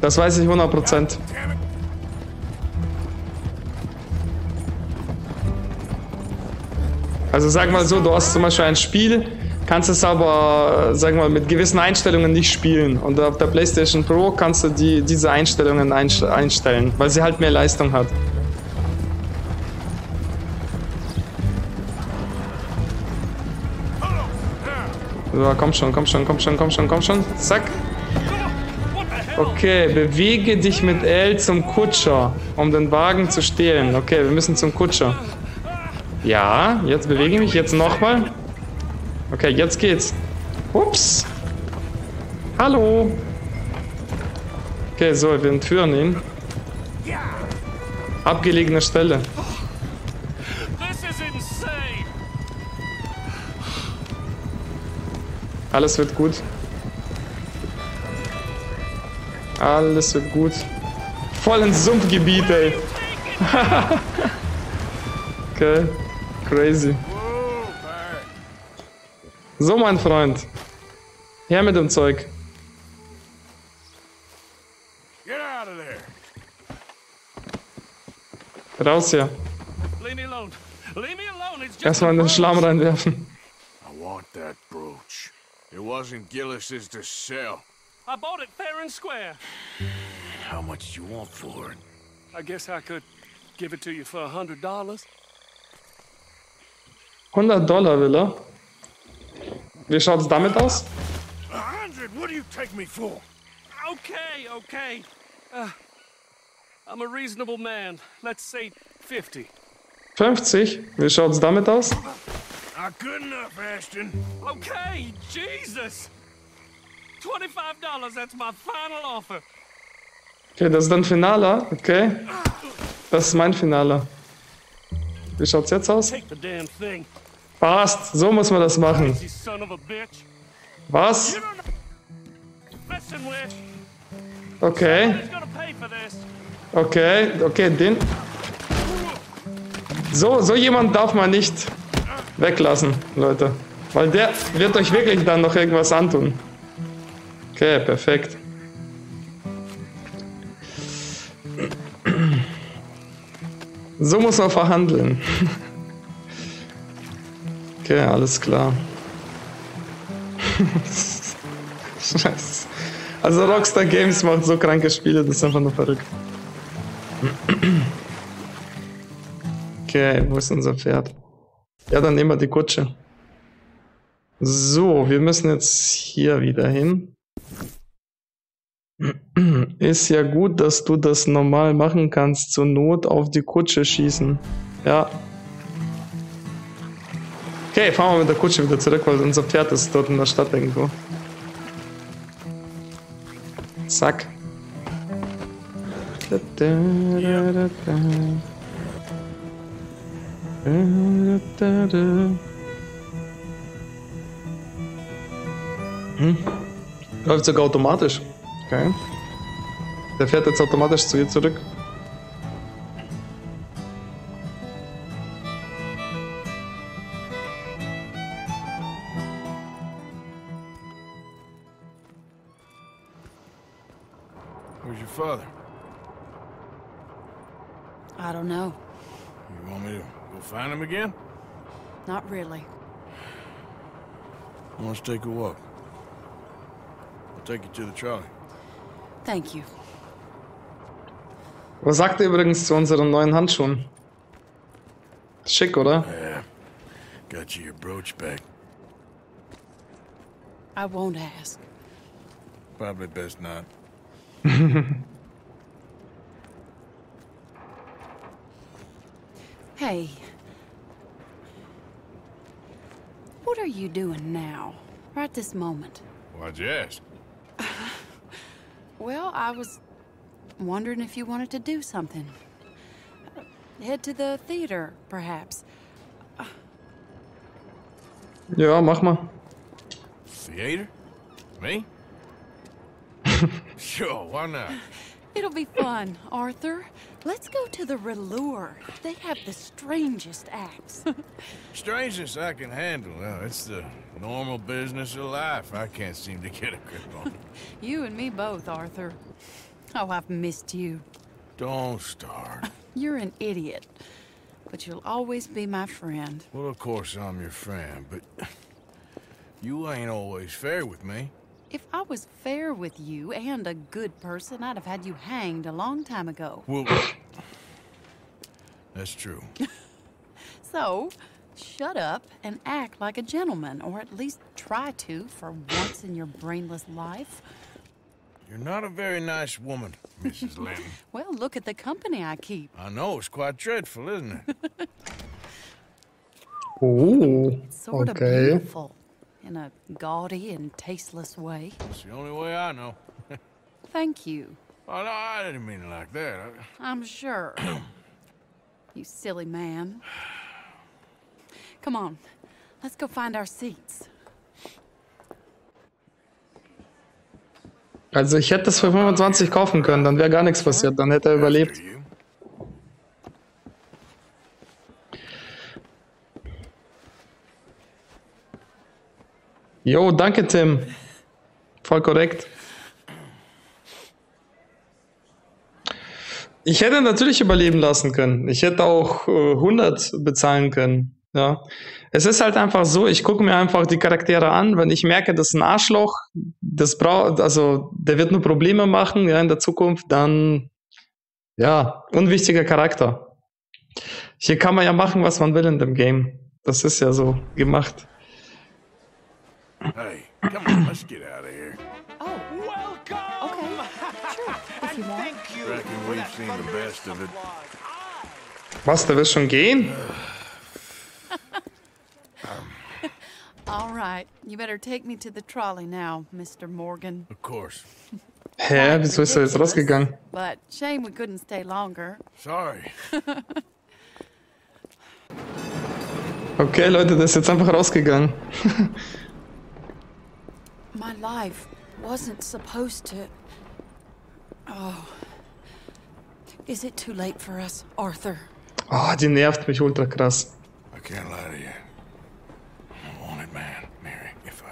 Das weiß ich 100%. Also sag mal so, du hast zum Beispiel ein Spiel, kannst es aber, sag mal, mit gewissen Einstellungen nicht spielen. Und auf der PlayStation Pro kannst du diese Einstellungen einstellen, weil sie halt mehr Leistung hat. So, komm schon. Zack. Okay, bewege dich mit L zum Kutscher, um den Wagen zu stehlen. Okay, wir müssen zum Kutscher. Ja, jetzt bewege ich mich, jetzt nochmal. Okay, jetzt geht's. Ups. Hallo. Okay, so, wir entführen ihn. Abgelegene Stelle. Alles wird gut. Alles wird gut. Voll ins Sumpfgebiet, ey. Okay. Crazy. So, mein Freund. Her mit dem Zeug. Raus hier. Erstmal in den Schlamm reinwerfen. $100 will er. Wie schaut's damit aus? Okay. I'm a reasonable man. Let's say 50. 50? Wie schaut's damit aus? Good enough, Ashton. Okay, Jesus. $25, that's my final offer. Okay, das ist dann Finale, okay? Das ist mein Finale. Wie schaut's jetzt aus? Passt, so muss man das machen. Was? Okay. Okay, den. So jemand darf man nicht weglassen, Leute. Weil der wird euch wirklich dann noch irgendwas antun. Okay, perfekt. So muss man verhandeln. Okay, alles klar. Scheiße. Also Rockstar Games macht so kranke Spiele, das ist einfach nur verrückt. Okay, wo ist unser Pferd? Ja, dann nehmen wir die Kutsche. So, wir müssen jetzt hier wieder hin. Ist ja gut, dass du das normal machen kannst, zur Not auf die Kutsche schießen. Ja. Okay, fahren wir mit der Kutsche wieder zurück, weil unser Pferd ist dort in der Stadt irgendwo. Zack. Läuft sogar automatisch. Okay. Der fährt jetzt automatisch zu ihr zurück. Find him again? Not really. Let's take a walk. I'll take you to the trolley. Thank you. Was sagt ihr übrigens zu unseren neuen Handschuhen? Schick, oder? Yeah. Got you your brooch back. I won't ask. Probably best not. Hey. What are you doing now, right this moment? Why'd you ask? Well, I was wondering if you wanted to do something. Head to the theater, perhaps. Ja, mach mal. Theater? Me? Sure, why not? It'll be fun, Arthur. Let's go to the Relure. They have the strangest acts. Strangeness I can handle. It's the normal business of life. I can't seem to get a grip on it. You and me both, Arthur. Oh, I've missed you. Don't start. You're an idiot. But you'll always be my friend. Well, of course I'm your friend, but you ain't always fair with me. If I was fair with you and a good person, I'd have had you hanged a long time ago. Well, that's true. So, shut up and act like a gentleman, or at least try to for once in your brainless life. You're not a very nice woman, Mrs. Linton. Well, look at the company I keep. I know, it's quite dreadful, isn't it? Ooh, it's sort of beautiful. In a gaudy and tasteless way. It's the only way I know. Thank you. Oh, no, I didn't mean it like that. I'm sure. You silly man. Come on, let's go find our seats. Also ich hätte es für 25 kaufen können, dann wäre gar nichts passiert, dann hätte er überlebt. Jo, danke, Tim. Voll korrekt. Ich hätte natürlich überleben lassen können. Ich hätte auch 100 bezahlen können. Ja. Es ist halt einfach so, ich gucke mir einfach die Charaktere an, wenn ich merke, das ist ein Arschloch, das braucht, also der wird nur Probleme machen, ja, in der Zukunft, dann, ja, unwichtiger Charakter. Hier kann man ja machen, was man will in dem Game. Das ist ja so gemacht. Hey, come on, let's get out of here. Oh, welcome! Okay, sure, if you want. I reckon we've seen the best of it. Was, der will schon gehen? All right, you better take me to the trolley now, Mr. Morgan. Of course. Hä, wieso ist jetzt rausgegangen? But shame we couldn't stay longer. Sorry. Okay, Leute, der ist jetzt einfach rausgegangen. My life wasn't supposed to... Oh. Is it too late for us, Arthur? Oh, die nervt mich ultra krass. I can't lie to you. I'm a wanted man, Mary. If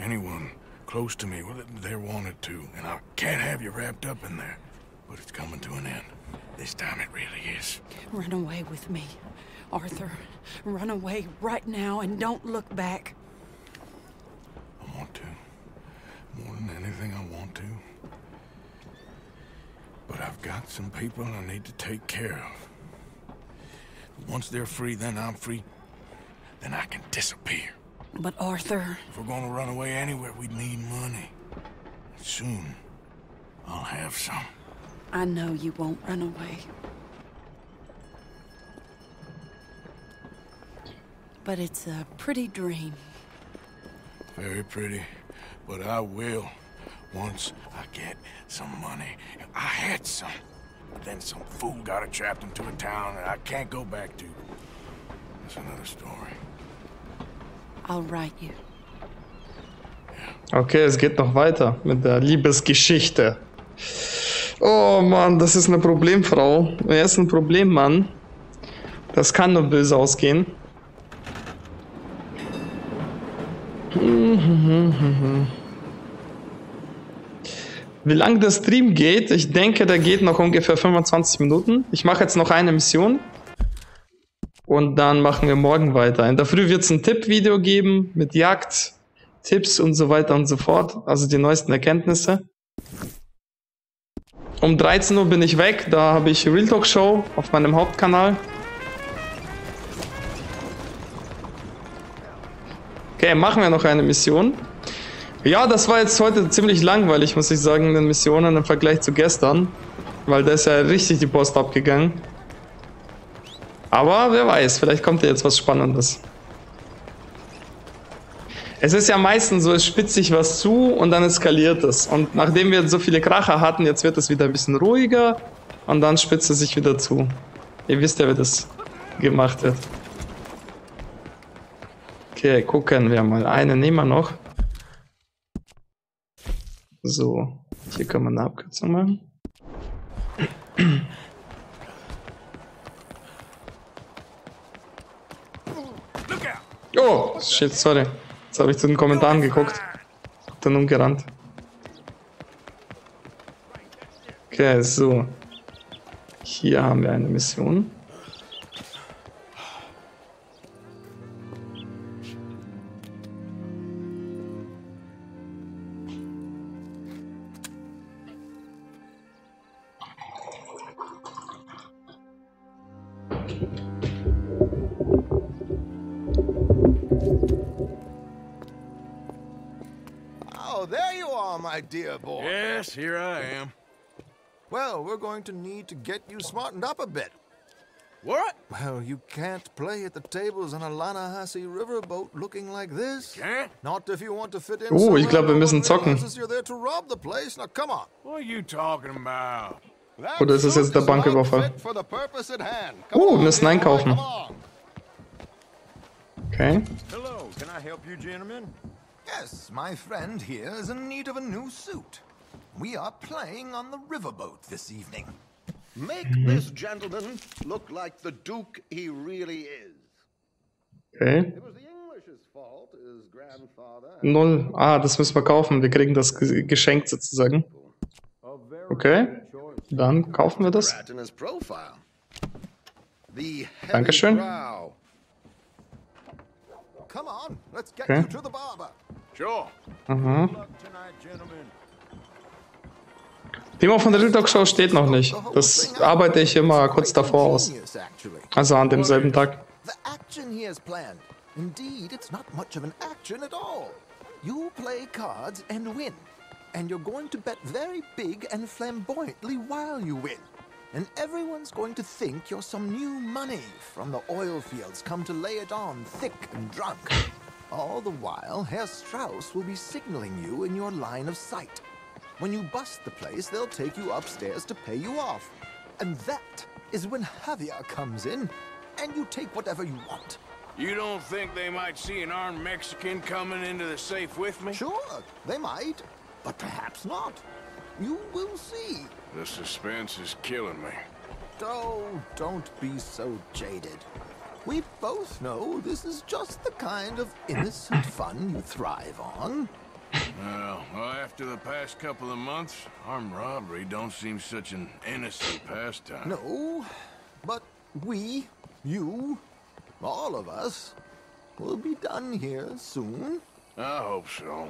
anyone close to me, well, they're wanted to, and I can't have you wrapped up in there. But it's coming to an end. This time it really is. Run away with me, Arthur. Run away right now and don't look back. I want to. More than anything, I want to. But I've got some people I need to take care of. Once they're free, then I'm free. Then I can disappear. But Arthur... If we're gonna run away anywhere, we need money. Soon, I'll have some. I know you won't run away. But it's a pretty dream. Very pretty, but I will. Once I get some money, I had some, but then some fool got it trapped into a town that I can't go back to. That's another story. I'll write you. Yeah. Okay, es geht noch weiter mit der Liebesgeschichte. Oh Mann, das ist eine Problemfrau. Er ist ein Problemmann. Das kann nur böse ausgehen. Wie lang der Stream geht, ich denke, der geht noch ungefähr 25 Minuten. Ich mache jetzt noch eine Mission und dann machen wir morgen weiter. In der Früh wird es ein Tippvideo geben mit Jagd, Tipps und so weiter und so fort. Also die neuesten Erkenntnisse. Um 13 Uhr bin ich weg, da habe ich Real Talk Show auf meinem Hauptkanal. Okay, machen wir noch eine Mission. Ja, das war jetzt heute ziemlich langweilig, muss ich sagen, in den Missionen im Vergleich zu gestern. Weil da ist ja richtig die Post abgegangen. Aber wer weiß, vielleicht kommt ja jetzt was Spannendes. Es ist ja meistens so, es spitzt sich was zu und dann eskaliert es. Und nachdem wir jetzt so viele Kracher hatten, jetzt wird es wieder ein bisschen ruhiger. Und dann spitzt es sich wieder zu. Ihr wisst ja, wie das gemacht wird. Okay, gucken wir mal. Eine nehmen wir noch. So, hier kann man eine Abkürzung machen. Oh, shit, sorry. Jetzt habe ich zu den Kommentaren geguckt. Dann umgerannt. Okay, so. Hier haben wir eine Mission. Yes, here I am. Well, we're going to need to get you smartened up a bit. What? Well, you can't play at the tables on a Lanahassee riverboat looking like this. Can't? Not if you want to fit in. Oh, ich glaube, wir müssen zocken. You're there to rob the place. Now, come on. What are you talking about? Oder ist es jetzt der Banküberfall? Oh, wir müssen einkaufen. Okay. Hello, can I help you, gentlemen? Yes, my friend here is in need of a new suit. We are playing on the riverboat this evening. Make this gentleman look like the Duke he really is. Okay. It was the English's fault, his grandfather. 0. Ah, das müssen wir kaufen. Wir kriegen das geschenkt sozusagen. Okay. Dann kaufen wir das. Dankeschön. Okay. Aha. Thema von der Real Show steht noch nicht. Das arbeite ich immer kurz davor aus. Also an demselben Tag. And everyone's going to think you're some new money from the oil fields come to lay it on thick and drunk. All the while, Herr Strauss will be signaling you in your line of sight. When you bust the place, they'll take you upstairs to pay you off. And that is when Javier comes in, and you take whatever you want. You don't think they might see an armed Mexican coming into the safe with me? Sure, they might, but perhaps not. You will see. The suspense is killing me. Oh, don't be so jaded. We both know this is just the kind of innocent fun you thrive on. Well, after the past couple of months, armed robbery don't seem such an innocent pastime. No, but we, you, all of us, will be done here soon. I hope so.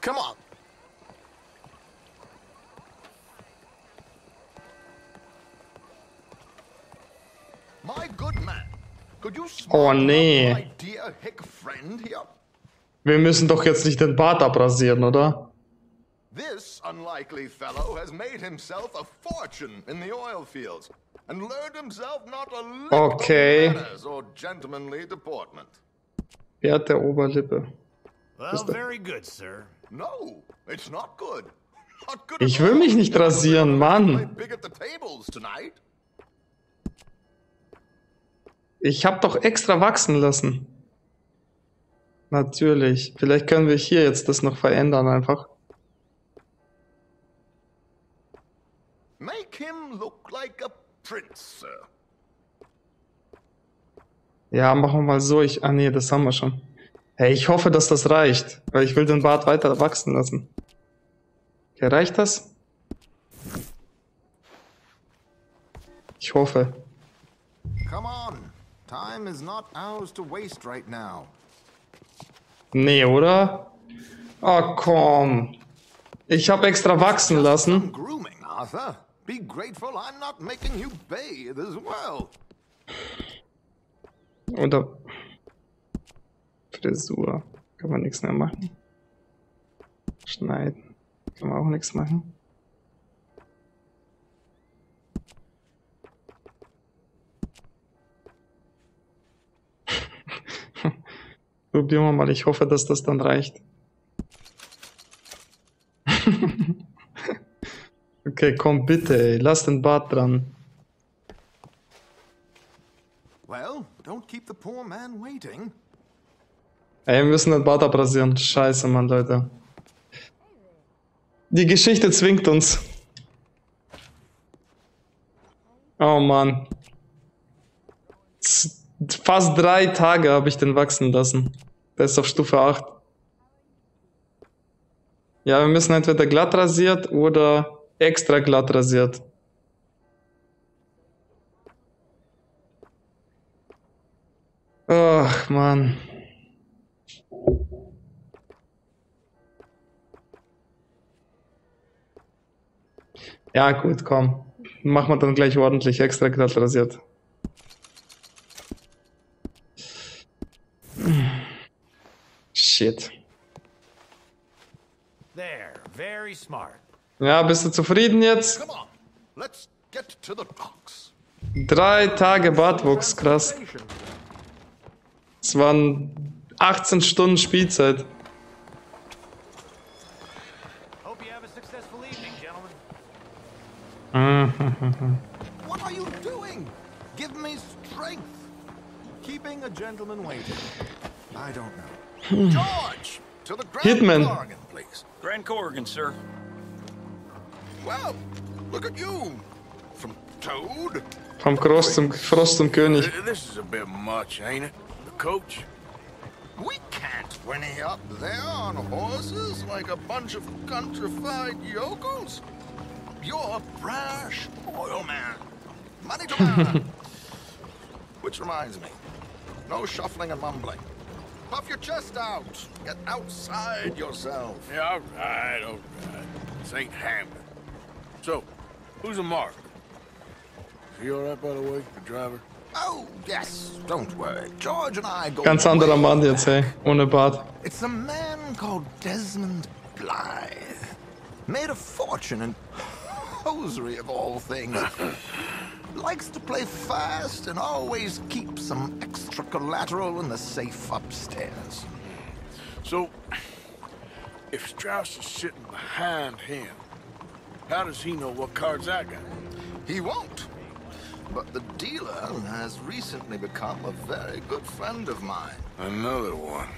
Come on. Oh nee. Wir müssen doch jetzt nicht den Bart abrasieren, oder? This unlikely fellow has made himself a fortune in the oil fields and learned himself not a lick of manners or gentlemanly deportment. Er hat der Oberlippe. Well, very good, sir. No, it's not good. Ich will mich nicht rasieren, Mann. Ich habe doch extra wachsen lassen. Natürlich. Vielleicht können wir hier jetzt das noch verändern einfach. Make him look like a prince, sir. Ja, machen wir mal so. Ah nee, das haben wir schon. Hey, ich hoffe, dass das reicht. Weil ich will den Bart weiter wachsen lassen. Okay, reicht das? Ich hoffe. Come on. Time is not ours to waste right now. Nee, oder? Oh, komm. Ich habe extra wachsen lassen. Oder Frisur. Kann man nichts mehr machen. Schneiden. Kann man auch nichts machen. Probieren wir mal, ich hoffe, dass das dann reicht. Okay, komm bitte, ey. Lass den Bart dran. Ey, wir müssen den Bart abrasieren. Scheiße, Mann, Leute. Die Geschichte zwingt uns. Oh, Mann. Fast 3 Tage habe ich den wachsen lassen. Der ist auf Stufe 8. Ja, wir müssen entweder glatt rasiert oder extra glatt rasiert. Ach, Mann. Ja, gut, komm. Machen wir dann gleich ordentlich extra glatt rasiert. Shit. Ja, bist du zufrieden jetzt? 3 Tage Bartwuchs, krass. Es waren 18 Stunden Spielzeit. Hitman. Grand Corrigan, sir. Wow, look at you. From Toad? Vom Frost zum König. This is a bit much, ain't it? The coach? We can't whinny up there on horses like a bunch of countrified yokels. You're a brash oil man. Money to man. Which reminds me, no shuffling and mumbling. Puff your chest out. Get outside yourself. Yeah, all right, all right. Saint Hamlet. So, who's a mark? Is he all right, by the way, the driver? Oh, yes. Don't worry. George and I go. Ganz anderer Mann jetzt, hey. Ohne Bart. It's a man called Desmond Blythe. Made a fortune in hosiery of all things. Likes to play fast and always keeps some extra collateral in the safe upstairs. So, if Strauss is sitting behind him, how does he know what cards I got? He won't. But the dealer has recently become a very good friend of mine. Another one.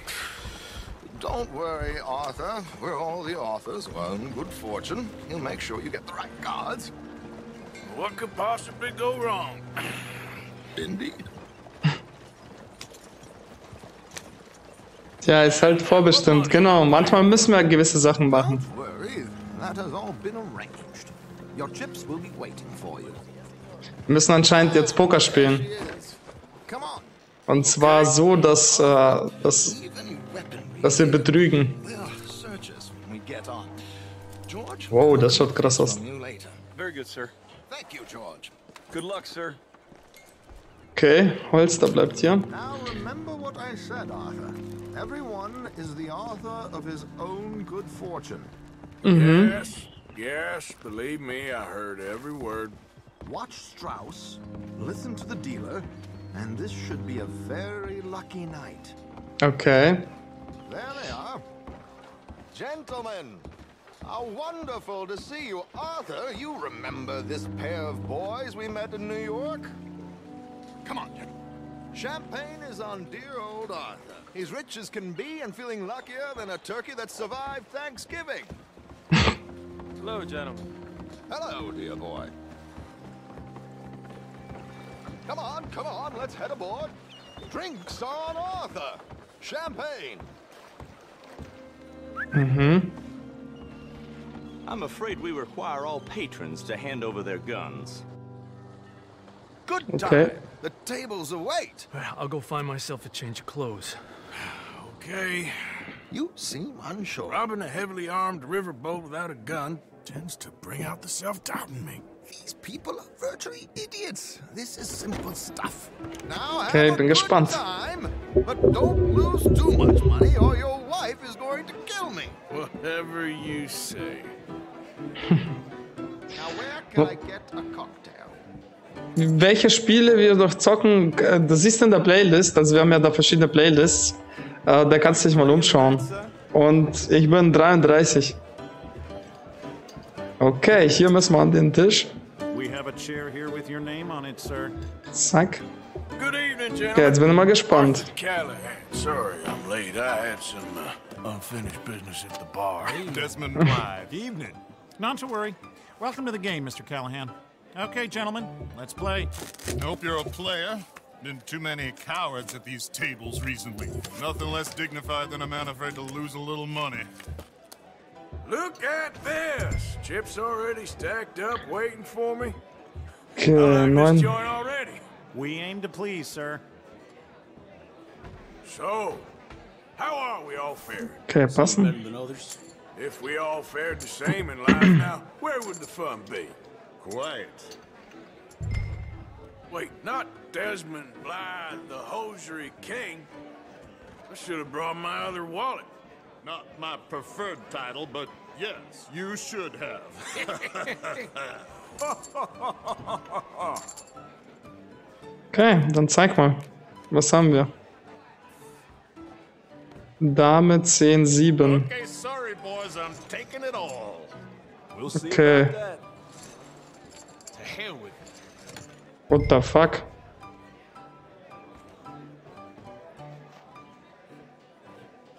Don't worry, Arthur. We're all the authors. Well, good fortune. He'll make sure you get the right cards. What could possibly go wrong? Indeed. Tja, ist halt vorbestimmt. Genau, manchmal müssen wir gewisse Sachen machen. Wir müssen anscheinend jetzt Poker spielen. Und zwar so, dass wir betrügen. Wow, das schaut krass aus. Okay, Holster bleibt hier. Mhm. Yes, believe me, I heard every word. Watch Strauss, listen to the dealer, and this should be a very lucky night. Okay. There they are. Gentlemen, how wonderful to see you, Arthur. You remember this pair of boys we met in New York? Come on, Jack. Champagne is on dear old Arthur. He's rich as can be and feeling luckier than a turkey that survived Thanksgiving. Hello, gentlemen. Hello, dear boy. Come on, come on, let's head aboard. Drinks on Arthur. Champagne. Mm-hmm. I'm afraid we require all patrons to hand over their guns. Good time. Okay. The tables await. I'll go find myself a change of clothes. Okay. You seem unsure. Robbing a heavily armed riverboat without a gun tends to bring out the self-doubt in me. These people are virtually idiots. This is simple stuff. Now okay, have a good time, but don't lose too much money or your wife is going to kill me. Whatever you say. Now where can I get a cocktail? Welche Spiele wir noch zocken, das siehst du in der Playlist, also wir haben ja da verschiedene Playlists, da kannst du dich mal umschauen. Und ich bin 33. Okay, hier müssen wir an den Tisch. Zack. Okay, jetzt bin ich mal gespannt. Okay, gentlemen, let's play. Nope, you're a player. been too many cowards at these tables recently. Nothing less dignified than a man afraid to lose a little money. Look at this! Chips already stacked up, waiting for me. Already. We aim to please, sir. So, how are we all faring? Okay, passen. If we all fared the same in life now, where would the fun be? Quiet. Wait, not Desmond Blythe, the hosiery king. I should have brought my other wallet. Not my preferred title, but yes, you should have. Okay, dann zeig mal. Was haben wir? Dame 10-7. Okay. What the fuck?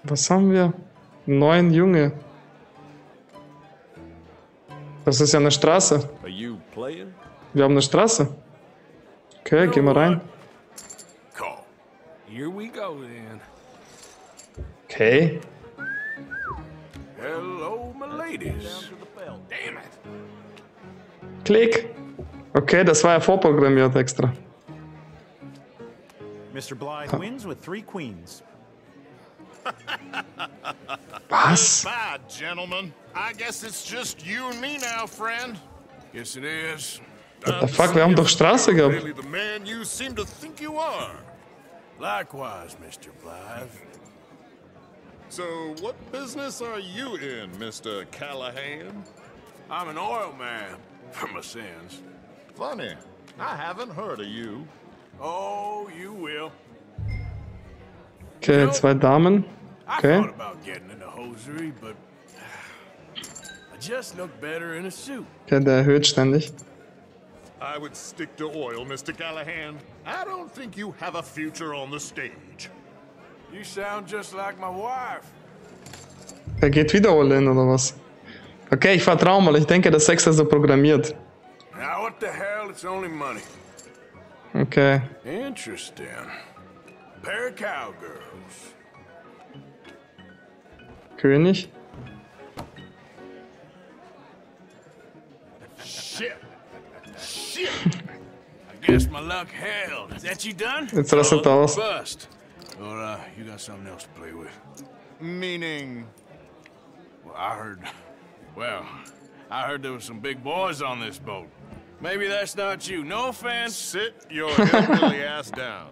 Was haben wir? 9 Junge. Das ist ja eine Straße. Wir haben eine Straße. Okay, gehen wir rein. Okay. Klick. Okay, das war ja vorprogrammiert extra. Mr. Blythe wins with 3 queens. Was? Goodbye, gentlemen. I guess it's just you and me now, friend. Yes, it is. What the fuck? Wir haben doch Straße gehabt. Really the man you seem to think you are. Likewise, Mr. Blythe. So, what business are you in, Mr. Callahan? I'm an oil man, for my sins. Funny. I haven't heard of you. Oh, you will. Okay, 2 Damen. Okay. Okay, der erhöht ständig. I would stick to oil, Mr. Callahan. I don't think you have a future on the stage. You sound just like my wife. Er geht wieder all in, oder was? Okay, ich vertraue mal. Ich denke, der Sex ist so programmiert. Now what the hell? It's only money. Okay. Interesting. Pair of cowgirls. König. Shit. Shit. I guess my luck held. Is that you done? Jetzt rastet er aus. Or you got something else to play with. Meaning? Well, I heard there were some big boys on this boat. Maybe that's not you. No offense. Sit your hillbilly ass down.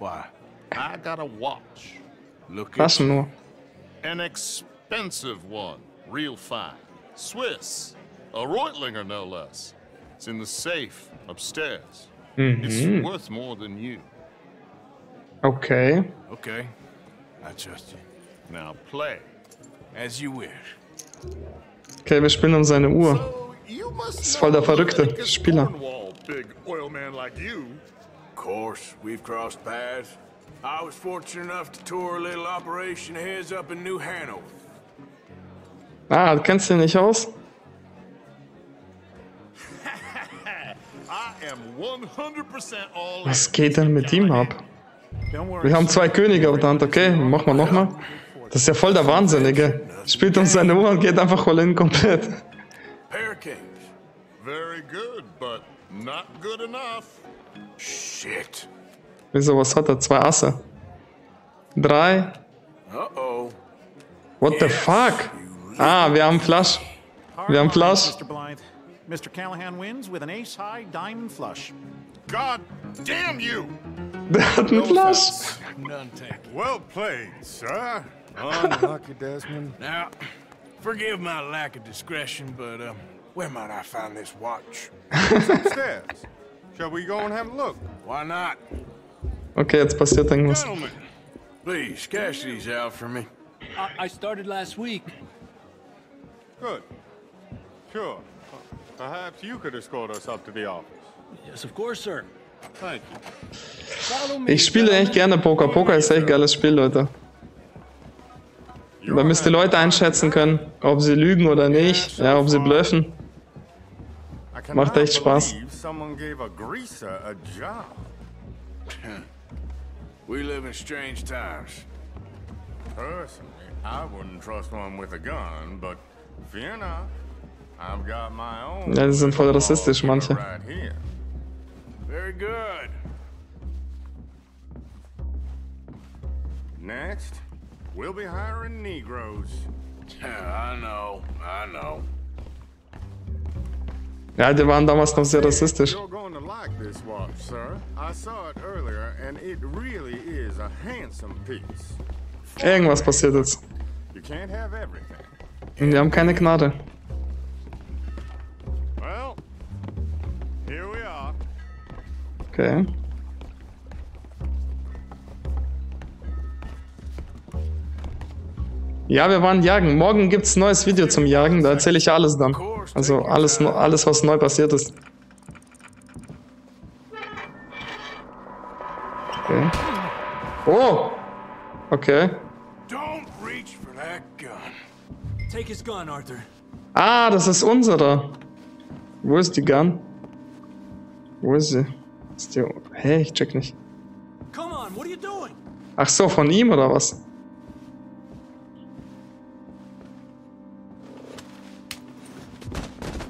Why? I got a watch. Look at it. An expensive one, real fine. Swiss, a Reutlinger no less. It's in the safe upstairs. It's worth more than you. Okay. Okay. I trust you. Now play as you wish. Okay, wir spielen um seine Uhr. Das ist voll der verrückte Spieler. Of course, we've crossed paths. I was fortunate enough to tour a little operation heads up in New Hanover. Ah, kennst du nicht aus? Was geht denn mit ihm ab? Wir haben 2 Könige auf der Hand, okay? Mach mal nochmal. Das ist ja voll der Wahnsinnige. Spielt uns seine Uhr und geht einfach voll in komplett. Very good, but not good enough. Shit. Wieso, was hat er? 2 Asse. 3. Uh-oh. What the fuck? Ah, wir haben Flush. Wir haben Flush. Mr. Callahan wins with an ace-high diamond flush. God damn you! Der hat einen Flush. Well played, sir. Unlucky, Desmond. Now, forgive my lack of discretion, but where might I find this watch? It's upstairs. Shall we go and have a look? Why not? Okay, jetzt passiert irgendwas. Gentlemen, please cash these out for me. I started last week. Good. Sure. Perhaps you could escort us up to the office. Yes, of course, sir. Thank you. Ich spiele echt gerne Poker. Poker ist echt geiles Spiel, Leute. Da müsst ihr Leute einschätzen können, ob sie lügen oder nicht, ja, ob sie bluffen. Macht echt Spaß. We live in strange times. Personally, I wouldn't trust one with a gun, but fear not. I've got my own. Ja, die sind voll rassistisch, manche. Very good. Next, we'll be hiring Negroes. Yeah, I know, I know. Ja, die waren damals noch sehr rassistisch. Irgendwas passiert jetzt. Und wir haben keine Gnade. Okay. Ja, wir waren jagen. Morgen gibt's ein neues Video zum Jagen, da erzähle ich alles dann. Also alles was neu passiert ist. Okay. Oh! Okay. Ah, das ist unsere. Wo ist die Gun? Wo ist sie? Ist die... Hey, ich check nicht. Ach so, von ihm oder was?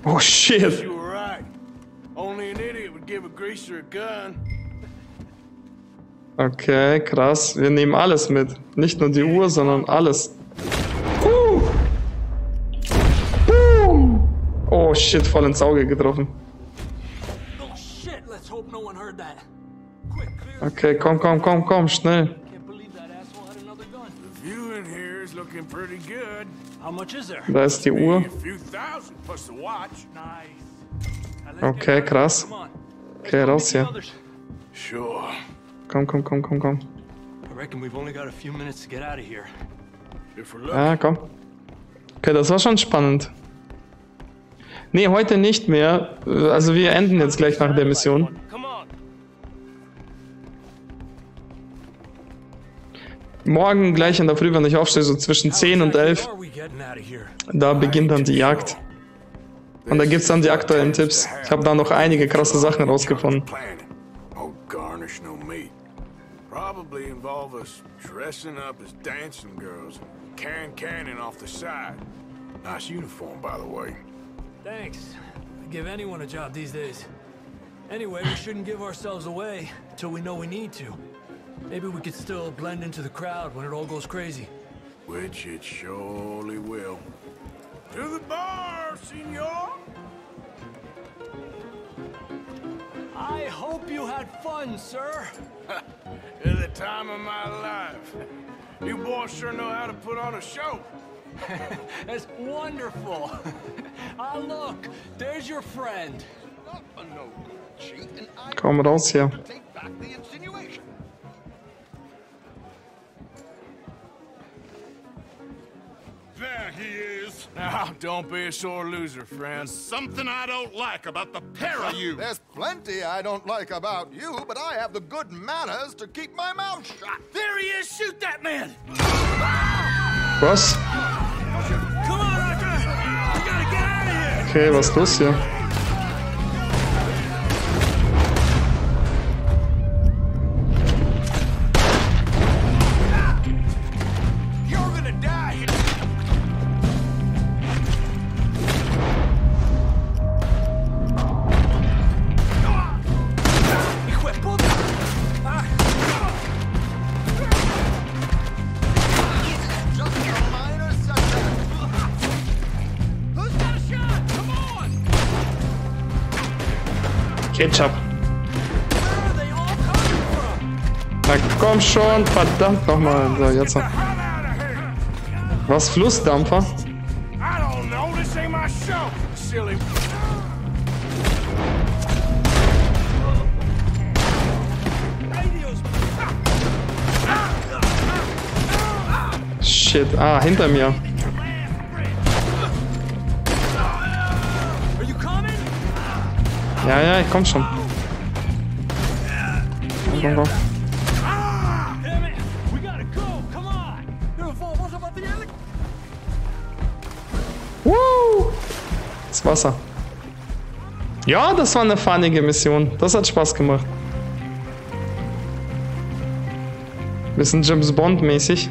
Oh shit! Okay, krass. Wir nehmen alles mit. Nicht nur die Uhr, sondern alles. Boom! Oh shit, voll ins Auge getroffen. Okay, komm, schnell. Da ist die Uhr. Okay, krass. Okay, raus hier. Komm. Ah, komm. Okay, das war schon spannend. Nee, heute nicht mehr. Also wir enden jetzt gleich nach der Mission. Morgen gleich in der Früh, wenn ich aufstehe, so zwischen 10 und 11, da beginnt dann die Jagd. Und da gibt es dann die aktuellen Tipps. Ich habe da noch einige krasse Sachen rausgefunden. Maybe we could still blend into the crowd when it all goes crazy. Which it surely will. To the bar, senor! I hope you had fun, sir. It's the time of my life. You boys sure know how to put on a show. That's wonderful. Ah, look, there's your friend. Come raus hier. Take back the insinuation. There he is. Now, don't be a sore loser, friend. Something I don't like about the pair of you. There's plenty I don't like about you, but I have the good manners to keep my mouth shut. There he is. Shoot that man. Was? Come on, Arthur. I gotta get out of here. Okay, was ist los hier? Ketchup. Na komm schon, verdammt nochmal. So, jetzt noch. Was, Flussdampfer? Shit, ah, hinter mir. Ja, ich komm schon. Komm. Das Wasser. Ja, das war eine funige Mission. Das hat Spaß gemacht. Bisschen James Bond-mäßig.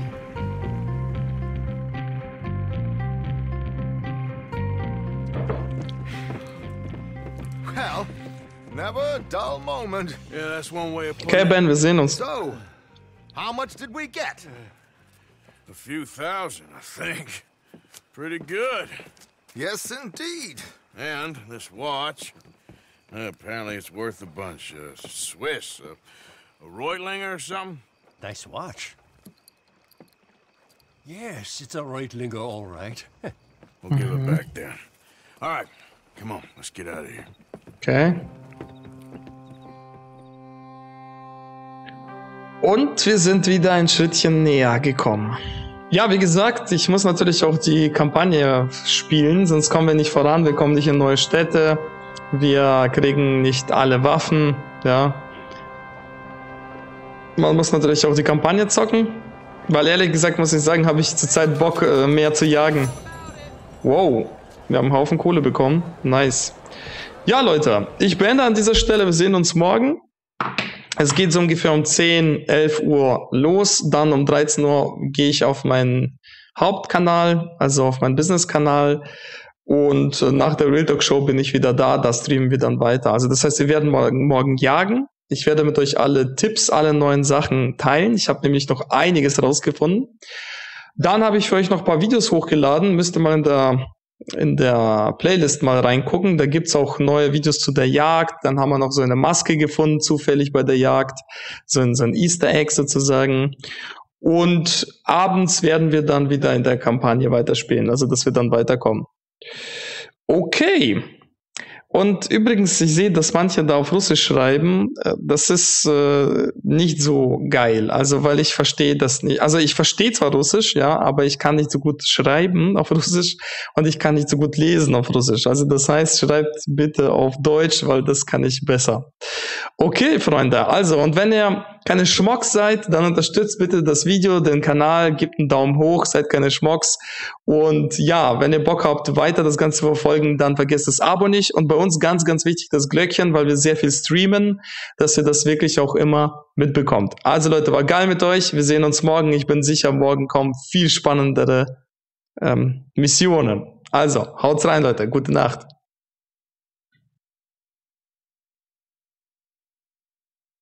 Okay, Ben, wir sehen uns. How much did we get? A few thousand, I think. Pretty good. Yes, indeed. And this watch. Apparently it's worth a bunch. Swiss, a Reutlinger or something? Nice watch. Yes, it's a Reutlinger, all right. We'll give it back then. All right, come on, let's get out of here. Okay. Und wir sind wieder ein Schrittchen näher gekommen. Ja, wie gesagt, ich muss natürlich auch die Kampagne spielen, sonst kommen wir nicht voran, wir kommen nicht in neue Städte, wir kriegen nicht alle Waffen, ja. Man muss natürlich auch die Kampagne zocken, weil ehrlich gesagt, muss ich sagen, habe ich zurzeit Bock, mehr zu jagen. Wow, wir haben einen Haufen Kohle bekommen, nice. Ja, Leute, ich beende an dieser Stelle, wir sehen uns morgen. Es geht so ungefähr um 10, 11 Uhr los, dann um 13 Uhr gehe ich auf meinen Hauptkanal, also auf meinen Business-Kanal, und nach der Real Talk Show bin ich wieder da, da streamen wir dann weiter. Also das heißt, wir werden morgen jagen. Ich werde mit euch alle Tipps, alle neuen Sachen teilen. Ich habe nämlich noch einiges rausgefunden. Dann habe ich für euch noch ein paar Videos hochgeladen, müsst ihr mal in der Playlist mal reingucken, da gibt's auch neue Videos zu der Jagd, dann haben wir noch so eine Maske gefunden, zufällig bei der Jagd, so ein Easter Egg sozusagen, und abends werden wir dann wieder in der Kampagne weiterspielen, also dass wir dann weiterkommen. Okay, und übrigens, ich sehe, dass manche da auf Russisch schreiben, das ist nicht so geil, also weil ich verstehe das nicht, also ich verstehe zwar Russisch, ja, aber ich kann nicht so gut schreiben auf Russisch und ich kann nicht so gut lesen auf Russisch, also das heißt, schreibt bitte auf Deutsch, weil das kann ich besser. Okay, Freunde, also und wenn ihr keine Schmocks seid, dann unterstützt bitte das Video, den Kanal, gebt einen Daumen hoch, seid keine Schmocks, und ja, wenn ihr Bock habt, weiter das Ganze zu verfolgen, dann vergesst das Abo nicht, und bei uns ganz, ganz wichtig das Glöckchen, weil wir sehr viel streamen, dass ihr das wirklich auch immer mitbekommt. Also Leute, war geil mit euch, wir sehen uns morgen, ich bin sicher, morgen kommen viel spannendere Missionen. Also, haut rein Leute, gute Nacht.